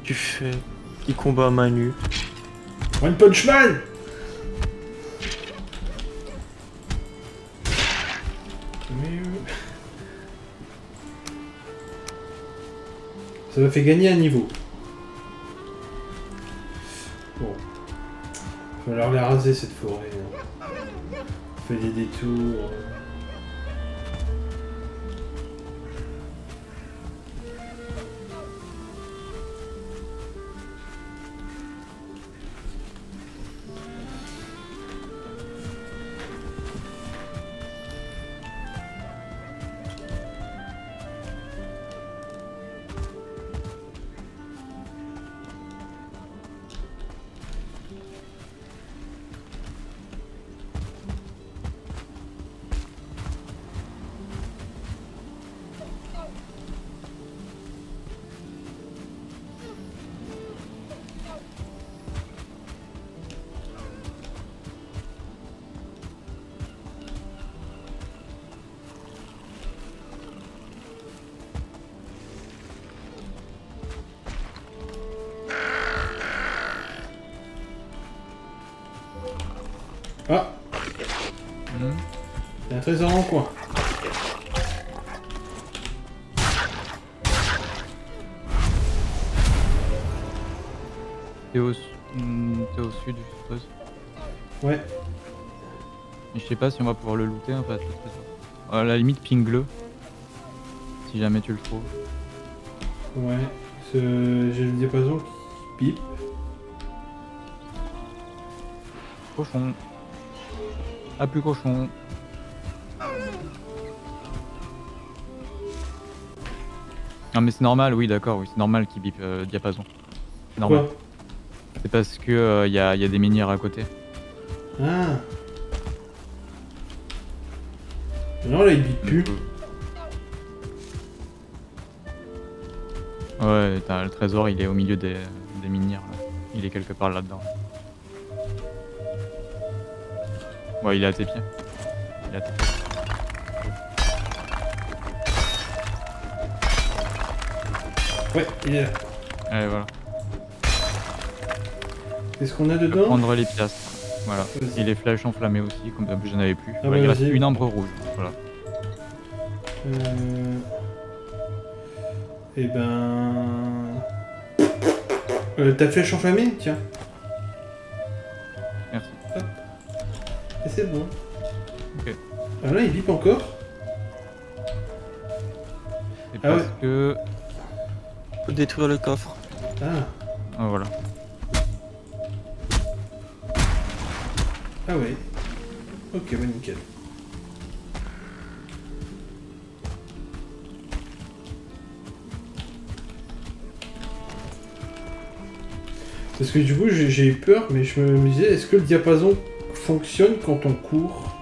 tu fais petit combat à main nue. One Punch Man. Ça m'a fait gagner un niveau. Bon. Il va falloir la raser cette forêt. Hein. On fait des détours. Trésor en coin. T'es au, mmh, t'es au sud, je suppose. Ouais. Mais je sais pas si on va pouvoir le looter en fait, le trésor. À la limite, pingle-le. Si jamais tu le trouves. Ouais. J'ai le diapason qui pipe. Cochon. Ah, plus cochon. Non mais c'est normal, oui d'accord, oui, c'est normal qu'il bip euh, diapason. C'est normal. C'est parce que euh, y a, y a des minières à côté. Ah. Non là il bip plus. Ouais, t'as le trésor, il est au milieu des, des minières. Là. Il est quelque part là-dedans. Ouais, il est à tes pieds. Il est à tes pieds. Ouais, il est là. Allez, voilà. Qu'est-ce qu'on a dedans? Je vais prendre les piastres. Voilà. Et les flèches enflammées aussi, comme d'habitude j'en avais plus. Ah voilà, bah il reste une ambre rouge. Voilà. Euh... Eh ben... Euh, ta flèche enflammée, tiens. Merci. Hop. Et c'est bon. Ok. Ah là, il vibre encore. C'est ah parce ouais. que... détruire le coffre. Ah, ah voilà. Ah ouais. Ok, bah nickel. Parce que du coup j'ai eu peur, mais je me disais, est-ce que le diapason fonctionne quand on court?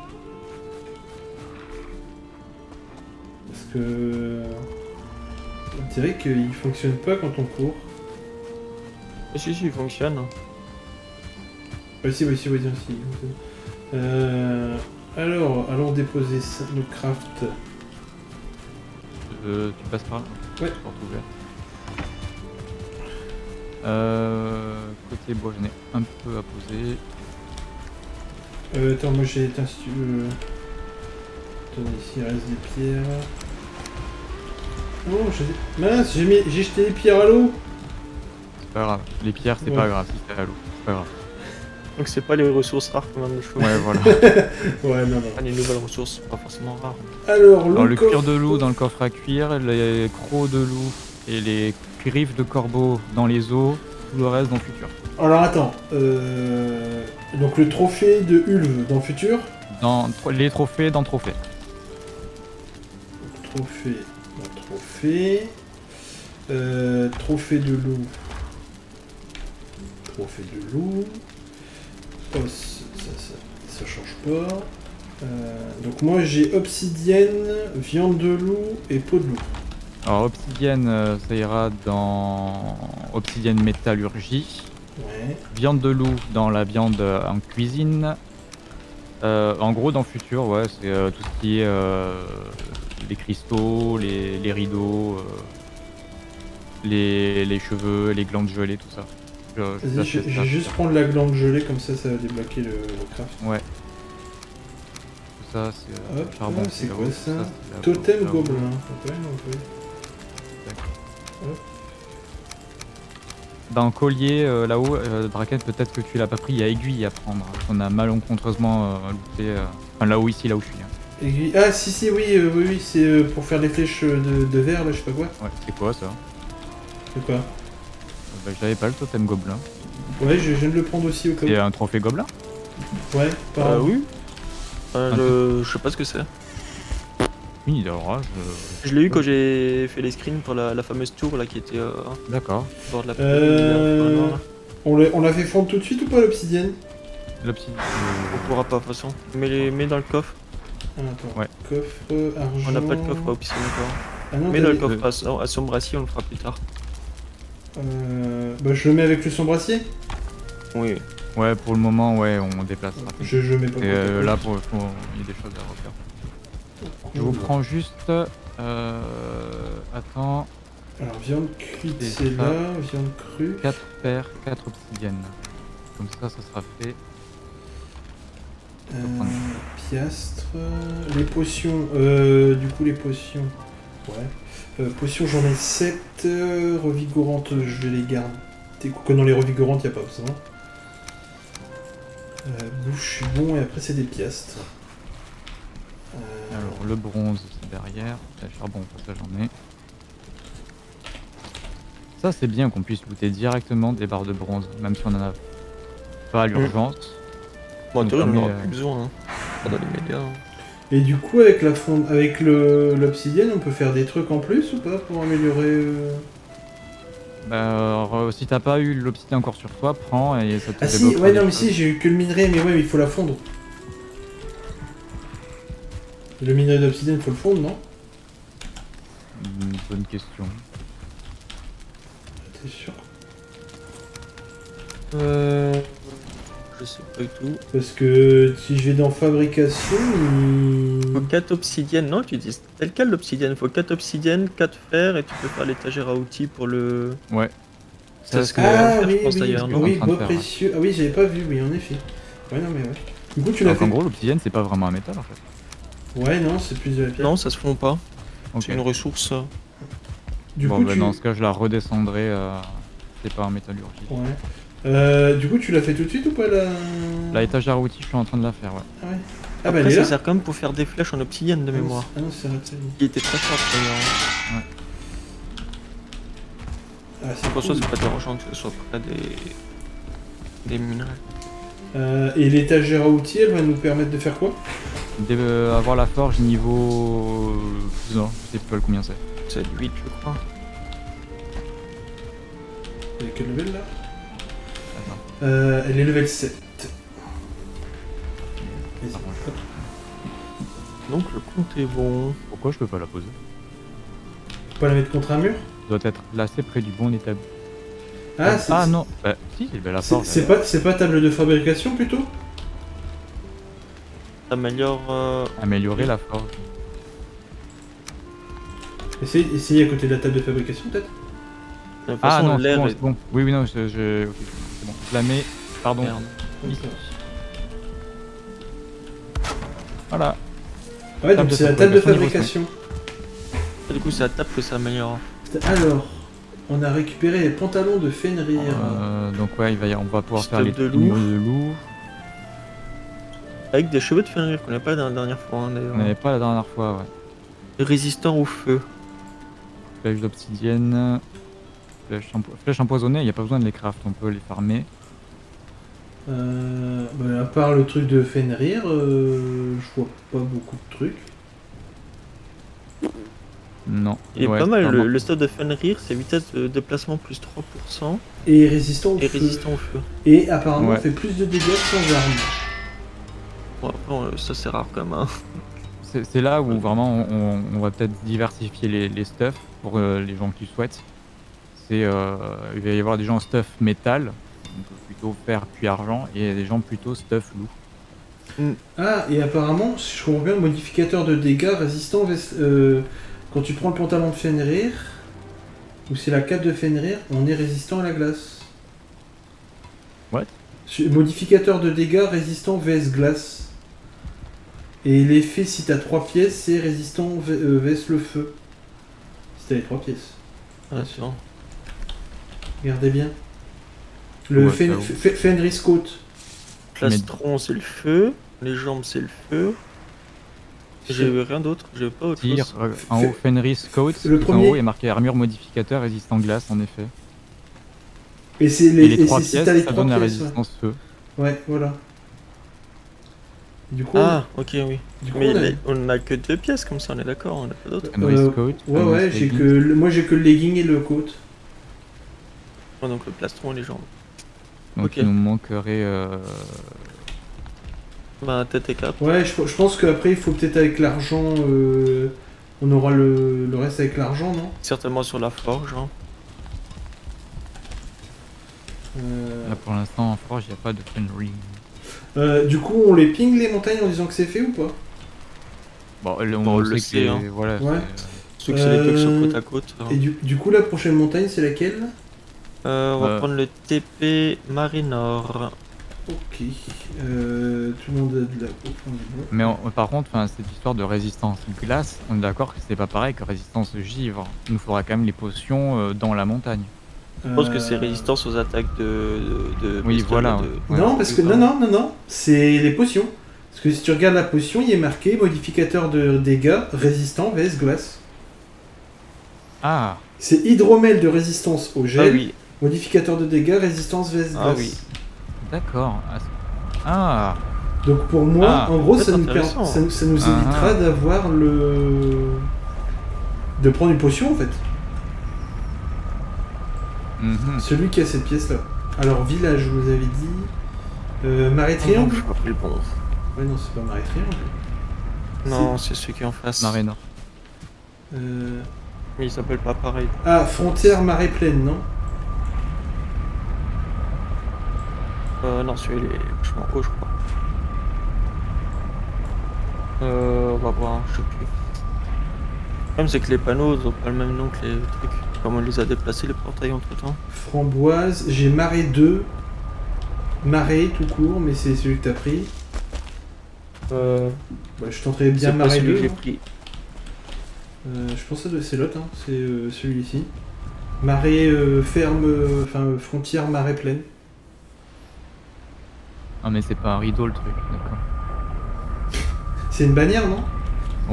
Parce que... C'est vrai qu'il fonctionne pas quand on court. Ah si si il fonctionne. Bah si bah si bah si, si. Euh, alors allons déposer ça, nos crafts. Euh, tu passes par là. Ouais. Porte ouverte. Euh, côté bois j'en ai un peu à poser. Euh, attends moi j'ai éteint si tu veux. Attends ici il reste des pierres. Oh, je... Mince, j'ai mis... jeté les pierres à l'eau. C'est pas grave, les pierres c'est ouais. pas grave, c'est à l'eau, c'est pas grave. Donc c'est pas les ressources rares qu'on a le choix. Ouais voilà. ouais non non. Les nouvelles ressources, pas forcément rares. Alors, Alors le cuir de loup dans le coffre à cuire, les crocs de loup et les griffes de corbeau dans les eaux, tout le reste dans le futur. Alors attends, euh... donc le trophée de Ulve dans le futur. Dans... Les trophées dans le trophée. Trophée... Trophée. Euh, trophée de loup. Trophée de loup. Oh, ça, ça, ça change pas. Euh, donc moi j'ai obsidienne, viande de loup et peau de loup. Alors obsidienne, euh, ça ira dans obsidienne métallurgie. Ouais. Viande de loup dans la viande en cuisine. Euh, en gros dans le futur, ouais, c'est euh, tout ce qui est... Euh... les cristaux, les, les rideaux, euh, les, les cheveux, les glandes gelées, tout ça. Vas-y, je vais juste prendre la glande gelée, comme ça, ça va débloquer le, le craft. Ouais. Tout ça, c'est... Hop, charbon, ah, c'est quoi ça, ça Totem gobelin. Ok, ok. Hop. D'un collier euh, là-haut, euh, Draken, peut-être que tu l'as pas pris, il y a aiguille à prendre. On a malencontreusement euh, looté, euh, enfin là-haut, ici, là où je suis. Hein. Aiguille. Ah, si, si, oui, euh, oui, oui c'est euh, pour faire les flèches de, de verre, là, je sais pas quoi. Ouais, c'est quoi ça? C'est quoi? Bah, j'avais pas le totem gobelin. Ouais, je viens de le prendre aussi au cas où. C'est un trophée gobelin? Ouais, par euh, oui. Euh, le... Je sais pas ce que c'est. Oui, alors, je... je l'ai eu quand j'ai fait les screens pour la, la fameuse tour là qui était euh, d'accord. Bord de la euh... On l'a fait fondre tout de suite ou pas l'obsidienne? L'obsidienne. On pourra pas de toute façon. Mais les mets dans le coffre. Ah, attends. Ouais. Coffre argent. On n'a pas de coffre à option encore. Mets dans le coffre à, à sombracier, on le fera plus tard. Euh... Bah je le mets avec le sombracier. Oui. Ouais, pour le moment ouais on déplace. Je, je mets pas. Et euh, là pour, pour il y a des choses à refaire. Je vous prends juste. Euh... Attends. Alors, viande cuite, c'est là, viande crue. quatre paires, quatre obsidiennes. Comme ça, ça sera fait. Euh, piastre. Les potions. Euh, du coup, les potions. Ouais. Euh, potions, j'en ai sept. Euh, revigorantes, je vais les garder. Quoique dans les revigorantes, il n'y a pas besoin. Euh, bouche, je suis bon, et après, c'est des piastres. Alors le bronze c'est derrière, le charbon ça j'en ai. Ça c'est bien qu'on puisse looter directement des barres de bronze, même si on en a pas à l'urgence. Bon en théorie on n'aura plus besoin hein. Pas dans les médias. Et du coup avec la fond... avec le l'obsidienne on peut faire des trucs en plus ou pas pour améliorer euh... Bah alors, si t'as pas eu l'obsidienne encore sur toi, prends et ça te Ah si ouais non mais si j'ai eu que le minerai mais ouais mais il faut la fondre. Le minerai d'obsidienne, faut le fondre, non? Bonne question. T'es sûr? Euh... Je sais pas du tout. Parce que si je vais dans fabrication... Il... Faut quatre obsidiennes, non? Tu dis tel quel l'obsidienne. Faut quatre obsidiennes, quatre fers et tu peux faire l'étagère à outils pour le... Ouais. Ça, ce que ah, oui, je pense oui, d'ailleurs. Oui, bois précieux. Ah oui, j'avais pas vu, oui, en effet. Ouais, non, mais ouais. Du coup, tu l'as fait... En gros, l'obsidienne, c'est pas vraiment un métal, en fait. Ouais, non, c'est plus de la pierre. Non, ça se fond pas. Okay. C'est une ressource. Du bon, coup, bah, tu... dans ce cas, je la redescendrai. Euh... C'est pas un métallurgie. Ouais. Euh, du coup, tu l'as fait tout de suite ou pas la. La étagère à outils, je suis en train de la faire, ouais. Ah, ouais. Ah Après, bah, ça sert quand même pour faire des flèches en obsidienne de ah, mémoire. Ah non, c'est raté. Il était très fort d'ailleurs. Ouais. Ah, c'est pour cool. Ça, c'est pas dérangeant que ce soit près des. Des minerais. Euh, et l'étagère à outils, elle va nous permettre de faire quoi? D'avoir la forge niveau... Non, je sais pas combien c'est. C'est huit je crois. Elle est quel level là? Attends. Euh, elle est level sept. Ah, bon. Donc le compte est bon. Pourquoi je peux pas la poser? Faut pas la mettre contre un mur? Doit être placée près du bon établi. Ah, ah, ah non, bah si, bah, la forge... C'est pas, pas table de fabrication plutôt? Améliore, euh... Améliorer la forge. Essayez, essayez à côté de la table de fabrication peut-être. Ah non, c'est bon, est... bon. Oui, oui, non, je... je... Okay, c'est bon. Je la mets... Pardon. Merde. Oui. Voilà. Ouais, donc c'est la table de fabrication. Et du coup, c'est la table que ça améliore. Alors, on a récupéré les pantalons de Fenrir. Euh, donc ouais, il va y... on va pouvoir Stop faire les pantalons de loup. Avec des cheveux de Fenrir qu'on n'avait pas la dernière fois hein, d'ailleurs. On n'avait pas la dernière fois, ouais. Résistant au feu. Flèche d'obsidienne. Flèche, empo... Flèche empoisonnée, il n'y a pas besoin de les craft, on peut les farmer. Euh, bah, à part le truc de Fenrir, euh, je vois pas beaucoup de trucs. Non. Il est ouais, pas mal, le, le stade de Fenrir, c'est vitesse de déplacement plus trois pour cent. Et résistant au, et feu. Résistant au feu. Et apparemment, ouais. On fait plus de dégâts sans armes. Bon, après, ça c'est rare quand même. Hein. C'est là où vraiment on, on va peut-être diversifier les, les stuffs pour euh, les gens qui souhaitent. C'est euh, il va y avoir des gens stuff métal, on peut plutôt faire puis argent, et des gens plutôt stuff loup. Mm. Ah, et apparemment, si je comprends bien, le modificateur de dégâts résistant, euh, quand tu prends le pantalon de Fenrir, Ou c'est la carte de Fenrir, on est résistant à la glace. What? Modificateur de dégâts résistant V S glace. Et l'effet, si t'as trois pièces, c'est résistant V S le feu. Si t'as les trois pièces. Ah, c'est bon. Regardez bien. Le Fen... Fenris Coat. Plastron, c'est le feu. Les jambes, c'est le feu. J'ai rien d'autre, j'ai pas autre chose. En haut, Fenris Coat. Le premier. En haut, il est marqué armure modificateur résistant glace, en effet. Et c'est les, les trois pièces, ça donne la résistance feu. Ouais, voilà. Du coup, ah, ok, oui. Du coup, mais on a... on n'a que deux pièces comme ça, on est d'accord, on n'a pas d'autres. Euh, ouais, ouais, ouais j'ai que le... moi j'ai que le legging et le coat. Oh, donc le plastron et les jambes. Donc okay. Il nous manquerait. Euh... Bah, tête et cap. Ouais, je, je pense qu'après il faut peut-être avec l'argent. Euh... On aura le, le reste avec l'argent, non? Certainement sur la forge, hein. Là pour l'instant en forge il n'y a pas de Fenrir. Euh, du coup on les ping les montagnes en disant que c'est fait ou pas? Bon on, bon, on le sait hein. Voilà. Ouais. Ceux que euh... c'est les deux sont côte à côte. Hein. Et du, du coup la prochaine montagne c'est laquelle? euh, On va euh... prendre le T P Marinor. Ok. Euh, tout le monde a de la... Mais on, par contre cette histoire de résistance glace, on est d'accord que c'est pas pareil que résistance givre. Il nous faudra quand même les potions euh, dans la montagne. Je pense que c'est résistance aux attaques de... de, de oui, voilà. De... Ouais. Non, parce que... Non, non, non, non. C'est les potions. Parce que si tu regardes la potion, il est marqué modificateur de dégâts, résistant, V S, glace. Ah. C'est hydromel de résistance au gel, ah, oui. Modificateur de dégâts, résistance, V S, glace. Ah oui. D'accord. Ah. Donc pour moi, ah, en gros, ça nous, per... ça, ça nous évitera ah, ah. d'avoir le... de prendre une potion, en fait. Mmh. Celui qui a cette pièce là. Alors village, je vous avais dit. Euh, Marais Triangle. Oh non, pas pris le bon. Ouais non, c'est pas Marais Triangle. Non, c'est celui qui est en face. Marais Nord. Euh... Mais il s'appelle pas pareil. Ah, frontière Marais Plaine, non? Euh, non, celui-là il est vachement haut, je crois. Euh, on va voir, je sais plus. Le problème c'est que les panneaux n'ont pas le même nom que les trucs. Comment on les a déplacés les portails entre temps? Framboise, j'ai Marais deux. Marais tout court, mais c'est celui que t'as pris. Euh... Bah, je tenterai bien Marais deux. J'ai pris. Euh, je pense que c'est l'autre, hein. C'est euh, celui-ci. Marais euh, ferme, enfin euh, frontière Marais Plaine. Ah mais c'est pas un rideau le truc, d'accord. C'est une bannière non?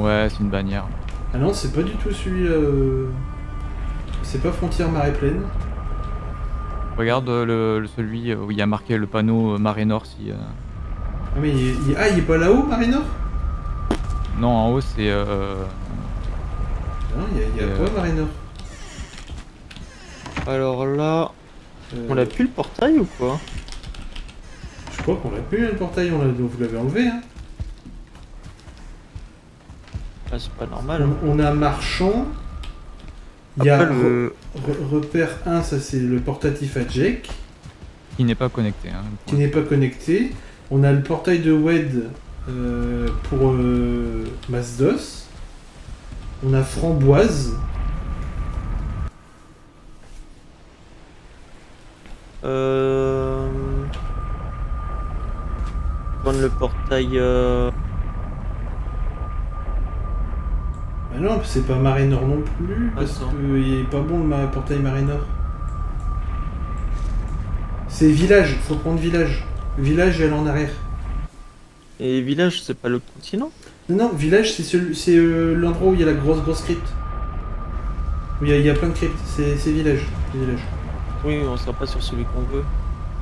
Ouais c'est une bannière. Ah non c'est pas du tout celui-là... Euh... C'est pas frontière Marais Plaine. Regarde le, le celui où il y a marqué le panneau Marais Nord si. Euh... Ah mais il, il, ah, il est pas là-haut Marais Nord? Non en haut c'est. Euh... Non il y a, y a quoi euh... Marais Nord? Alors là, euh... on a plus le portail ou quoi? Je crois qu'on a plus le portail, on vous l'avez enlevé hein. Ah, c'est pas normal. On, on a marchand. Il y a Après, le... repère un, ça c'est le portatif à Jake. Qui n'est pas connecté. Hein, qui n'est pas connecté. On a le portail de Wed euh, pour euh, Mazdos. On a Framboise. Euh... Prendre le portail... Euh... Ah non, c'est pas Marais Nord non plus, parce qu'il est pas bon le portail Marais Nord. C'est village, faut prendre village. Village et aller en arrière. Et village, c'est pas le continent? Non, non, village, c'est celui, c'est euh, l'endroit où il y a la grosse grosse crypte. Où il y, y a plein de cryptes, c'est village, village. Oui, on sera pas sur celui qu'on veut.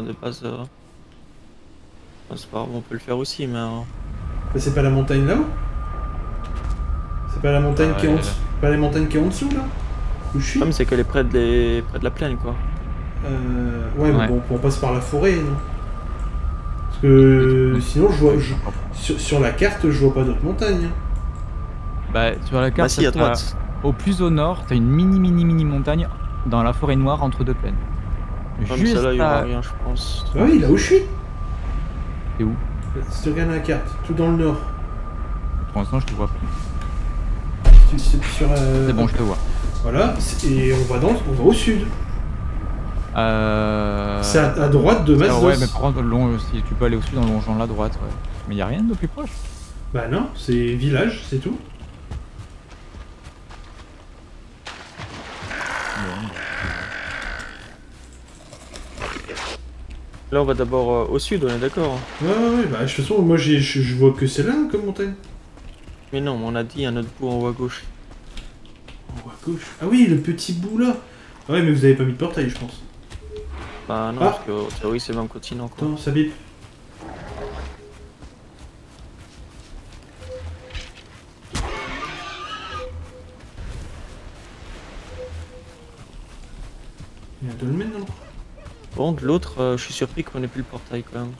On n'est pas... Euh... Enfin, c'est pas grave, on peut le faire aussi, mais... Euh... Mais c'est pas la montagne là-haut? C'est pas la montagne ah, qui est en dessous, pas les montagnes qui est en dessous là où je suis. Le problème c'est qu'elle est près de, les... près de la plaine quoi. Euh... Ouais, ouais. Mais bon on passe par la forêt non? Parce que sinon je vois je... Sur, sur la carte je vois pas d'autres montagnes. Bah sur la carte bah, si, à droite. Au plus au nord t'as une mini mini mini montagne dans la forêt noire entre deux plaines. Enfin, juste là il y aura rien je pense. Bah oui là où je suis. C'est où? Si tu regardes la carte tout dans le nord. Pour l'instant je te vois plus. Sur, euh... C'est bon, je te vois. Voilà, et on va, dans, on va au sud. Euh... C'est à, à droite de Mazdos. Ouais, mais par contre, long, si tu peux aller au sud en longeant la droite, ouais. Mais y a rien de plus proche. Bah non, c'est village, c'est tout. Là, on va d'abord euh, au sud, on est d'accord. Ouais, ouais, bah de toute façon, moi, je, je vois que c'est là comme montagne. Mais non, on a dit un autre bout en haut à gauche. En haut à gauche. Ah oui, le petit bout là. Ah ouais, mais vous avez pas mis de portail, je pense. Bah non, ah. Parce que en théorie, c'est le même continent, quoi. Non, ça bip. Il y a un dolmen, non? Bon, de l'autre, euh, je suis surpris qu'on ait plus le portail quand même.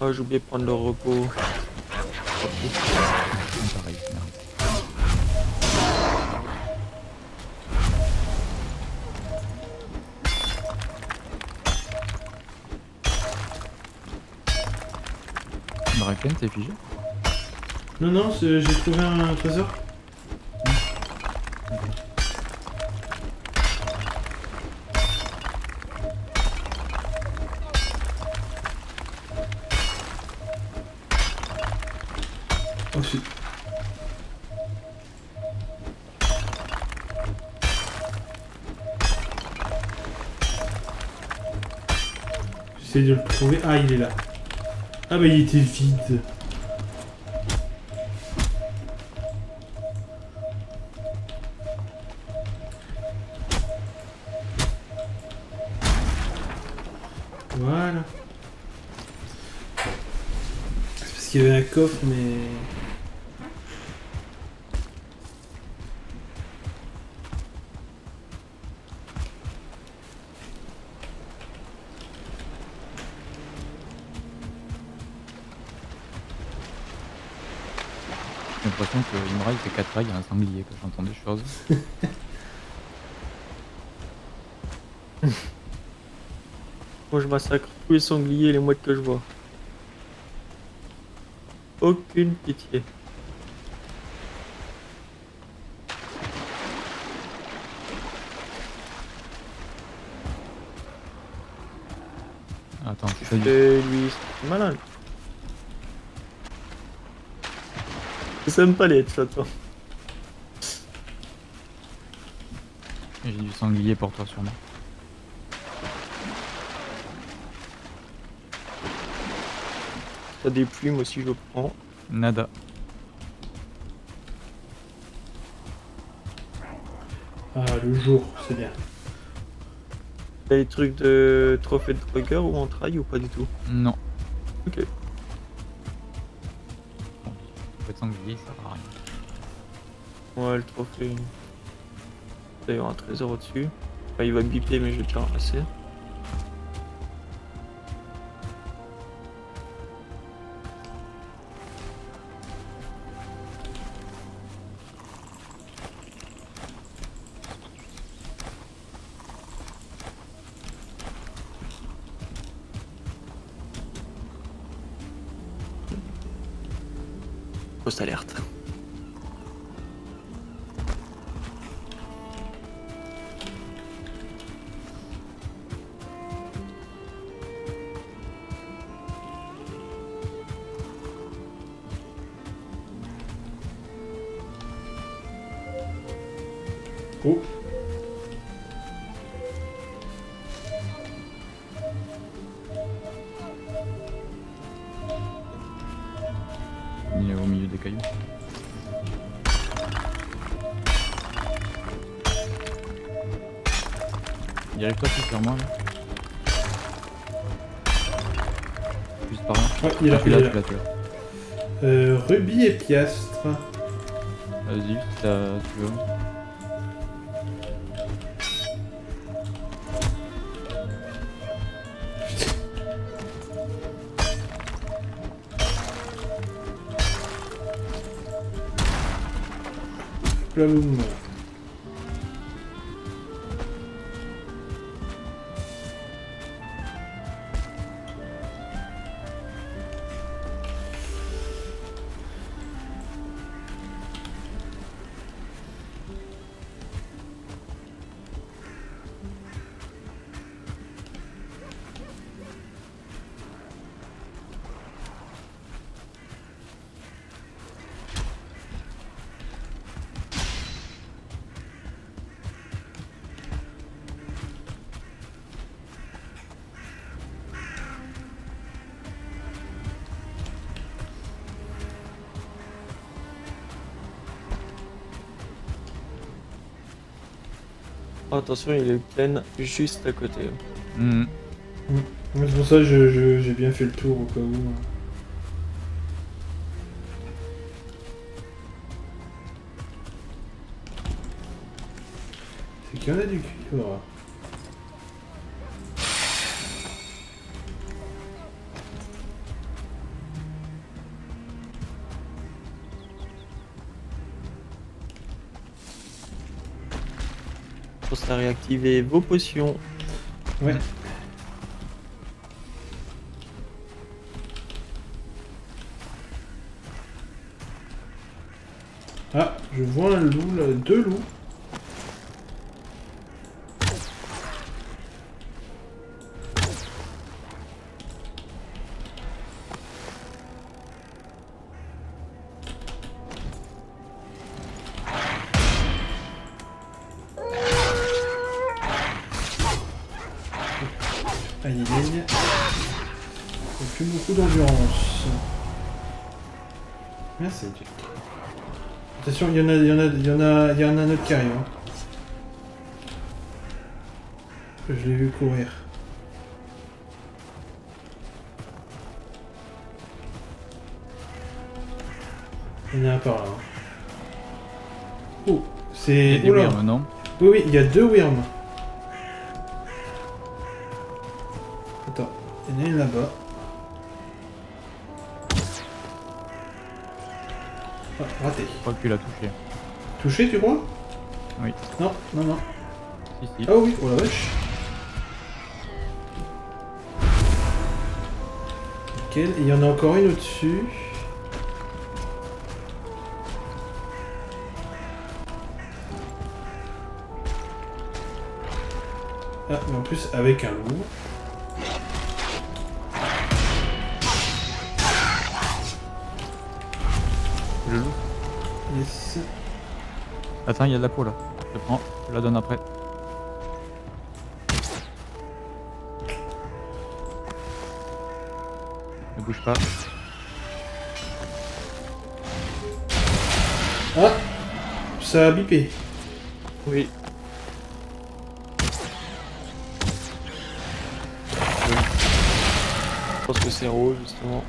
Oh, j'ai oublié de prendre le repos. Draken, t'es figé? Non, non, j'ai trouvé un trésor. J'essaie de le trouver. Ah, il est là. Ah, bah, il était vide. Voilà. C'est parce qu'il y avait un coffre, mais... J'ai l'impression que Imra il fait quatre rails, il y a un sanglier quand j'entends des choses. Moi je massacre tous les sangliers et les mouettes que je vois. Aucune pitié. Attends, c'est lui, c'est malin. Ça aime pas les headshots. J'ai du sanglier pour toi sûrement. T'as des plumes aussi, je prends. Nada. Ah, le jour, c'est bien. T'as des trucs de trophée de drogueur ou en trail ou pas du tout? Non. Ok. Sanglier, ça va rien. Ouais, le trophée. D'ailleurs, un trésor au-dessus. Enfin, il va biper, mais je vais te ramasser. Alerte. Oh. Dirige-toi plus vers moi là. Juste par là. Ouais, il est là, il est là. Euh, Rubis et piastre. Vas-y, si tu veux. Plaloum. Attention, il est plein juste à côté. Mmh. Mmh. C'est pour ça que je, je, j'ai bien fait le tour au cas où. C'est qu'il y en a du cuivre. À réactiver vos potions. Ouais. Ah, je vois un loup là, deux loups. Il y en a, il y en a, il y en a, il y en a un autre qui arrive. Hein. Je l'ai vu courir. Il y en a un par là. Hein. Oh, c'est. Oh là. Non oui, oui, il y a deux worms. Attends, il y en a une là-bas. Ah, raté. Je crois que tu l'as touché. Touché, tu crois? Oui. Non, non, non. Si, si. Ah oui, oh la vache. Nickel, il y en a encore une au-dessus. Ah, mais en plus avec un loup. Le loup. Yes. Attends, il y a de la peau là. Je prends, je la donne après. Ne bouge pas. Ah, ça a bipé. Oui. oui. Je pense que c'est rouge justement.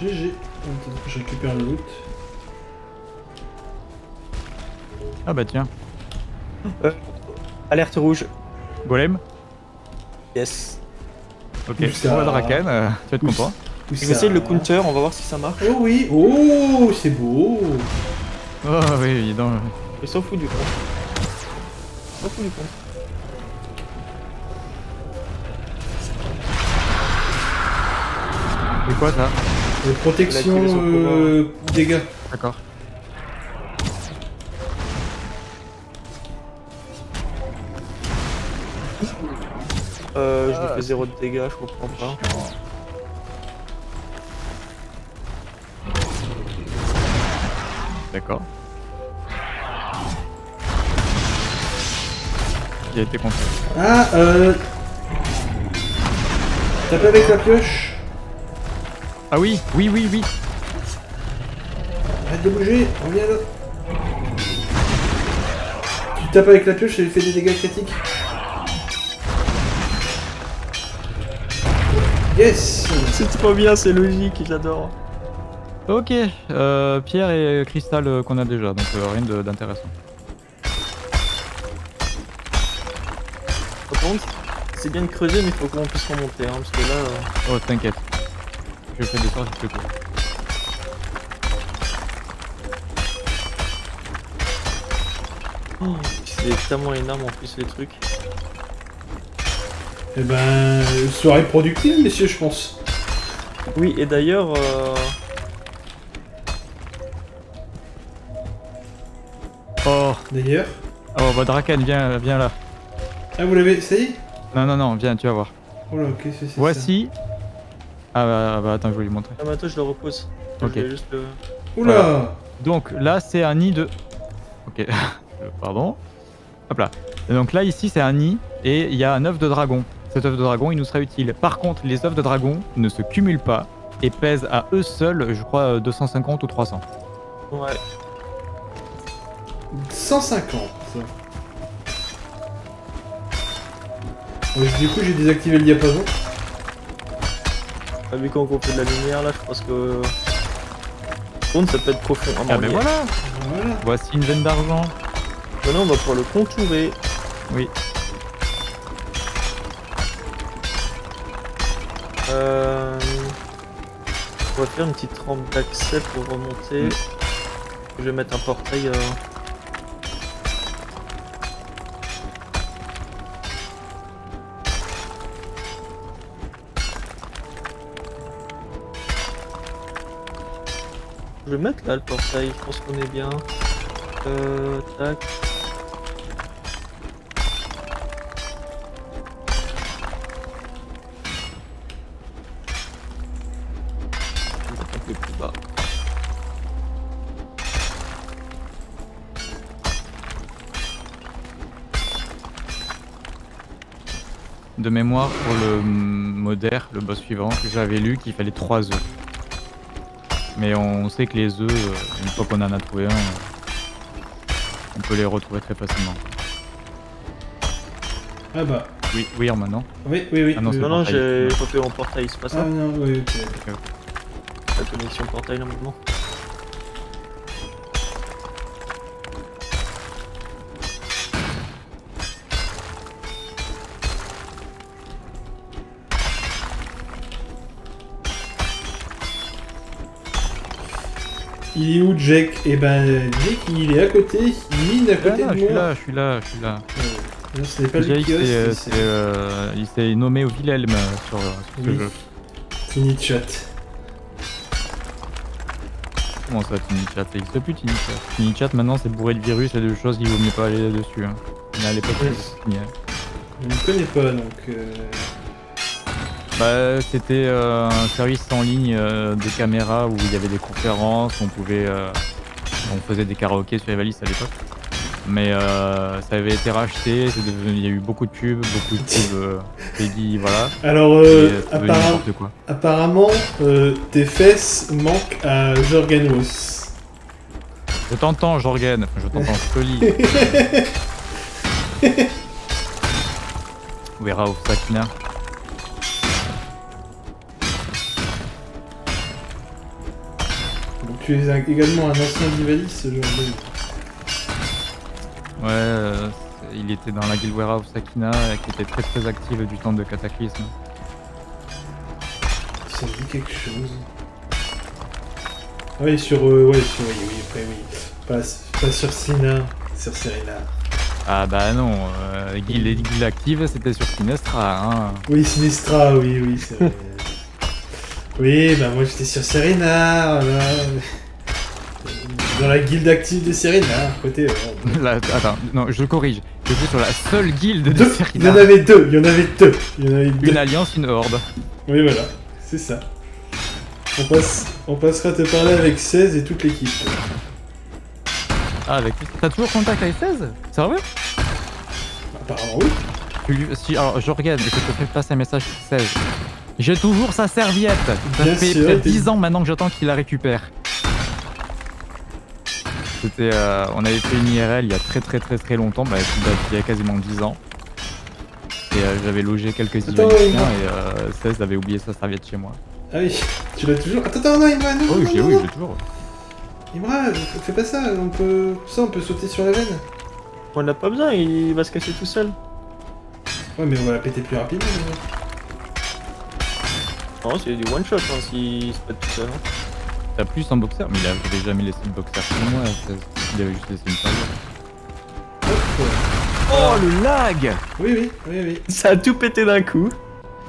G G. Je récupère le loot. Ah bah tiens. Euh, alerte rouge. Golem. Yes. Ok, c'est moi Draken, euh, tu vas être content. Je vais essayer le counter, on va voir si ça marche. Oh oui. Oh, c'est beau. Oh oui, évidemment. Il s'en fout du compte. Il s'en fout du compte. C'est quoi ça? Euh, protection, euh, dégâts. D'accord. Euh, ah, je lui fais zéro de dégâts, je comprends pas. D'accord. Il a été content. Ah, euh... Tape avec la pioche. Ah oui, oui, oui, oui. Arrête de bouger, reviens là. Tu tapes avec la pioche, ça lui fait des dégâts critiques. Yes! C'est trop bien, c'est logique, j'adore. Ok, euh, pierre et cristal euh, qu'on a déjà, donc euh, rien d'intéressant. Par contre, c'est bien de creuser, mais il faut qu'on puisse remonter, hein, parce que là... Euh... Oh, t'inquiète. Je fais des sorts, je te cours. Oh, c'est tellement énorme en plus les trucs. Eh ben, une soirée productive, messieurs, je pense. Oui, et d'ailleurs... Euh... Oh, d'ailleurs... Oh, bah Draken, viens, viens là. Ah, vous l'avez essayé? Non, non, non, viens, tu vas voir. Oh là, ok, c'est ça. Voici... Ah bah, bah attends, je vais lui montrer. Ah bah toi, je le repose. Ok. Je juste le... Oula voilà. Donc là, c'est un nid de... Ok, pardon. Hop là. Et donc là, ici, c'est un nid et il y a un œuf de dragon. Cet œuf de dragon, il nous sera utile. Par contre, les œufs de dragon ne se cumulent pas et pèsent à eux seuls, je crois, deux cent cinquante ou trois cents. Ouais. cent cinquante. Ouais, du coup, j'ai désactivé le diapason. Ah, vu qu'on coupe de la lumière, là, je pense que... Contre, ça peut être profond. Ah, mais voilà, voilà. Voici une veine d'argent. Maintenant, on va pouvoir le contourer. Oui. Euh... On va faire une petite rampe d'accès pour remonter. Mmh. Je vais mettre un portail... Euh... Je vais mettre là le portail, je pense qu'on est bien. Euh, tac. Je vais taper plus bas. De mémoire pour le modère, le boss suivant, j'avais lu qu'il fallait trois œufs. Mais on sait que les œufs, une fois qu'on en a trouvé un, on peut les retrouver très facilement. Ah bah. Oui, oui, maintenant. Oui, oui, oui. Ah non, oui, non, non j'ai pas fait en portail, c'est pas ça. Ah non, oui, ok. okay. La connexion portail, normalement. Il est où Jake? Eh ben Jake il est à côté, il mine à côté ah, de je moi. Là, je suis là, je suis là, je suis là. Jake il s'est nommé au Wilhelm sur, sur oui. ce jeu. Tiny Chat. Comment ça Tiny Chat? Ça existe plus Tiny Chat. Tiny Chat maintenant c'est bourré de virus et de choses, il vaut mieux pas aller là-dessus. Hein. N'allez pas oui. plus. On ne connaît pas donc... Euh... Bah, c'était euh, un service en ligne euh, de caméras où il y avait des conférences, on pouvait, euh, on faisait des karaokés sur Divalis à l'époque. Mais euh, ça avait été racheté, devenu, il y a eu beaucoup de pubs, beaucoup de pubs, euh, Peggy, voilà. Alors, euh, et, euh, apparem quoi. apparemment, euh, tes fesses manquent à Jorganos. Je t'entends, Jorgen, je t'entends, je te lis. On verra au Sakina. Tu es un, également un ancien Divalis, ce genre de... Ouais, euh, il était dans la guild Warehouse Sakina, qui était très très active du temps de Cataclysm. Ça me dit quelque chose... Ah oui, sur... Euh, ouais, sur... Oui, oui, après, oui. Pas, pas sur Sina, sur Serena. Ah bah non, euh, les guildes actives, c'était sur Sinestra, hein. Oui, Sinestra, oui, oui, c'est vrai. Oui, bah moi j'étais sur Serena, voilà. Dans la guilde active de Serena, à côté... Euh... Là, attends, non, je corrige. J'étais sur la seule guilde de Serena. Il y en avait deux, il y en avait deux. Il y en avait deux. Une alliance, une horde. Oui, voilà, c'est ça. On, passe... On passera te parler avec seize et toute l'équipe. Ah, avec... T'as toujours contact avec seize? Sérieux? Apparemment oui. Si, alors, Jorgen, je te fais passer un message seize. J'ai toujours sa serviette. Ça bien fait sûr, près de dix ans maintenant que j'attends qu'il la récupère. C'était, euh, on avait fait une I R L il y a très très très très longtemps, bah, il y a quasiment dix ans. Et euh, j'avais logé quelques Ivaniciens et euh, seize avait oublié sa serviette chez moi. Ah oui, tu l'as toujours. Attends, attends, non, Imra, non, oh, non, non, oui, je l'ai toujours. Imra, fais pas ça, on peut... ça, on peut sauter sur la veine. On n'a pas besoin, il va se casser tout seul. Ouais, mais on va la péter plus rapidement. Non, c'est du one shot hein, s'il se pète tout seul. Hein. T'as plus un boxer, mais il avait jamais laissé le boxer pour moi, il avait juste laissé une serviette. Oh, oh le lag. Oui, oui, oui, oui. Ça a tout pété d'un coup.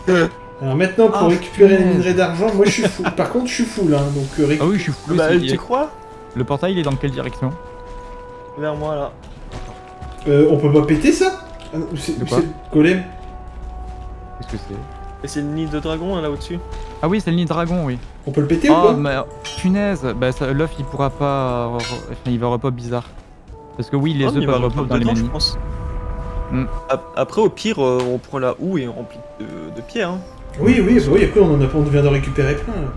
Alors maintenant, pour ah, récupérer les minerais d'argent, moi je suis fou. Par contre, je suis fou là, donc euh, récupérer... Ah oui, je suis fou. Bah, tu crois? Le portail, il est dans quelle direction? Vers moi là. Euh, on peut pas péter ça? Ah, c'est collé. Qu'est-ce que c'est? Et c'est le nid de dragon hein, là au-dessus. Ah oui, c'est le nid de dragon, oui. On peut le péter oh, ou pas? Mais punaise, bah l'œuf il pourra pas... Enfin, il va pas bizarre. Parce que oui, les œufs oh, peuvent repop dans les menus. Mm. Après, au pire, euh, on prend la houe et on remplit de, de pierre. Hein. Oui, oui, bah oui, après on, en a, on vient de récupérer plein. Là.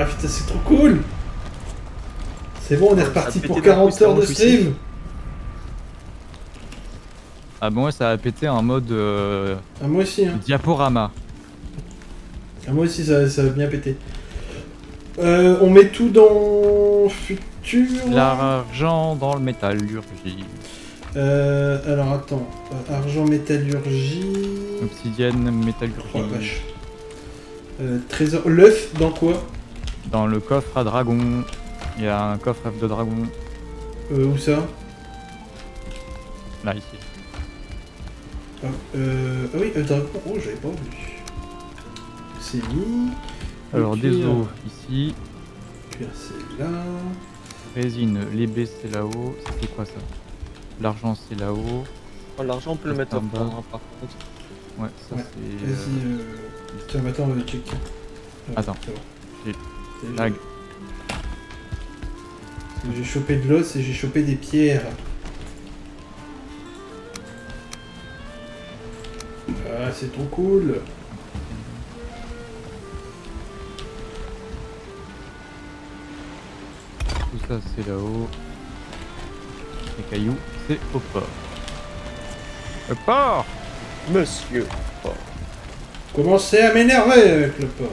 Ah putain, c'est trop cool! C'est bon, on est reparti pour quarante heures de stream! Ah bon, ouais, ça a pété en mode euh, ah, moi aussi, hein. Diaporama. Ah, moi aussi, ça, ça a bien pété. Euh, on met tout dans futur. L'argent dans le métallurgie. Euh, alors attends, argent métallurgie. Obsidienne métallurgie. Oh, vache. Euh, trésor, l'œuf dans quoi? Dans le coffre à dragon. Il y a un coffre à de dragon. Euh, où ça? Là ici. Ah, euh, ah oui, euh, dragon, oh j'avais pas vu. C'est mis. Alors des os ici. Cuir c'est là. Résine, les baies c'est là-haut. C'est quoi ça? L'argent c'est là-haut. Oh, l'argent on peut le mettre en bas hein, par contre. Ouais, ça ouais. C'est... Vas-y, euh... Tiens, attends, on va checker. Ouais, attends, j'ai... lag. J'ai chopé de l'os et j'ai chopé des pierres. Ah, c'est trop cool. Tout ça c'est là-haut. Les cailloux, c'est au port. Le port, monsieur port. Commencez à m'énerver avec le port.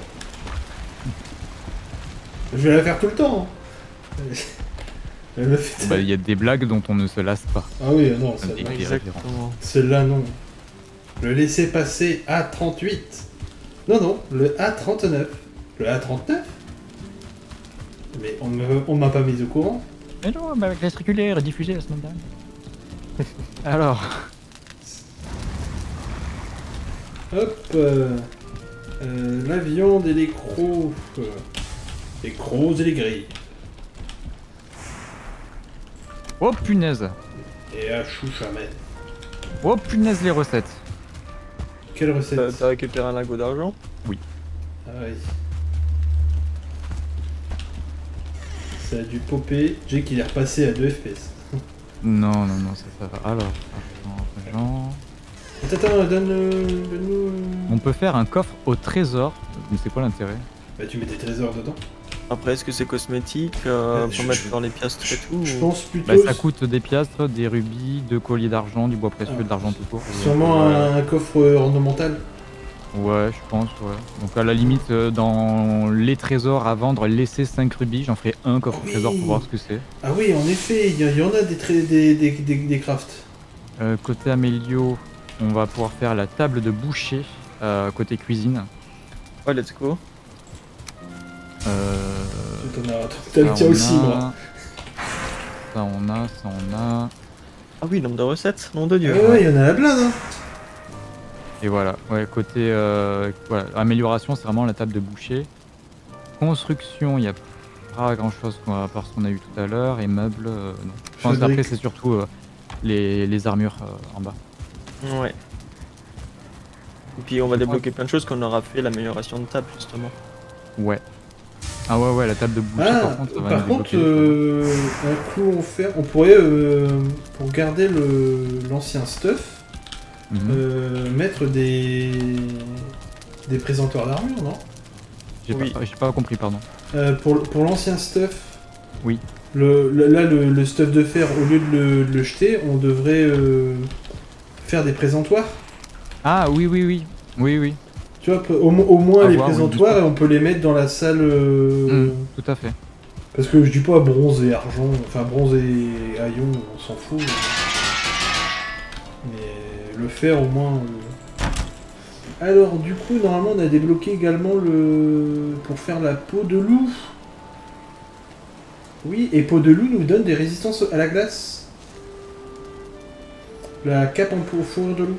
Je vais la faire tout le temps. Il bah, y a des blagues dont on ne se lasse pas. Ah oui, non, celle-là. Exactement. Celle-là, non. Le laisser passer A trente-huit. Non, non, le A trente-neuf. Le A trente-neuf. Mais on m'a on m'a pas mis au courant. Mais non, mais avec la circulaire diffusée la semaine dernière. Alors. Hop. Euh, euh, la viande et les crocs. Les crocs et les grilles. Oh punaise. Et à chouchamel. Oh punaise les recettes. Quelle recette? T'as récupéré un lingot d'argent? Oui. Ah oui. Ça a dû popper. Jake il est repassé à deux F P S. Non, non, non, ça, ça va. Alors, argent. Attends, attends, donne, euh, donne nous. On peut faire un coffre au trésor. Mais c'est quoi l'intérêt? Bah, tu mets des trésors dedans. Après, est-ce que c'est cosmétique euh, bah, pour je, mettre je, dans les piastres je, et tout? Je pense plutôt. Bah, ça coûte des piastres, des rubis, deux colliers d'argent, du bois précieux, ah, de l'argent tout court. Sûrement euh... un coffre ornemental. Ouais, je pense, ouais. Donc à la limite, dans les trésors à vendre, laisser cinq rubis, j'en ferai un coffre oui. trésor pour voir ce que c'est. Ah oui, en effet, il y, y en a des, des, des, des, des crafts. Euh, côté Amélio, on va pouvoir faire la table de boucher, euh, côté cuisine. Ouais, let's go. Euh... T'as le tien aussi, moi. Ça on a, ça on a... Ah oui, nombre de recettes, nom de dieu. Ah ouais, il ouais. y en a la blinde, hein. Et voilà, ouais, côté euh, voilà. Amélioration, c'est vraiment la table de boucher. Construction, il n'y a pas grand chose à part ce qu'on a eu tout à l'heure. Et meubles, euh, non. Je pense après, c'est surtout euh, les, les armures euh, en bas. Ouais. Et puis on va débloquer plein de choses qu'on aura fait, l'amélioration de table, justement. Ouais. Ah ouais, ouais, la table de boucher, ah, par contre, ça va Par contre, euh, un coup, on, fait, on pourrait, euh, pour garder l'ancien stuff, Mmh. Euh, mettre des des présentoirs d'armure, non? J'ai oui. pas, pas compris, pardon. Euh, pour pour l'ancien stuff, oui. Le, le, là, le, le stuff de fer, au lieu de le, de le jeter, on devrait euh, faire des présentoirs. Ah oui, oui, oui. Oui, oui. Tu vois, au, au moins à les voir, présentoirs, oui, on peut les mettre dans la salle... Euh... Mmh, tout à fait. Parce que je dis pas bronze et argent, enfin bronze et haillon, on s'en fout. Mais... mais le fer, au moins... On... Alors, du coup, normalement, on a débloqué également le... pour faire la peau de loup. Oui, et peau de loup nous donne des résistances à la glace. La cape en fourrure de loup.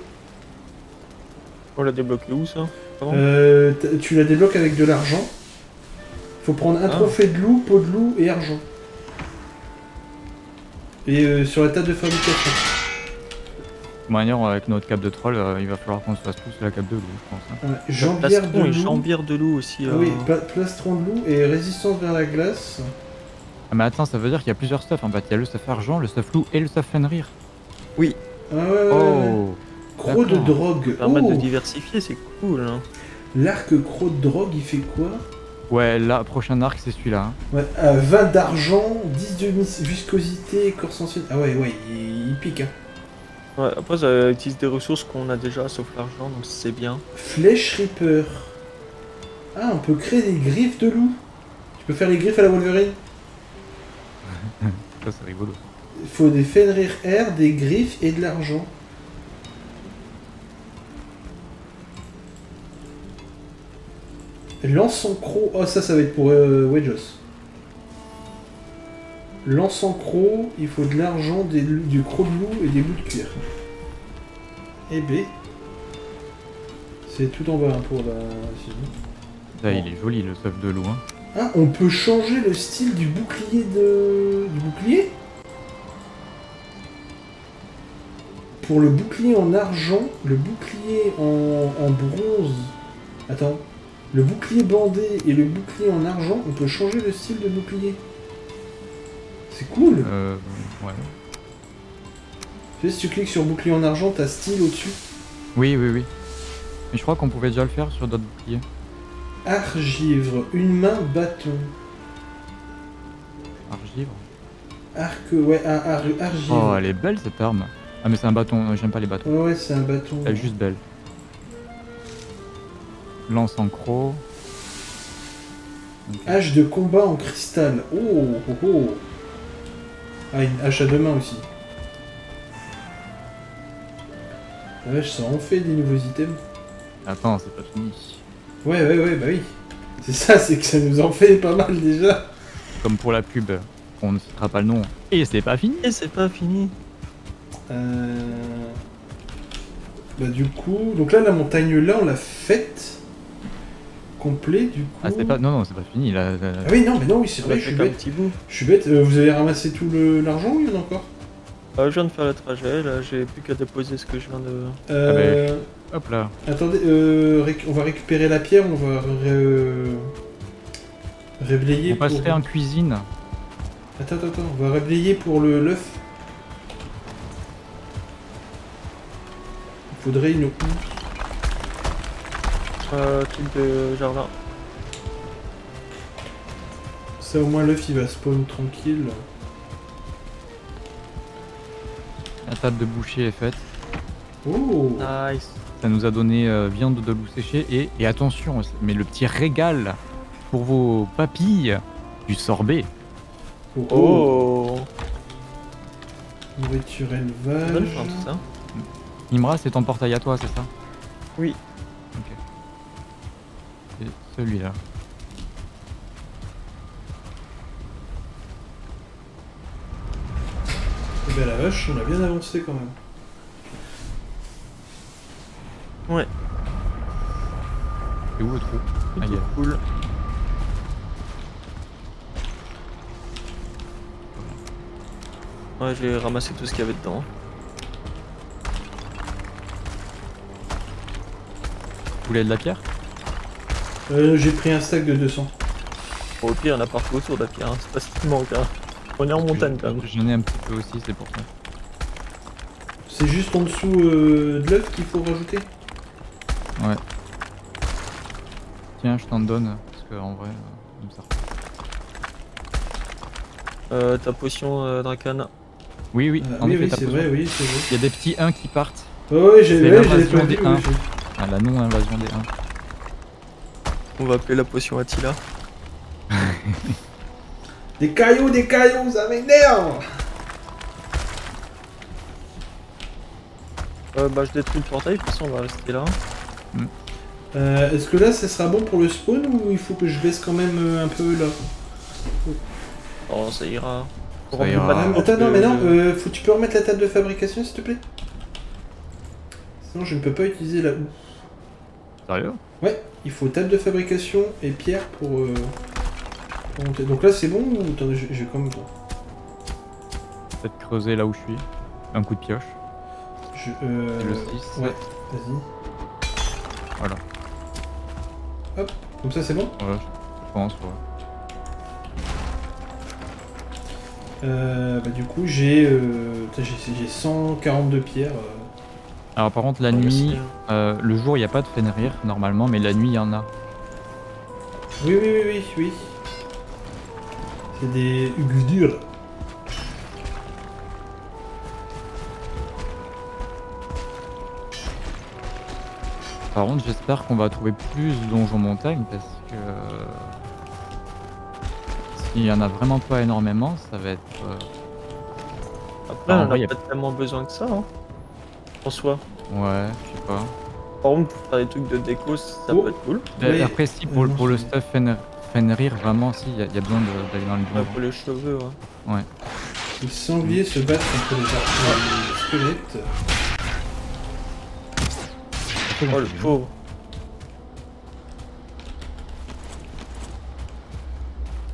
On la débloque où ça? euh, Tu la débloques avec de l'argent. Faut prendre un ah. trophée de loup, peau de loup et argent. Et euh, sur la table de fabrication. De manière, avec notre cape de troll, euh, il va falloir qu'on se fasse tous la cape de loup, je pense. Hein. Ouais, jambière plastron de loup. Et jambière de loup aussi. Euh... Oui, pla plastron de loup et résistance vers la glace. Ah mais attends, ça veut dire qu'il y a plusieurs stuffs en fait, il y a le stuff argent, le stuff loup et le stuff Fenrir. Oui. Ah ouais, ouais, oh, croc de drogue. Ça permet oh. de diversifier, c'est cool. Hein. L'arc croc de drogue, il fait quoi? Ouais, là, prochain arc, c'est celui-là. Hein. Ouais, euh, vingt d'argent, dix de viscosité, corps sensible. Ah ouais, ouais, il, il pique. Hein. Ouais, après, ça utilise des ressources qu'on a déjà, sauf l'argent, donc c'est bien. Flèche Reaper. Ah, on peut créer des griffes de loup. Tu peux faire les griffes à la Wolverine. Ça c'est rigolo. Il faut des Fenrir Air, des griffes et de l'argent. L'encencro, oh ça ça va être pour euh, Wedjos. L'encencro, il faut de l'argent, du croc de loup et des bouts de cuir. Et B. C'est tout en bas hein, pour la... Là, bon. Il est joli le stuff de loup. Hein. Ah, on peut changer le style du bouclier de... du bouclier? Pour le bouclier en argent, le bouclier en, en bronze... Attends. Le bouclier bandé et le bouclier en argent, on peut changer le style de bouclier. C'est cool. Euh... Ouais. Tu sais, si tu cliques sur bouclier en argent, t'as style au-dessus. Oui, oui, oui. Mais je crois qu'on pouvait déjà le faire sur d'autres boucliers. Argivre, une main bâton. Argivre. Arc, ouais, ar, ar, argivre. Oh, elle est belle cette arme. Ah mais c'est un bâton, j'aime pas les bâtons. Ouais, ouais c'est un bâton. Elle est juste belle. Lance en croc. Okay. Hache de combat en cristal. Oh, oh, oh. Ah, une hache à deux mains aussi. La hache, ça en fait des nouveaux items. Attends, c'est pas fini. Ouais, ouais, ouais, bah oui. C'est ça, c'est que ça nous en fait pas mal déjà. Comme pour la pub, on ne citera pas le nom. Et c'est pas fini. Et c'est pas fini. Euh... Bah du coup, donc là la montagne là on l'a faite complet du coup. Ah c'est pas, non non c'est pas fini là. La... Ah oui non mais non oui c'est vrai, je suis bête. Petit bout. Je suis bête. Euh, vous avez ramassé tout l'argent le... ou il y en a encore? Euh, je viens de faire le trajet, là j'ai plus qu'à déposer ce que je viens de... Euh... Ah ben... Hop là. Attendez, euh, on va récupérer la pierre, on va ré... réblayer. On passerait pour... en cuisine. Attends, attends, attends, on va réblayer pour le l'œuf. Il faudrait une... Euh, type de jardin. Ça au moins l'œuf il va spawn tranquille. La table de boucher est faite. Oh. Nice. Ça nous a donné euh, viande de loup séchée et, et attention, mais le petit régal pour vos papilles du sorbet. Oh, oh. Nourriture élevage. Bonne chance, ça. Imra, c'est ton portail à toi, c'est ça? Oui. Ok. C'est celui-là. Eh ben la vache, on a bien avancé quand même. Ouais. Et où le trou? Ah, il est cool. Ouais, j'ai ramassé tout ce qu'il y avait dedans. Vous voulez de la pierre? Euh, j'ai pris un stack de deux cents. Bon, au pire, il y en a partout autour de la pierre, hein. C'est pas ce qui manque. Hein. On est en montagne quand même. J'en ai un petit peu aussi, c'est pour ça. C'est juste en dessous euh, de l'œuf qu'il faut rajouter? Ouais. Tiens, je t'en donne, parce que en vrai, ça me sert pas. Euh, ta potion, euh, Draken. Oui, oui, euh, en oui, effet, oui, c'est vrai, oui, c'est vrai. Il y a des petits uns qui partent. Oh, oui, j'ai l'invasion des uns. Ah, la non-invasion des uns. On va appeler la potion Attila. Des cailloux, des cailloux, ça m'énerve. Euh, bah, je détruis le portail, de toute façon, on va rester là. Mm. Euh, Est-ce que là, ça sera bon pour le spawn ou il faut que je baisse quand même euh, un peu là? Oh, ça ira. Ça ira. Pas ah, attends, non, mais non, euh, faut, tu peux remettre la table de fabrication, s'il te plaît? Sinon, je ne peux pas utiliser la... Sérieux? Ouais, il faut table de fabrication et pierre pour... Euh... Donc là c'est bon ou attendez, j'ai quand même... Peut-être creuser là où je suis. Un coup de pioche. Je... Euh... Le six. Ouais, vas-y. Voilà. Hop, comme ça c'est bon? Ouais, je pense, ouais. Euh... Bah du coup j'ai... Euh... J'ai cent quarante-deux pierres. Euh... Alors par contre la ouais, nuit... Euh, le jour il n'y a pas de Fenrir normalement, mais la nuit il y en a. Oui, oui, oui, oui, oui. C'est des hugues durs. Par contre, j'espère qu'on va trouver plus de donjons montagne parce que s'il y en a vraiment pas énormément, ça va être. Après, ah, on n'a pas tellement besoin que ça, hein. En soi. Ouais, je sais pas. Par contre, pour faire des trucs de déco, ça oh. peut être cool. Oui. Après, si pour, oui, pour le stuff N R. Fenrir, vraiment, si, il y, y a besoin d'aller dans le bois. Pour les cheveux, ouais. Ouais. Les sangliers se battent contre les, ouais. les squelettes. Oh le pauvre.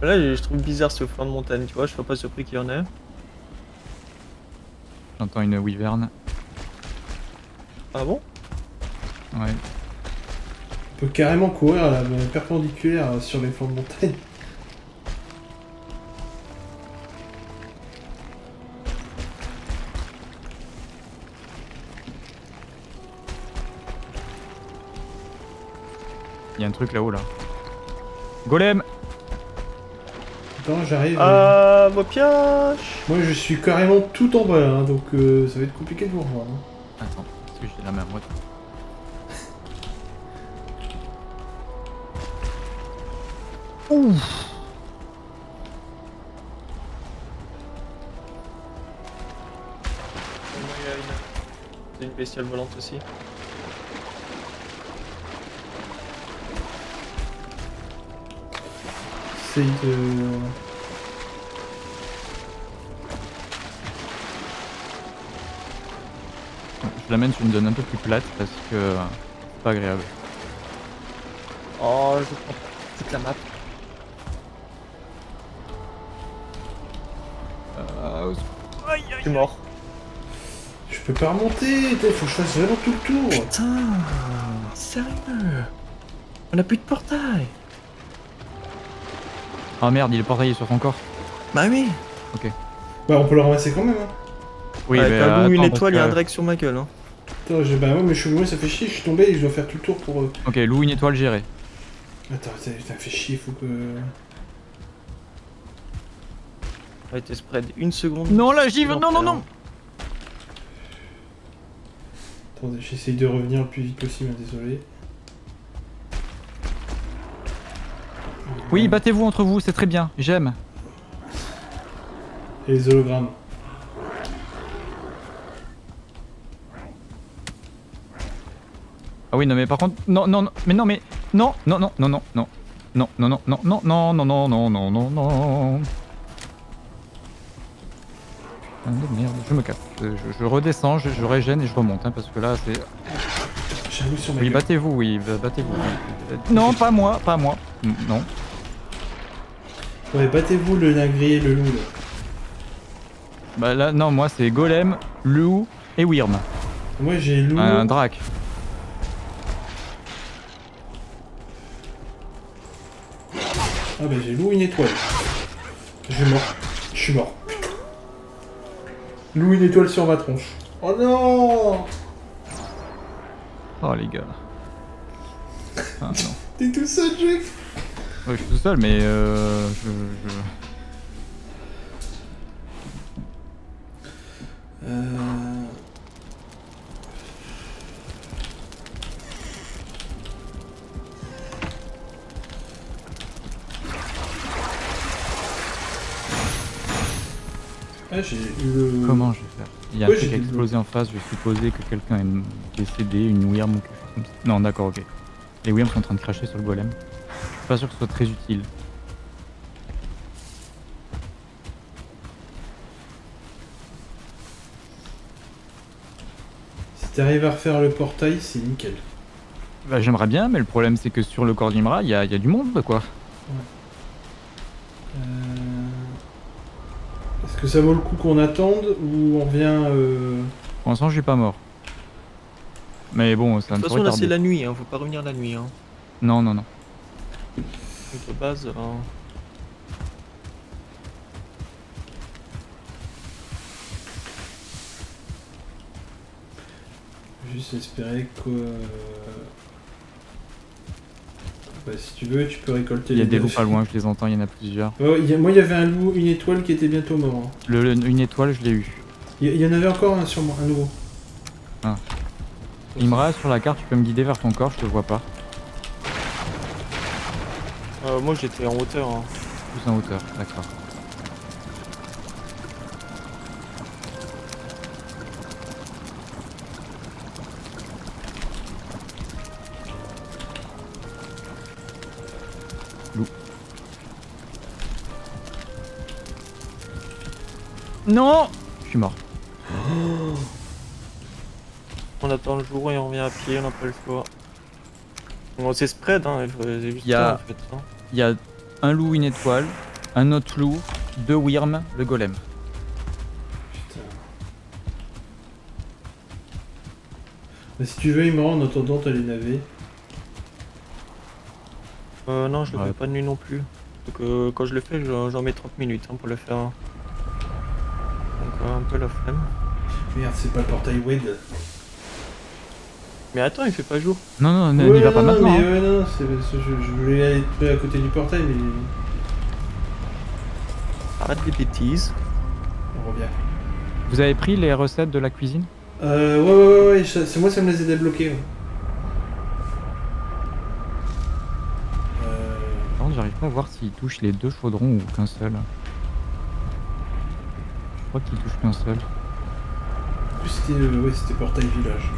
Là, je trouve bizarre ce flanc de montagne, tu vois, je suis pas surpris qu'il y en ait. J'entends une wyvern. Ah bon? Ouais. On peut carrément courir là, perpendiculaire sur les flancs de montagne. Il y a un truc là-haut là. Golem! Attends, j'arrive. Ah, euh... ma pioche! Moi je suis carrément tout en bas là, hein, donc euh, ça va être compliqué de vous rejoindre. Hein. Attends, parce que j'ai la main à droite. Ouf. C'est une bestiole volante aussi. C'est de... Je l'amène sur une donne un peu plus plate parce que c'est pas agréable. Oh, je prends toute la map. Je suis mort. Je peux pas remonter, faut que je fasse vraiment tout le tour. Putain, sérieux? On a plus de portail. Ah merde, il est portaillé sur son corps. Bah oui. Ok. Bah on peut le ramasser quand même. Hein. Oui, ouais, mais t'as euh, une étoile, il y a un drag sur ma gueule. Hein. Putain, je... bah ouais, mais je suis loin, ça fait chier, je suis tombé et je dois faire tout le tour pour... Euh... Ok, loue une étoile gérée. Attends, ça fait chier, faut que... Ouais, t'es spread une seconde. Non, là j'y vais, non, non, non. Attendez, j'essaye de revenir le plus vite possible, désolé. Oui, battez-vous entre vous, c'est très bien, j'aime. Et les hologrammes. Ah oui, non, mais par contre, non, non, non, mais non, mais non, non, non, non, non, non, non, non, non, non, non, non, non, non, non, non, non. Merde, je me casse, je, je redescends, je, je régène et je remonte hein, parce que là c'est... J'avoue sur mes gueules. Oui, battez-vous, oui, battez-vous. Non, pas moi, pas moi, non. Ouais, battez-vous le nagri et le loup là. Bah là, non, moi c'est golem, loup et wyrm. Moi j'ai loup... Un drac. Ah bah j'ai loup une étoile. Je suis mort, je suis mort. Loue une étoile sur ma tronche. Oh non! Oh les gars. Ah non. T'es tout seul, Jake? Ouais, je suis tout seul, mais euh... Je, je... Euh... Ah, j'ai eu... Comment je vais faire? Il y a ouais, un truc explosé en face, je vais supposer que quelqu'un est décédé, une wyrm ou quelque chose comme ça. Non, d'accord, ok. Les wyrms sont en train de cracher sur le golem. Je suis pas sûr que ce soit très utile. Si t'arrives à refaire le portail, c'est nickel. Bah j'aimerais bien, mais le problème c'est que sur le corps d'Imra, il y a, y a du monde quoi. Ouais. Euh... Est-ce que ça vaut le coup qu'on attende ou on revient... Euh... Pour l'instant, je suis pas mort. Mais bon, ça ne peut pas. De toute façon, là c'est la nuit, hein. Faut pas revenir la nuit. Hein. Non, non, non. Notre base. Hein. Juste espérer que. Bah, si tu veux, tu peux récolter les. Il y a des loups pas loin, je les entends, il y en a plusieurs. Oh, y a... Moi, il y avait un loup, une étoile qui était bientôt mort. Hein. Le, le, une étoile, je l'ai eu. Il y, y en avait encore un sur moi, un nouveau. Ah. Imra, sur la carte, tu peux me guider vers ton corps, je te vois pas. Euh, moi j'étais en hauteur. Hein. Plus en hauteur, d'accord. Loup. Non, je suis mort. Oh. On attend le jour et on revient à pied, on n'a pas le choix. Bon, c'est spread, hein, il y a... en fait, hein. Il y a un loup, une étoile, un autre loup, deux wyrms, le golem. Putain. Mais si tu veux, il me rend en attendant, t'as les navets. Euh, non, je le ouais. fais pas de nuit non plus. Donc, euh, quand je le fais, j'en mets trente minutes hein, pour le faire. Donc, euh, un peu la flemme. Merde, c'est pas le portail Wed. Mais attends, il fait pas jour. Non, non, n'y ouais, va non, pas non, maintenant. Mais hein. ouais, non, je, je voulais aller à côté du portail, mais... Arrête les bêtises. On revient. Vous avez pris les recettes de la cuisine? Euh, ouais, ouais, ouais, ouais. C'est moi, ça me les a débloquées. Ouais. Euh... Par contre, j'arrive pas à voir s'il touche les deux chaudrons ou qu'un seul. Je crois qu'il touche qu'un seul. C'était euh, ouais, c'était portail village.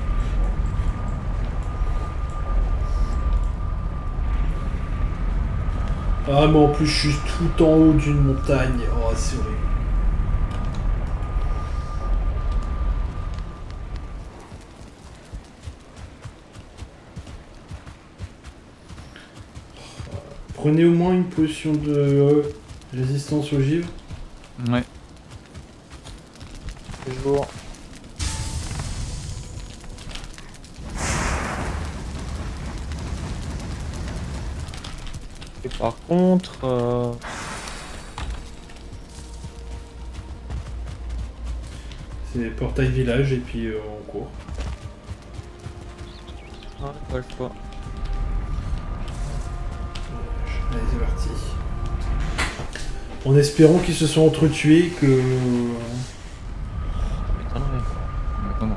Ah mais en plus je suis tout en haut d'une montagne, oh c'est horrible. Prenez au moins une potion de euh, résistance au givre. Ouais. Toujours. Par contre... Euh... C'est portail village et puis euh, on court. Ah, pas le choix. Allez, c'est parti. En espérant qu'ils se sont entretués que... Putain, ouais.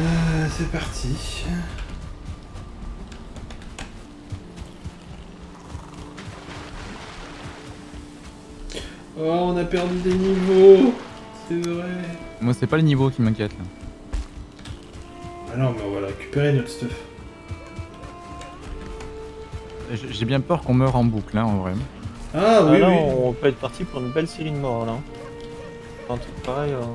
Euh, c'est parti. Oh, on a perdu des niveaux! C'est vrai! Moi, c'est pas le niveau qui m'inquiète là. Ah non, mais on va la récupérer notre stuff. J'ai bien peur qu'on meure en boucle là, en vrai. Ah, oui, ah, oui! On peut être parti pour une belle série de morts là. Enfin, un truc pareil. Hein.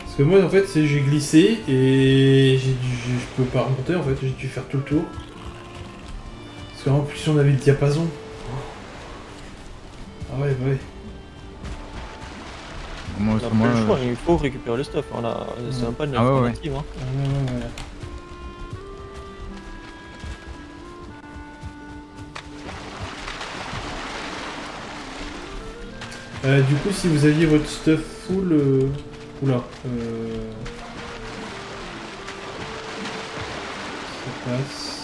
Parce que moi en fait j'ai glissé et j'ai dû, je peux pas remonter en fait, j'ai dû faire tout le tour. Parce qu'en plus on avait le diapason. Ah ouais ouais. Moi, on a moi, plus le choix, euh... il faut récupérer le stuff, hein, là. Mmh. C'est sympa de notre alternative. Ah, ouais, ouais. hein. ah, ouais, ouais. Euh, du coup, si vous aviez votre stuff full... Euh... Oula. Euh... Ça passe.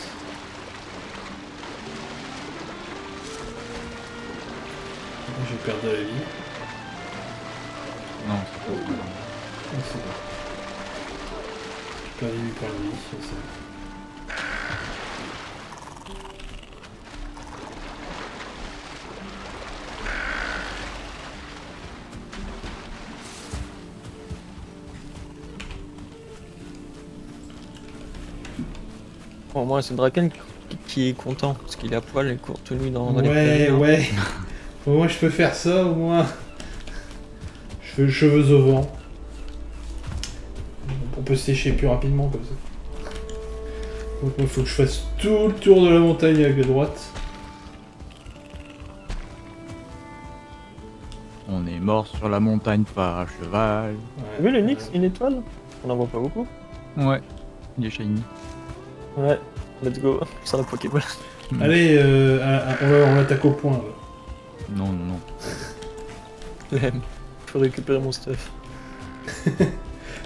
J'ai perdu la vie. Non, c'est pas bon. Ah, c'est bon. J'ai perdu huit points de vie, c'est ça. Au moins c'est Draken qui est content parce qu'il a poil et court tenu dans, dans ouais, les Ouais ouais. Au moins je peux faire ça au moins. Je fais cheveux au vent. On peut sécher plus rapidement comme ça. Donc il faut que je fasse tout le tour de la montagne avec la droite. On est mort sur la montagne par un cheval. Ouais, oui, le Nyx, une étoile. On n'en voit pas beaucoup. Ouais, il est shiny. Ouais, let's go, ça la Pokéball. Allez, euh, à, à, on l'attaque au point. Là. Non, non, non. Même, faut récupérer mon stuff.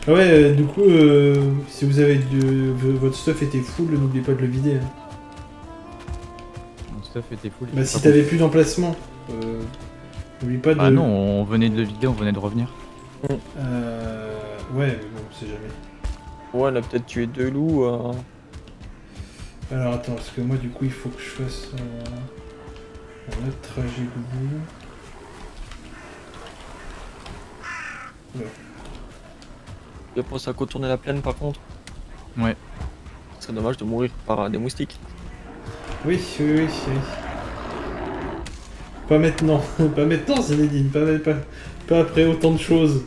Ouais, euh, du coup, euh, si vous avez de, de, votre stuff était full, n'oubliez pas de le vider. Hein. Mon stuff était full. Bah si t'avais plus d'emplacement, euh, n'oublie pas de... Ah non, on venait de le vider, on venait de revenir. Euh, ouais, bon, on sait jamais. Ouais, on a peut-être tué deux loups. Euh... Alors attends, parce que moi du coup il faut que je fasse euh, un autre trajet de bout. Je pense à contourner la plaine par contre. Ouais. Ce serait dommage de mourir par euh, des moustiques. Oui, oui, oui, oui. Pas maintenant, pas maintenant Zinedine, pas, pas, pas après autant de choses.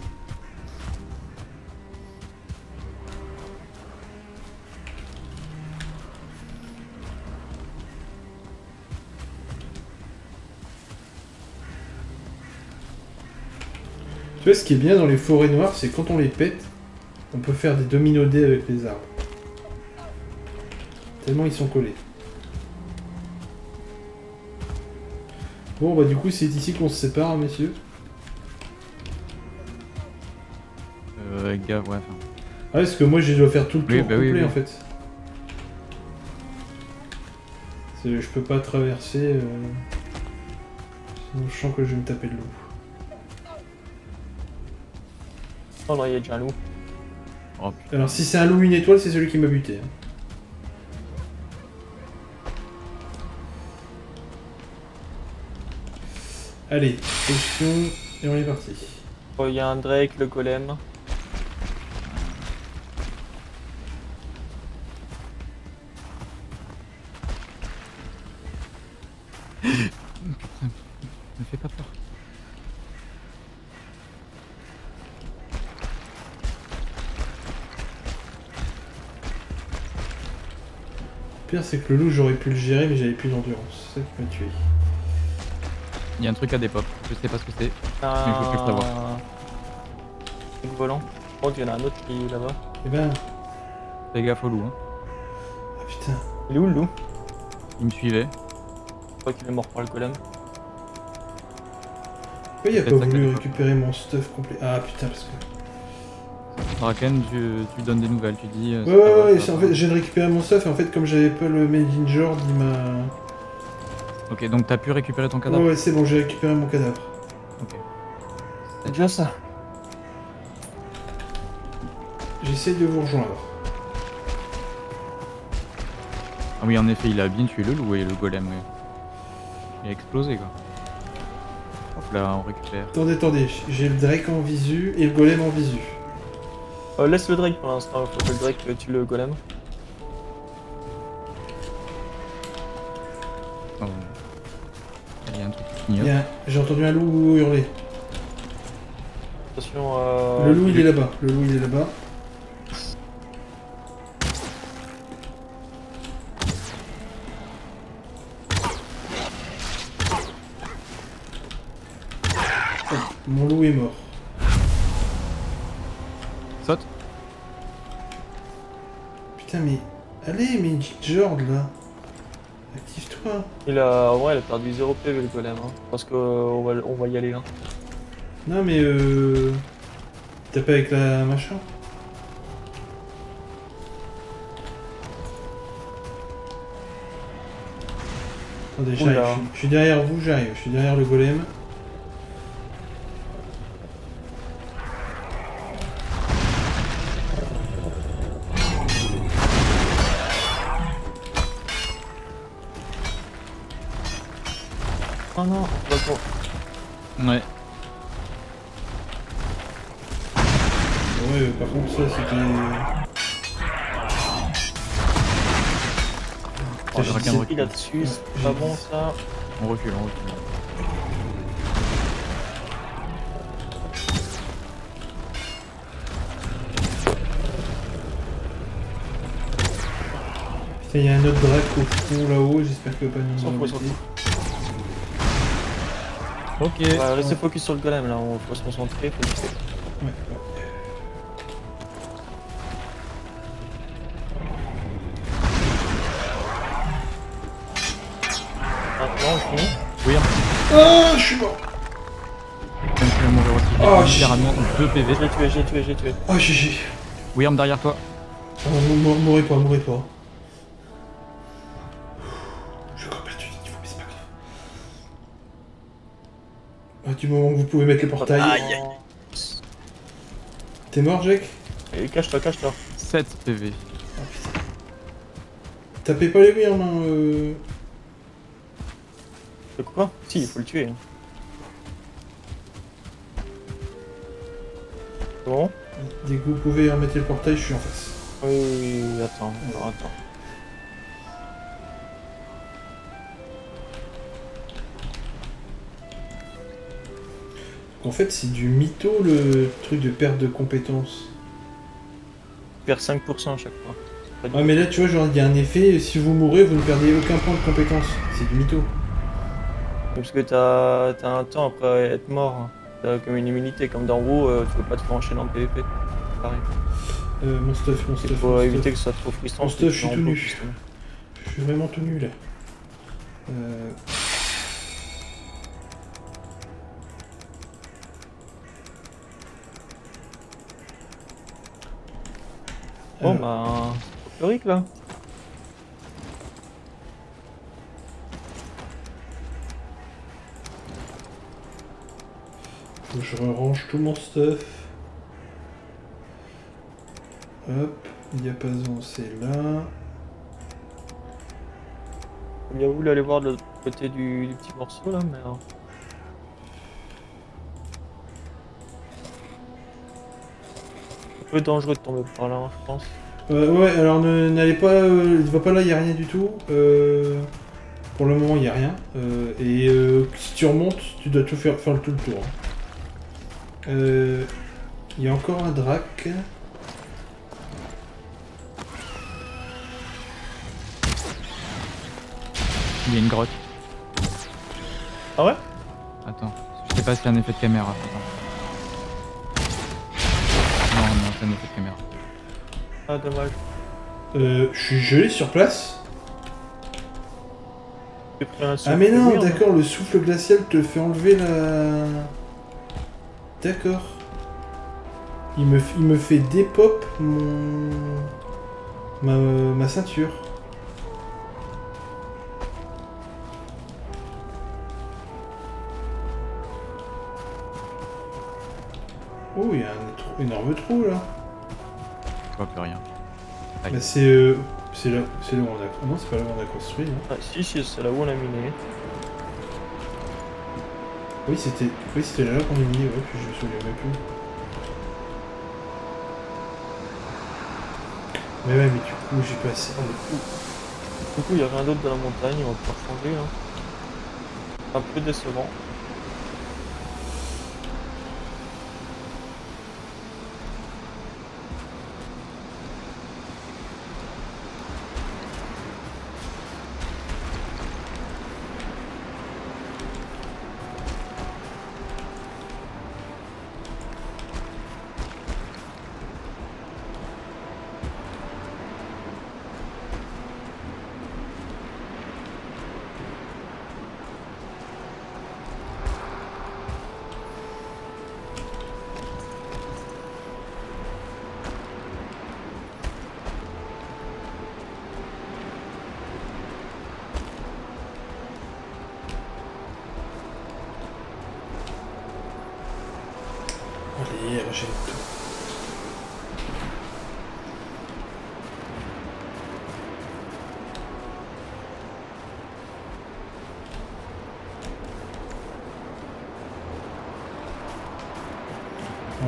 Tu vois, ce qui est bien dans les forêts noires, c'est quand on les pète, on peut faire des dominodés avec les arbres. Tellement ils sont collés. Bon, bah du coup, c'est ici qu'on se sépare, hein, messieurs. Euh, gars, ouais. Ah, est-ce que moi, je dois faire tout le oui, tour bah, complet, oui, oui. en fait. Je peux pas traverser... Euh... Sinon, je sens que je vais me taper de l'eau. Oh non, il y a déjà un loup. Oh, alors si c'est un loup une étoile, c'est celui qui m'a buté. Allez, question et on est parti. Oh, il y a un Drake, le golem. Ne fais pas peur. Le pire, c'est que le loup, j'aurais pu le gérer, mais j'avais plus d'endurance. C'est ça qui m'a tué. Il y a un truc à dépop, je sais pas ce que c'est. Ah... mais je peux plus savoir. Un truc volant. Je crois qu'il y en a un autre qui est là-bas. Eh ben. Fais gaffe au loup. Hein. Ah putain. Il est où le loup? Il me suivait. Je crois qu'il est mort par le golem. Pourquoi il a pas voulu récupérer mon stuff complet? Ah putain, parce que. Draken, tu, tu donnes des nouvelles, tu dis... Euh, ouais, ouais, va, ouais, en fait, j'ai récupéré mon stuff et en fait, comme j'avais pas le Made in Jord, il m'a... Ok, donc t'as pu récupérer ton cadavre? Ouais, ouais, c'est bon, j'ai récupéré mon cadavre. Ok. C'est déjà ça. J'essaie de vous rejoindre. Ah oui, en effet, il a bien tué le loup et le golem, oui. Il a explosé, quoi. Hop là, on récupère. Attendez, attendez, j'ai le Drake en visu et le golem en visu. Euh, laisse le Drake pour l'instant, faut que le Drake tue le golem. Oh. Il y a un truc qui clignote. A... J'ai entendu un loup hurler. Attention, euh... le loup il est là-bas, le loup il est là-bas. Oh, mon loup est mort. Putain mais... Allez mais Jord là. Active-toi. Il a... Ouais il a perdu zéro P V le golem hein. Parce qu'on va... on va y aller hein. Non mais euh... T'as pas avec la machin? Attendez, j'arrive, je suis derrière vous, j'arrive, je suis derrière le golem. Oh non, d'accord. Ouais. Ouais, par contre ça c'était... Oh, je regarde qui là-dessus, c'est pas bon ça. On recule, on recule. Putain, y'a un autre drac au fond là-haut, j'espère que pas nous... Ok. Ouais, restez focus sur le golem là, on faut se concentrer, faut fixer. Ouais. Maintenant, je finis. Oui, un petit. Ah, je suis mort. Oh, j'ai littéralement deux P V. Je l'ai tué, je l'ai tué, je l'ai tué. Oh, G G. William, derrière toi. Oh, mourrez pas, mourrez pas. Du moment que vous pouvez mettre les portails. Aïe. T'es mort, Jake? Cache-toi, cache-toi. sept P V. Oh putain. Tapez pas les murs, non euh... De quoi? Si, il faut le tuer. Bon. Dès que vous pouvez remettre le portail, je suis en face. Oui, oui, oui, attends, alors attends. En fait, c'est du mytho le truc de perte de compétences. Tu perds cinq pour cent à chaque fois. Ouais, ah, mais là, tu vois, genre, il y a un effet, si vous mourrez, vous ne perdez aucun point de compétence. C'est du mytho. Parce que t'as as un temps après être mort. T'as comme une immunité, comme dans WoW, euh, tu peux pas te faire enchaîner en P V P. Pareil. Euh, mon stuff, mon stuff. Il faut éviter stuff. Que ça soit trop frustrant. Mon stuff, je suis tout nu. Justement. Je suis vraiment tout nu là. Euh. Bon bah... Folklorique là. Faut que je range tout mon stuff. Hop, diapason c'est là. J'ai bien voulu aller voir de l'autre côté du, du petit morceau là, mais... Alors... Un peu dangereux de tomber par là, hein, je pense. Euh, ouais, alors n'allez pas, euh, va pas là, y a rien du tout. Euh, pour le moment, y a rien. Euh, et euh, si tu remontes, tu dois tout faire, faire tout le tour. Il hein. euh, y a encore un drac. Il y a une grotte. Ah ouais? Attends, je sais pas s'il y a un effet de caméra. Attends. Caméra. Ah dommage. Euh, je suis gelé sur place. Ah mais non, d'accord, le souffle glacial te fait enlever la... D'accord. Il me, il me fait dépop mon... Ma, ma ceinture. Oh, il y a un énorme trou là. Je vois plus rien. Allez. Bah c'est euh, c'est là, c'est là où on a... Non, c'est pas là où on a construit. Non. Ah si, si, c'est là où on a miné. Oui, c'était oui, c'était là qu'on a miné, ouais, puis je me souviens même plus. Mais ouais, mais du coup, j'ai passé... Oh, le coup. Du coup, il y a rien d'autre dans la montagne, on va pouvoir changer. Hein. Un peu décevant. cacher tout.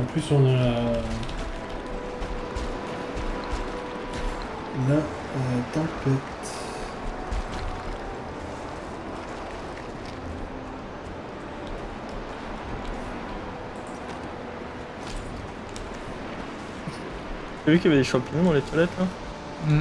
En plus on a la, la tempête. T'as vu qu'il y avait des champignons dans les toilettes là? mm.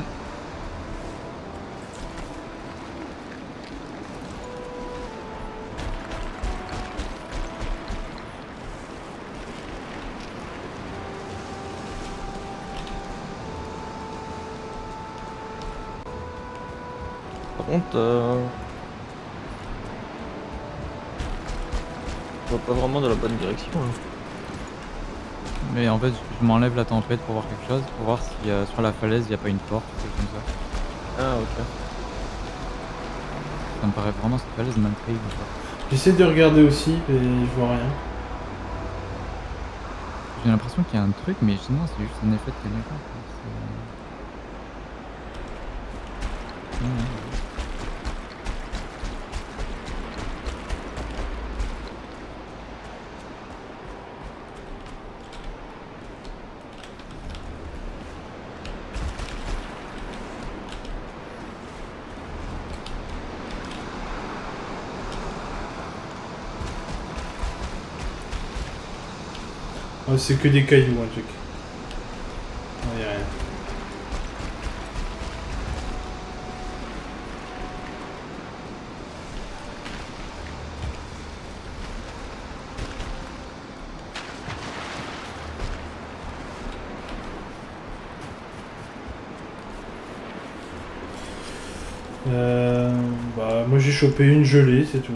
Par contre, euh... on va pas vraiment dans la bonne direction là. Mais en fait, je m'enlève la tempête pour voir quelque chose, pour voir si euh, sur la falaise il n'y a pas une porte, quelque chose comme ça. Ah, ok. Ça me paraît vraiment cette falaise malgré. J'essaie de regarder aussi, mais je vois rien. J'ai l'impression qu'il y a un truc, mais sinon c'est juste un effet de caméra. Mmh. Oh, c'est que des cailloux, hein, Jake. Non, y'a rien. Euh, bah, moi j'ai chopé une gelée, c'est tout.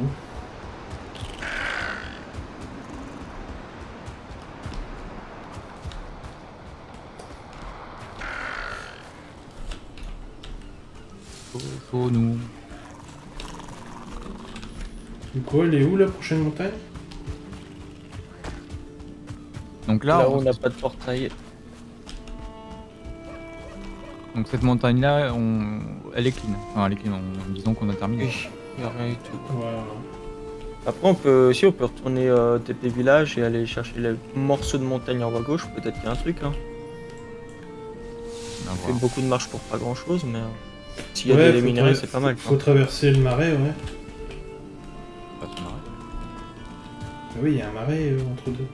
Nous. Du coup, elle est où la prochaine montagne? Donc là, là on n'a pas de portail. Donc cette montagne là, on... elle est clean. Enfin, elle est clean. On... Disons qu'on a terminé. Oui, il n'y a rien du tout. Voilà. Après, on peut aussi, on peut retourner euh, T P village et aller chercher les morceaux de montagne en bas gauche. Peut-être qu'il y a un truc. Hein. On fait beaucoup de marches pour pas grand chose, mais. S'il y a ouais, des minerais, c'est pas mal. Faut, faut traverser le marais, ouais. Pas de marais. Ah oui, il y a un marais euh, entre deux.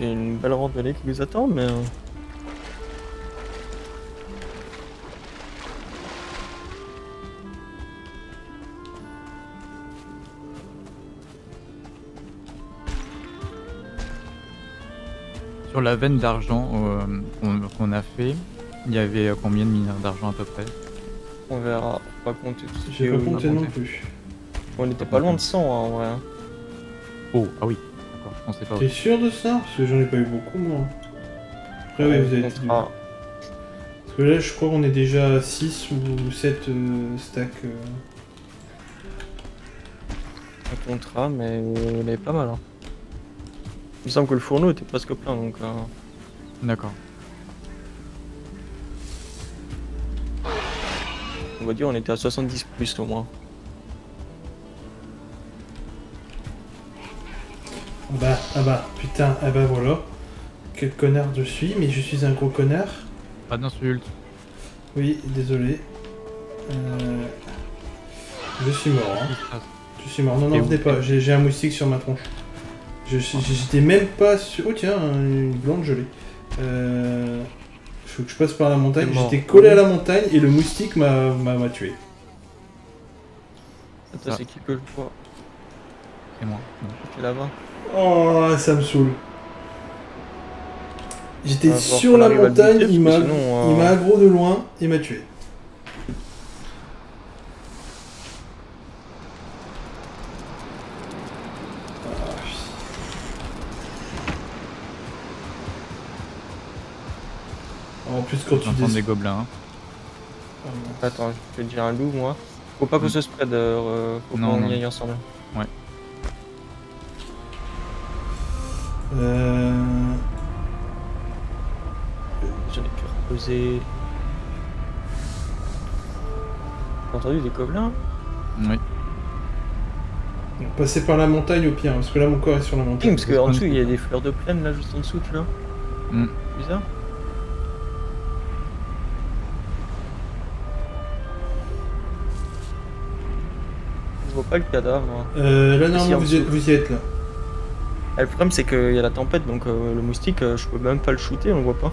Il y a une belle randonnée qui nous attend, mais. Sur la veine d'argent euh, qu'on qu'on a fait, il y avait combien de mineurs d'argent à peu près? On verra, on va compter tout ça. J'ai pas compté non plus. On n'était pas loin de cent hein, en vrai. Oh, ah oui, d'accord, je pensais pas. T'es sûr de ça? Parce que j'en ai pas eu beaucoup moi. Après ouais, ouais vous avez été du... Parce que là je crois qu'on est déjà à six ou sept euh, stacks. Euh... On comptera, mais on est pas mal hein. Il me semble que le fourneau était presque plein donc. Euh... D'accord. On va dire on était à soixante-dix plus au moins. Ah bah, ah bah, putain, ah bah voilà. Quel connard je suis, mais je suis un gros connard. Pas d'insulte. Oui, désolé. Euh... Je suis mort. Hein. Je suis mort. Non, non, venez pas, j'ai un moustique sur ma tronche. J'étais même pas sûr... Oh tiens, une glande gelée. Euh... Faut que je passe par la montagne. J'étais collé à la montagne et le moustique m'a tué. Attends, c'est qui peut le voir? C'est moi. J'étais là-bas. Oh, ça me saoule. J'étais sur la montagne, il m'a aggro de loin et m'a tué. En plus quand tu descends des gobelins. Hein. Attends, je vais te dire un loup moi. Faut pas que ce spread, euh, faut qu'on y aille ensemble. Ouais. Euh... J'en ai pu reposer... T'as entendu des gobelins? Oui. Passer par la montagne au pire, parce que là mon corps est sur la montagne. Oui, parce qu'en dessous il y a des fleurs de plaine là, juste en dessous, tu vois. Mm. Bizarre. Je vois pas le cadavre. Euh, là normalement vous, vous y êtes là. Ah, le problème c'est qu'il y a la tempête, donc euh, le moustique euh, je peux même pas le shooter, on le voit pas.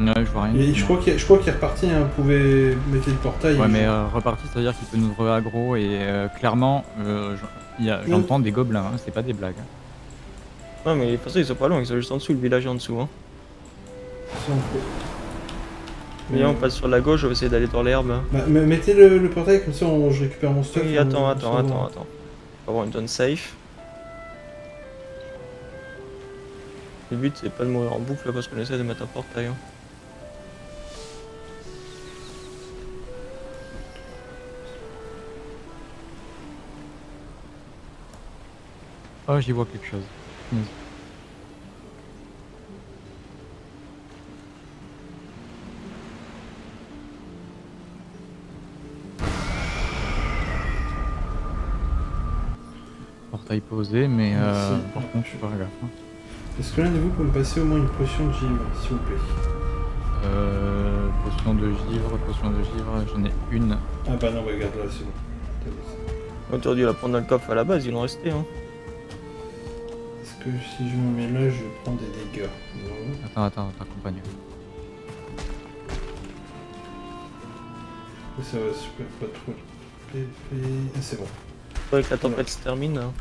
Non, je vois rien. Et je crois qu'il est reparti, hein, vous pouvez mettre le portail. Ouais, mais euh, reparti, ça veut dire qu'il peut nous re-aggro et euh, clairement, euh, j'entends des gobelins, hein, c'est pas des blagues. Hein. Ouais, mais de toute façon, ils sont pas loin, ils sont juste en dessous, le village est en dessous. Hein. Mais là, on passe sur la gauche, je vais essayer d'aller dans l'herbe. Hein. Bah, mais mettez le, le portail, comme ça, on, je récupère mon stock. Oui, attends, on, attends, on attends, attends. On va avoir une zone safe. Le but, c'est pas de mourir en boucle parce qu'on essaie de mettre un portail. Hein. Oh, j'y vois quelque chose. Mmh. Portail posé, mais euh, par contre, je suis pas à gaffe. Hein. Est-ce que l'un de vous peut me passer au moins une potion de givre, s'il vous plaît? Euh. Potion de givre, potion de givre, j'en ai une. Ah bah non, regarde là, c'est bon. T'aurais dû la prendre dans le coffre à la base, il en restait, hein. Que si je me mets là, je prends des dégâts. Ouais. Attends, attends, t'accompagne. Ça va super pas trop. Et c'est bon. Faudrait que la tempête voilà. se termine. Hein.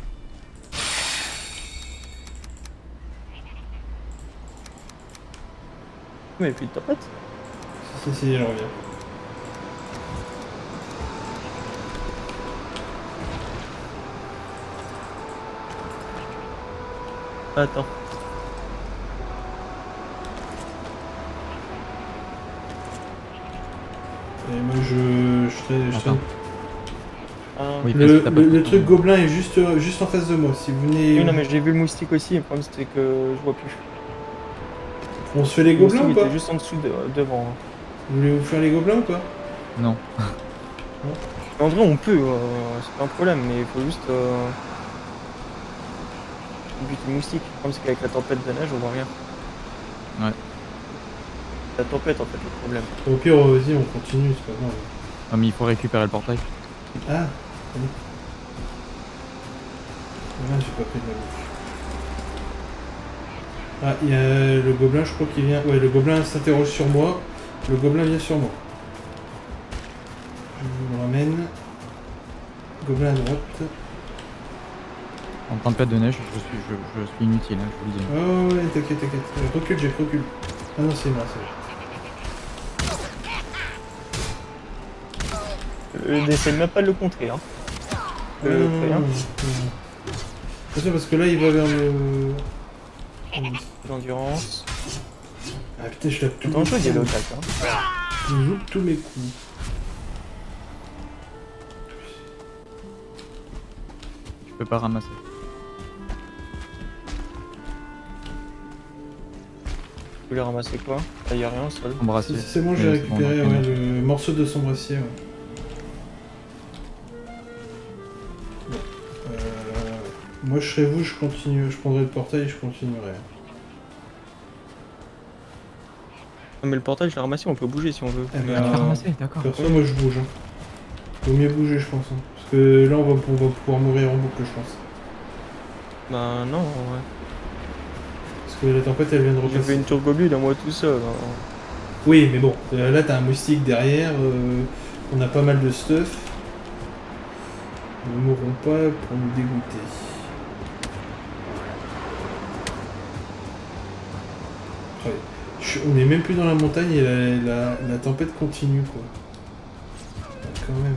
Mais plus de tempête. Si, si, si, elle revient. Attends. Et moi je... je, je... Ah, oui, le, le, le truc gobelin est juste, juste en face de moi, si vous venez... Oui, non mais j'ai vu le moustique aussi, le problème c'était que je vois plus. On se fait les gobelins ou pas? Il était juste en dessous de, devant. Vous voulez vous faire les gobelins ou pas? Non. En vrai on peut, euh, c'est pas un problème, mais il faut juste... Euh... buter moustique, comme c'est qu'avec la tempête de neige on voit rien. Ouais. La tempête en fait le problème. Au pire vas-y on continue, c'est pas grave. Ah mais il faut récupérer le portail. Ah oui. Là j'ai pas pris de la bouche. Ah il y a le gobelin je crois qu'il vient. Ouais le gobelin s'interroge sur moi. Le gobelin vient sur moi. Je vous ramène. Gobelin à droite. En tempête de neige, je suis, je, je suis inutile, hein, je vous le dis. Oh ouais, t'inquiète, t'inquiète. Je recule, je recule. Ah non, c'est mort, c'est mort. N'essaye même pas de le contrer, hein. Euh, mmh, mmh. Attention, parce que là, il va vers le... L'endurance. Ah putain, je tape tout. Attends, je vais le tac, hein. Je joue tous mes coups. Je peux pas ramasser. Tu voulais ramasser quoi? Ah, y'a rien au sol. Sombracier. C'est bon, j'ai récupéré bon, ouais, le morceau de sombracier. Ouais. Bon. Euh, moi, je serai vous, je continue, je prendrai le portail et je continuerai. Non, mais le portail, je l'ai ramassé, on peut bouger si on veut. Ah, mais, euh, ramassé, d'accord. Perso, moi, je bouge. Hein. Vaut mieux bouger, je pense. Hein. Parce que là, on va, on va pouvoir mourir en boucle, je pense. Bah, non, ouais. La tempête elle vient de repasser. J'ai fait une turgobule à moi tout seul. Hein. Oui mais bon, euh, là t'as un moustique derrière, euh, on a pas mal de stuff. Nous ne mourrons pas pour nous dégoûter. Ouais. Je, on est même plus dans la montagne et la, la, la tempête continue quoi. Ouais, quand même.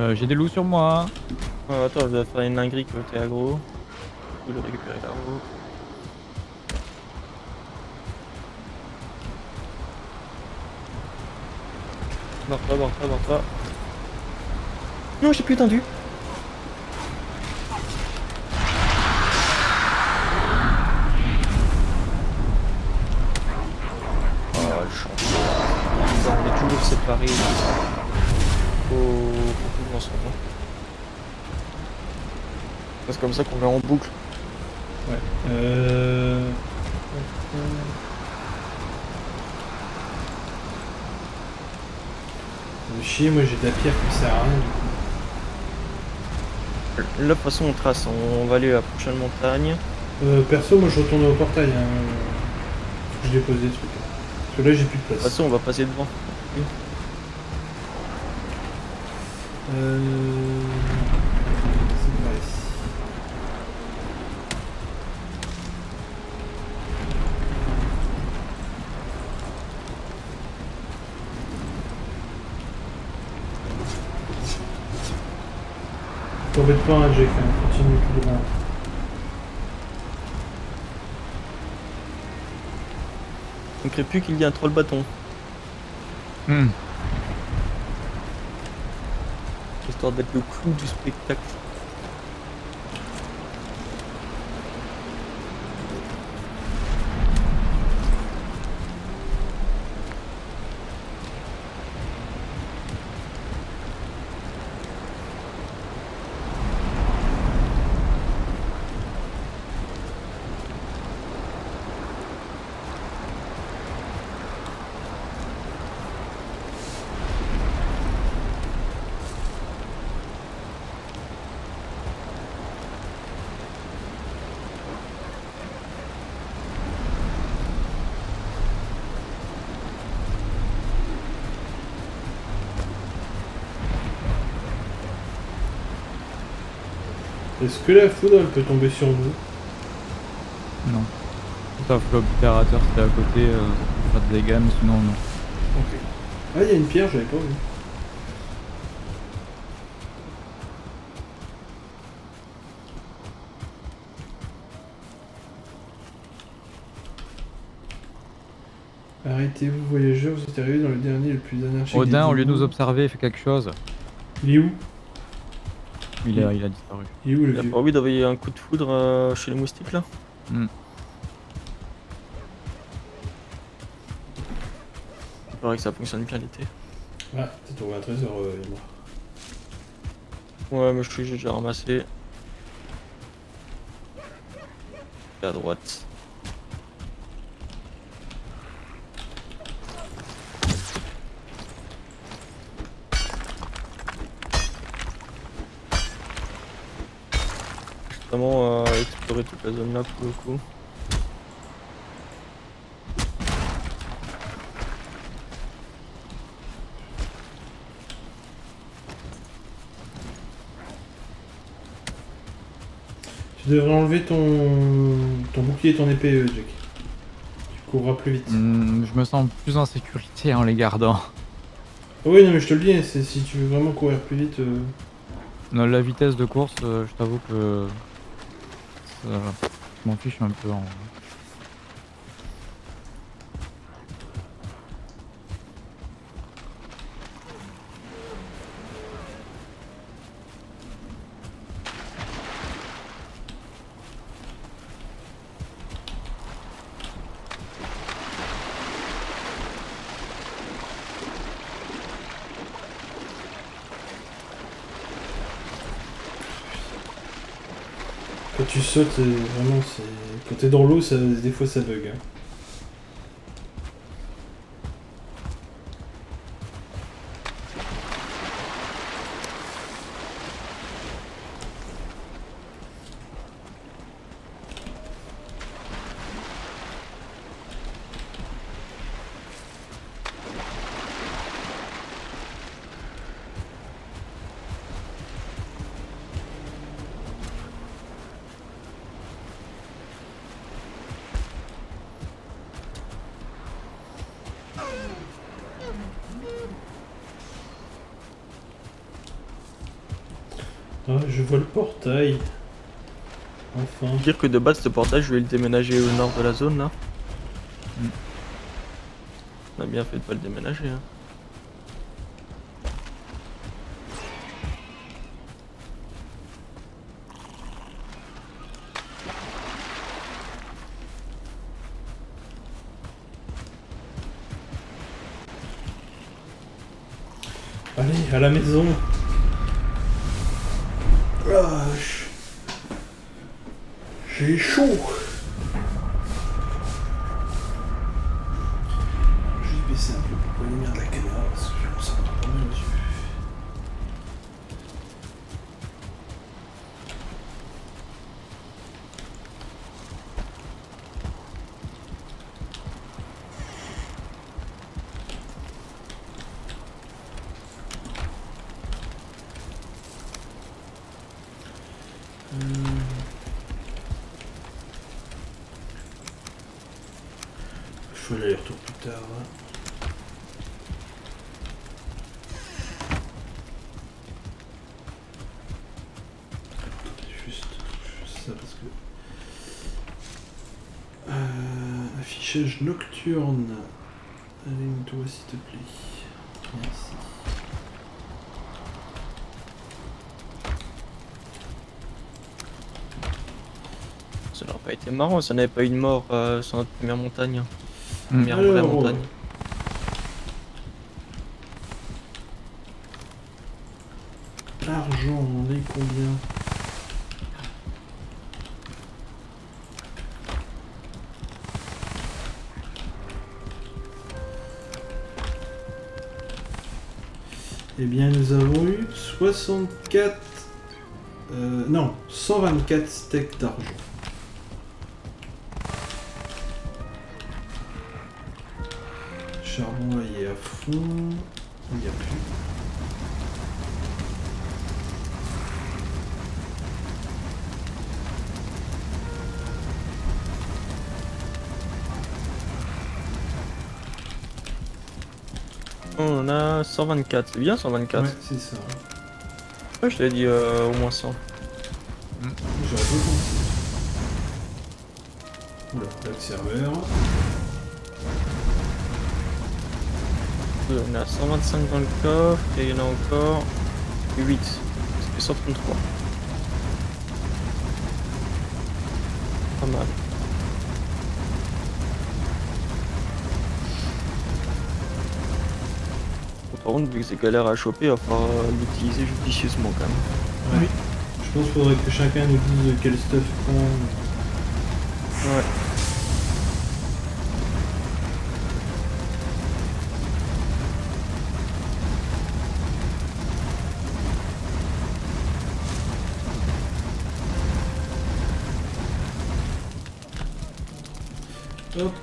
Euh, j'ai des loups sur moi. Oh, attends, je dois faire une lingerie côté aggro. Je vais le récupérer là-haut. Mort pas, mort pas, mort pas. Non, j'ai plus tendu. Oh le champion. On est toujours séparés. Faut qu'on commence ensemble. C'est comme ça qu'on va en boucle. Ouais. Euh... Chier, moi j'ai de la pierre qui sert à rien du coup. Là de toute façon on trace, on va aller à la prochaine montagne. Euh, perso moi je retourne au portail, hein. Je dépose des trucs. Parce que là j'ai plus de place. De toute façon on va passer devant. Oui. Euh... T'embête pas hein Jake, hein. Continue tout devant. On ne crée plus qu'il y a un troll bâton. Hmm. Histoire d'être le clou du spectacle. Est-ce que la foudre elle peut tomber sur vous? Non. Sauf que l'opérateur c'était à côté, euh, faire des dégâts, mais sinon non. Ok. Ah il y a une pierre, j'avais pas vu. Arrêtez-vous voyageurs, vous êtes arrivés dans le dernier le plus anarchique. Odin au lieu de nous observer il fait quelque chose. Il est où? Il a, il a disparu. Il est où le vieux ? Il a pas envie d'envoyer un coup de foudre euh, chez les moustiques là ? Mm. Il paraît que ça fonctionne bien l'été. Ah, t'es tombé à trésor, euh, moi. Ouais, mais je suis déjà ramassé. Et à droite. Vraiment euh, explorer toute la zone là pour le coup. Tu devrais enlever ton, ton bouclier et ton épée, euh, Jake. Tu courras plus vite. Mmh, je me sens plus en sécurité en les gardant. Oh oui, non mais je te le dis, c'est si tu veux vraiment courir plus vite. Euh... Non, la vitesse de course, euh, je t'avoue que... Ça, je m'en fiche un peu en... Quand tu sautes, vraiment c'est... Quand t'es dans l'eau, ça... des fois ça bug. Hein. Je vois le portail. Enfin. Dire que de base ce portail je vais le déménager au nord de la zone là. Mm. On a bien fait de pas le déménager. Hein. Allez, à la maison. Ah, j'ai chaud. Juste baisser un peu pour la lumière de la caméra, parce que je pense que ça va pas mal dessus. Nocturne. Allume-toi s'il te plaît. Merci. Ça n'aurait pas été marrant si on n'avait pas eu de mort euh, sur notre première montagne. Mmh. Première Alors... vraie montagne. L'argent, on est combien ? Eh bien, nous avons eu soixante-quatre... Euh, non, cent vingt-quatre steaks d'argent. Charbon, là, il est à fond. Il n'y a plus. On a cent vingt-quatre, c'est bien cent vingt-quatre. Ouais, c'est ça. Ouais, je t'avais dit euh, au moins cent. Mmh. J'aurais pas pensé. Oula, là le serveur. On a cent vingt-cinq dans le coffre et il y en a encore huit. Ça fait cent trente-trois. Pas mal. Par contre, vu que c'est galère à choper, il va falloir l'utiliser judicieusement quand même. Ouais. Oui. Je pense qu'il faudrait que chacun nous dise quel stuff prendre. Ouais. Hop.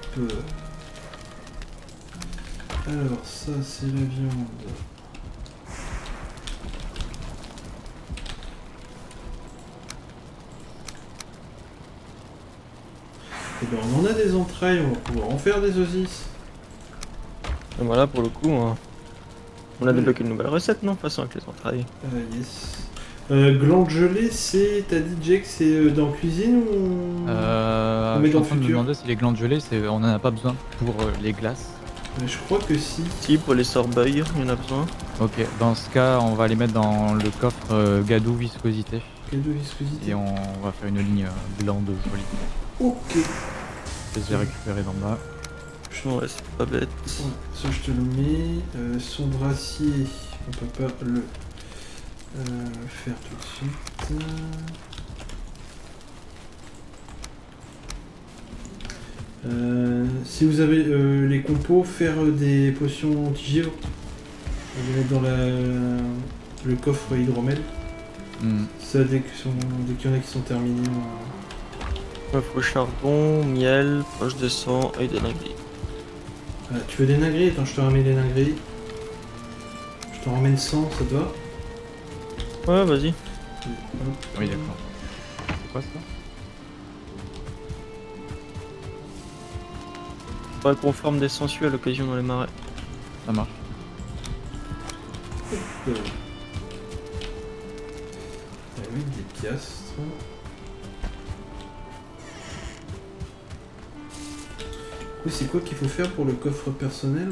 Alors ça c'est la viande. Et ben on en a des entrailles, on va pouvoir en faire des saucisses. Et voilà pour le coup, hein. On a oui. débloqué une nouvelle recette non, de toute façon avec les entrailles. Euh, yes. Euh, glande gelée, c'est, t'as dit Jake, c'est dans cuisine ou euh, on met dans le futur ? Je suis en train de me demander si les glandes gelées, on n'en a pas besoin pour euh, les glaces. Mais je crois que si. Si, pour les sorbeuils, il y en a besoin. Ok, dans ce cas, on va les mettre dans le coffre euh, gadou viscosité. Gadou viscosité. Et on va faire une ligne euh, blonde jolie. Ok. Je les ai récupérés d'en bas. Franchement, ouais, c'est pas bête. Ouais, ça, je te le mets. Euh, son brassier, on peut pas le euh, faire tout de suite. Euh, si vous avez euh, les compos, faire des potions anti-géo. Les mettre dans la, le coffre hydromel. Mm. Ça, dès qu'il y en a qui sont terminés. Euh... Coffre charbon, miel, poche de sang et des nagris. Ah, tu veux des nagris? Attends, je te ramène des nagris. Je te ramène cent, ça te va? Ouais, vas-y. Oui, d'accord. C'est quoi ça? Qu'on forme des sensuels à l'occasion dans les marais. Ça marche. On va mettre des piastres. Oui, c'est quoi qu'il faut faire pour le coffre personnel?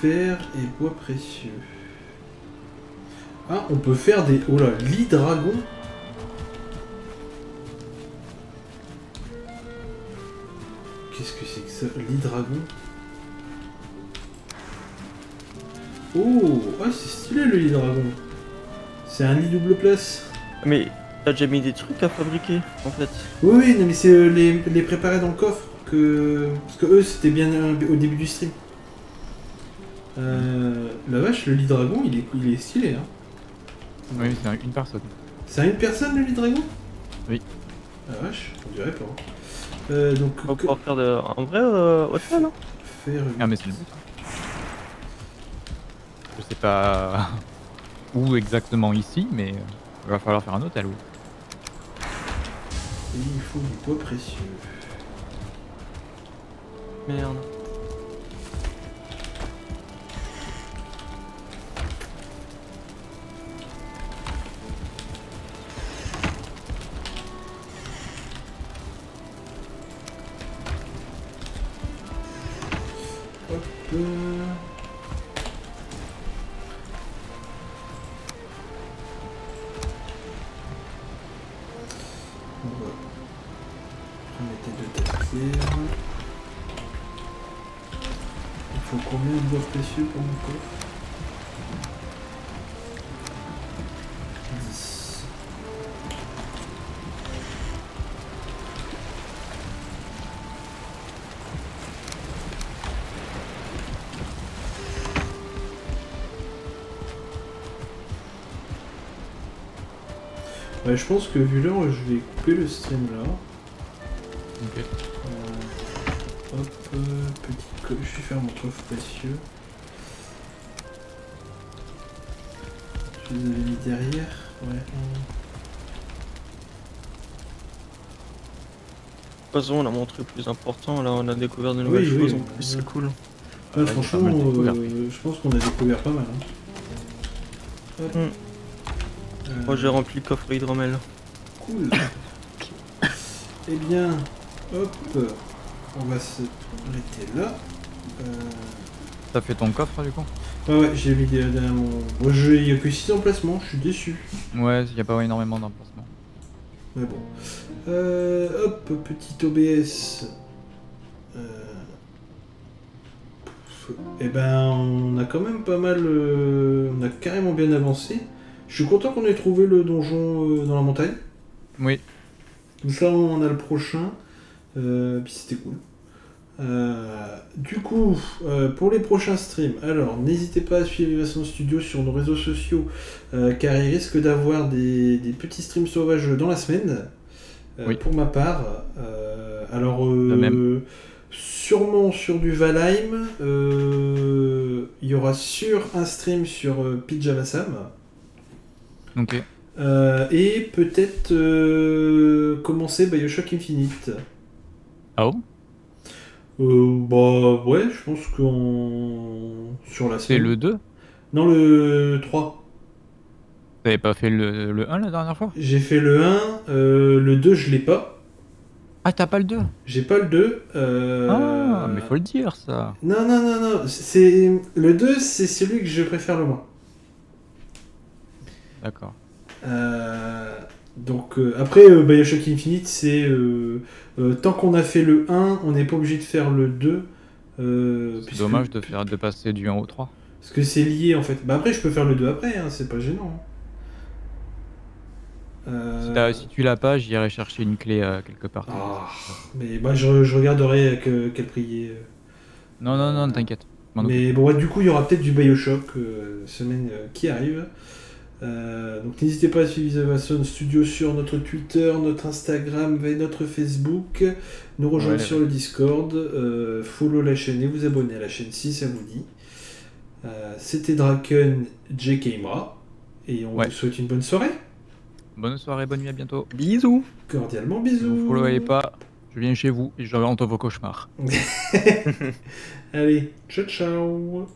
Fer et bois précieux. Ah, on peut faire des... Oh là, lit dragon. Qu'est-ce que c'est que ça? Lit dragon? Oh, ouais, c'est stylé le lit dragon. C'est un lit double place. Mais t'as déjà mis des trucs à fabriquer en fait. Oui, oui, non, mais c'est euh, les, les préparer dans le coffre que. Parce que eux c'était bien euh, au début du stream. Euh, la vache, le lit dragon il est, il est stylé. Hein. Oui, c'est un, une personne. C'est une personne le lit dragon? Oui. La vache, on dirait pas. Hein. Euh, donc, on va que... pouvoir faire de... en vrai euh, au final, non? Faire une... Ah, mais c'est le but. Je sais pas où exactement ici, mais il va falloir faire un hôtel. Où Et il faut du bois précieux. Merde. Pour mon coffre. dix. Ouais, je pense que vu l'heure, je vais couper le stream là. Ok. Euh, hop, euh, petit coffre. Je vais faire mon coffre précieux. Je les avais mis derrière, ouais. De toute façon, on a montré le plus important, là on a découvert de nouvelles oui, choses oui, en plus, c'est cool. Ouais, ouais, franchement, euh, je pense qu'on a découvert pas mal. Hein. Ouais. Hum. Euh... Moi j'ai rempli le coffre hydromel. Cool. Eh bien, hop, on va se arrêter là. Euh... T'as fait ton coffre du coup? Ah ouais, j'ai mis des... Moi, il n'y a que six emplacements, je suis déçu. Ouais, il n'y a pas énormément d'emplacements. Mais bon. Euh, hop, petit O B S. Euh... Eh ben, on a quand même pas mal... Euh... On a carrément bien avancé. Je suis content qu'on ait trouvé le donjon euh, dans la montagne. Oui. Comme ça, on a le prochain. Euh, puis c'était cool. Euh, du coup, euh, pour les prochains streams, alors n'hésitez pas à suivre Ivasound Studio sur nos réseaux sociaux, euh, car il risque d'avoir des, des petits streams sauvages dans la semaine. Euh, oui. Pour ma part, euh, alors euh, même. Sûrement sur du Valheim, euh, il y aura sur un stream sur euh, Pyjama Sam. Ok. Euh, et peut-être euh, commencer Bioshock Infinite. Ah oh. Euh, bah ouais, je pense qu'on... Sur la... C'est le deux? Non, le trois. T'avais pas fait le, le un la dernière fois? J'ai fait le un, euh, le deux je l'ai pas. Ah, t'as pas le deux? J'ai pas le deux. Euh... Ah, mais faut le dire ça. Non, non, non, non, c'est... Le deux c'est celui que je préfère le moins. D'accord. Euh... Donc euh, après euh, Bioshock Infinite c'est euh, euh, tant qu'on a fait le un on n'est pas obligé de faire le deux. Euh, c'est dommage de, faire, de passer du un au trois. Parce que c'est lié en fait. Bah après je peux faire le deux après, hein, c'est pas gênant. Hein. Euh... Si, si tu l'as pas, j'irai chercher une clé euh, quelque part. Oh, mais bah, je, je regarderai à que, quel prix il est. Non non non, t'inquiète. Mais bon ouais, du coup il y aura peut-être du Bioshock euh, semaine euh, qui arrive. Euh, donc n'hésitez pas à suivre Ivasound Studio sur notre Twitter, notre Instagram et notre Facebook, nous rejoindre ouais, sur ouais. le Discord, euh, follow la chaîne et vous abonner à la chaîne si ça vous dit. Euh, C'était Draken, Jake et Imra, et on ouais. vous souhaite une bonne soirée. Bonne soirée, bonne nuit, à bientôt. Bisous. Cordialement bisous. Ne vous followez pas, je viens chez vous et je rentre vos cauchemars. Allez, ciao ciao.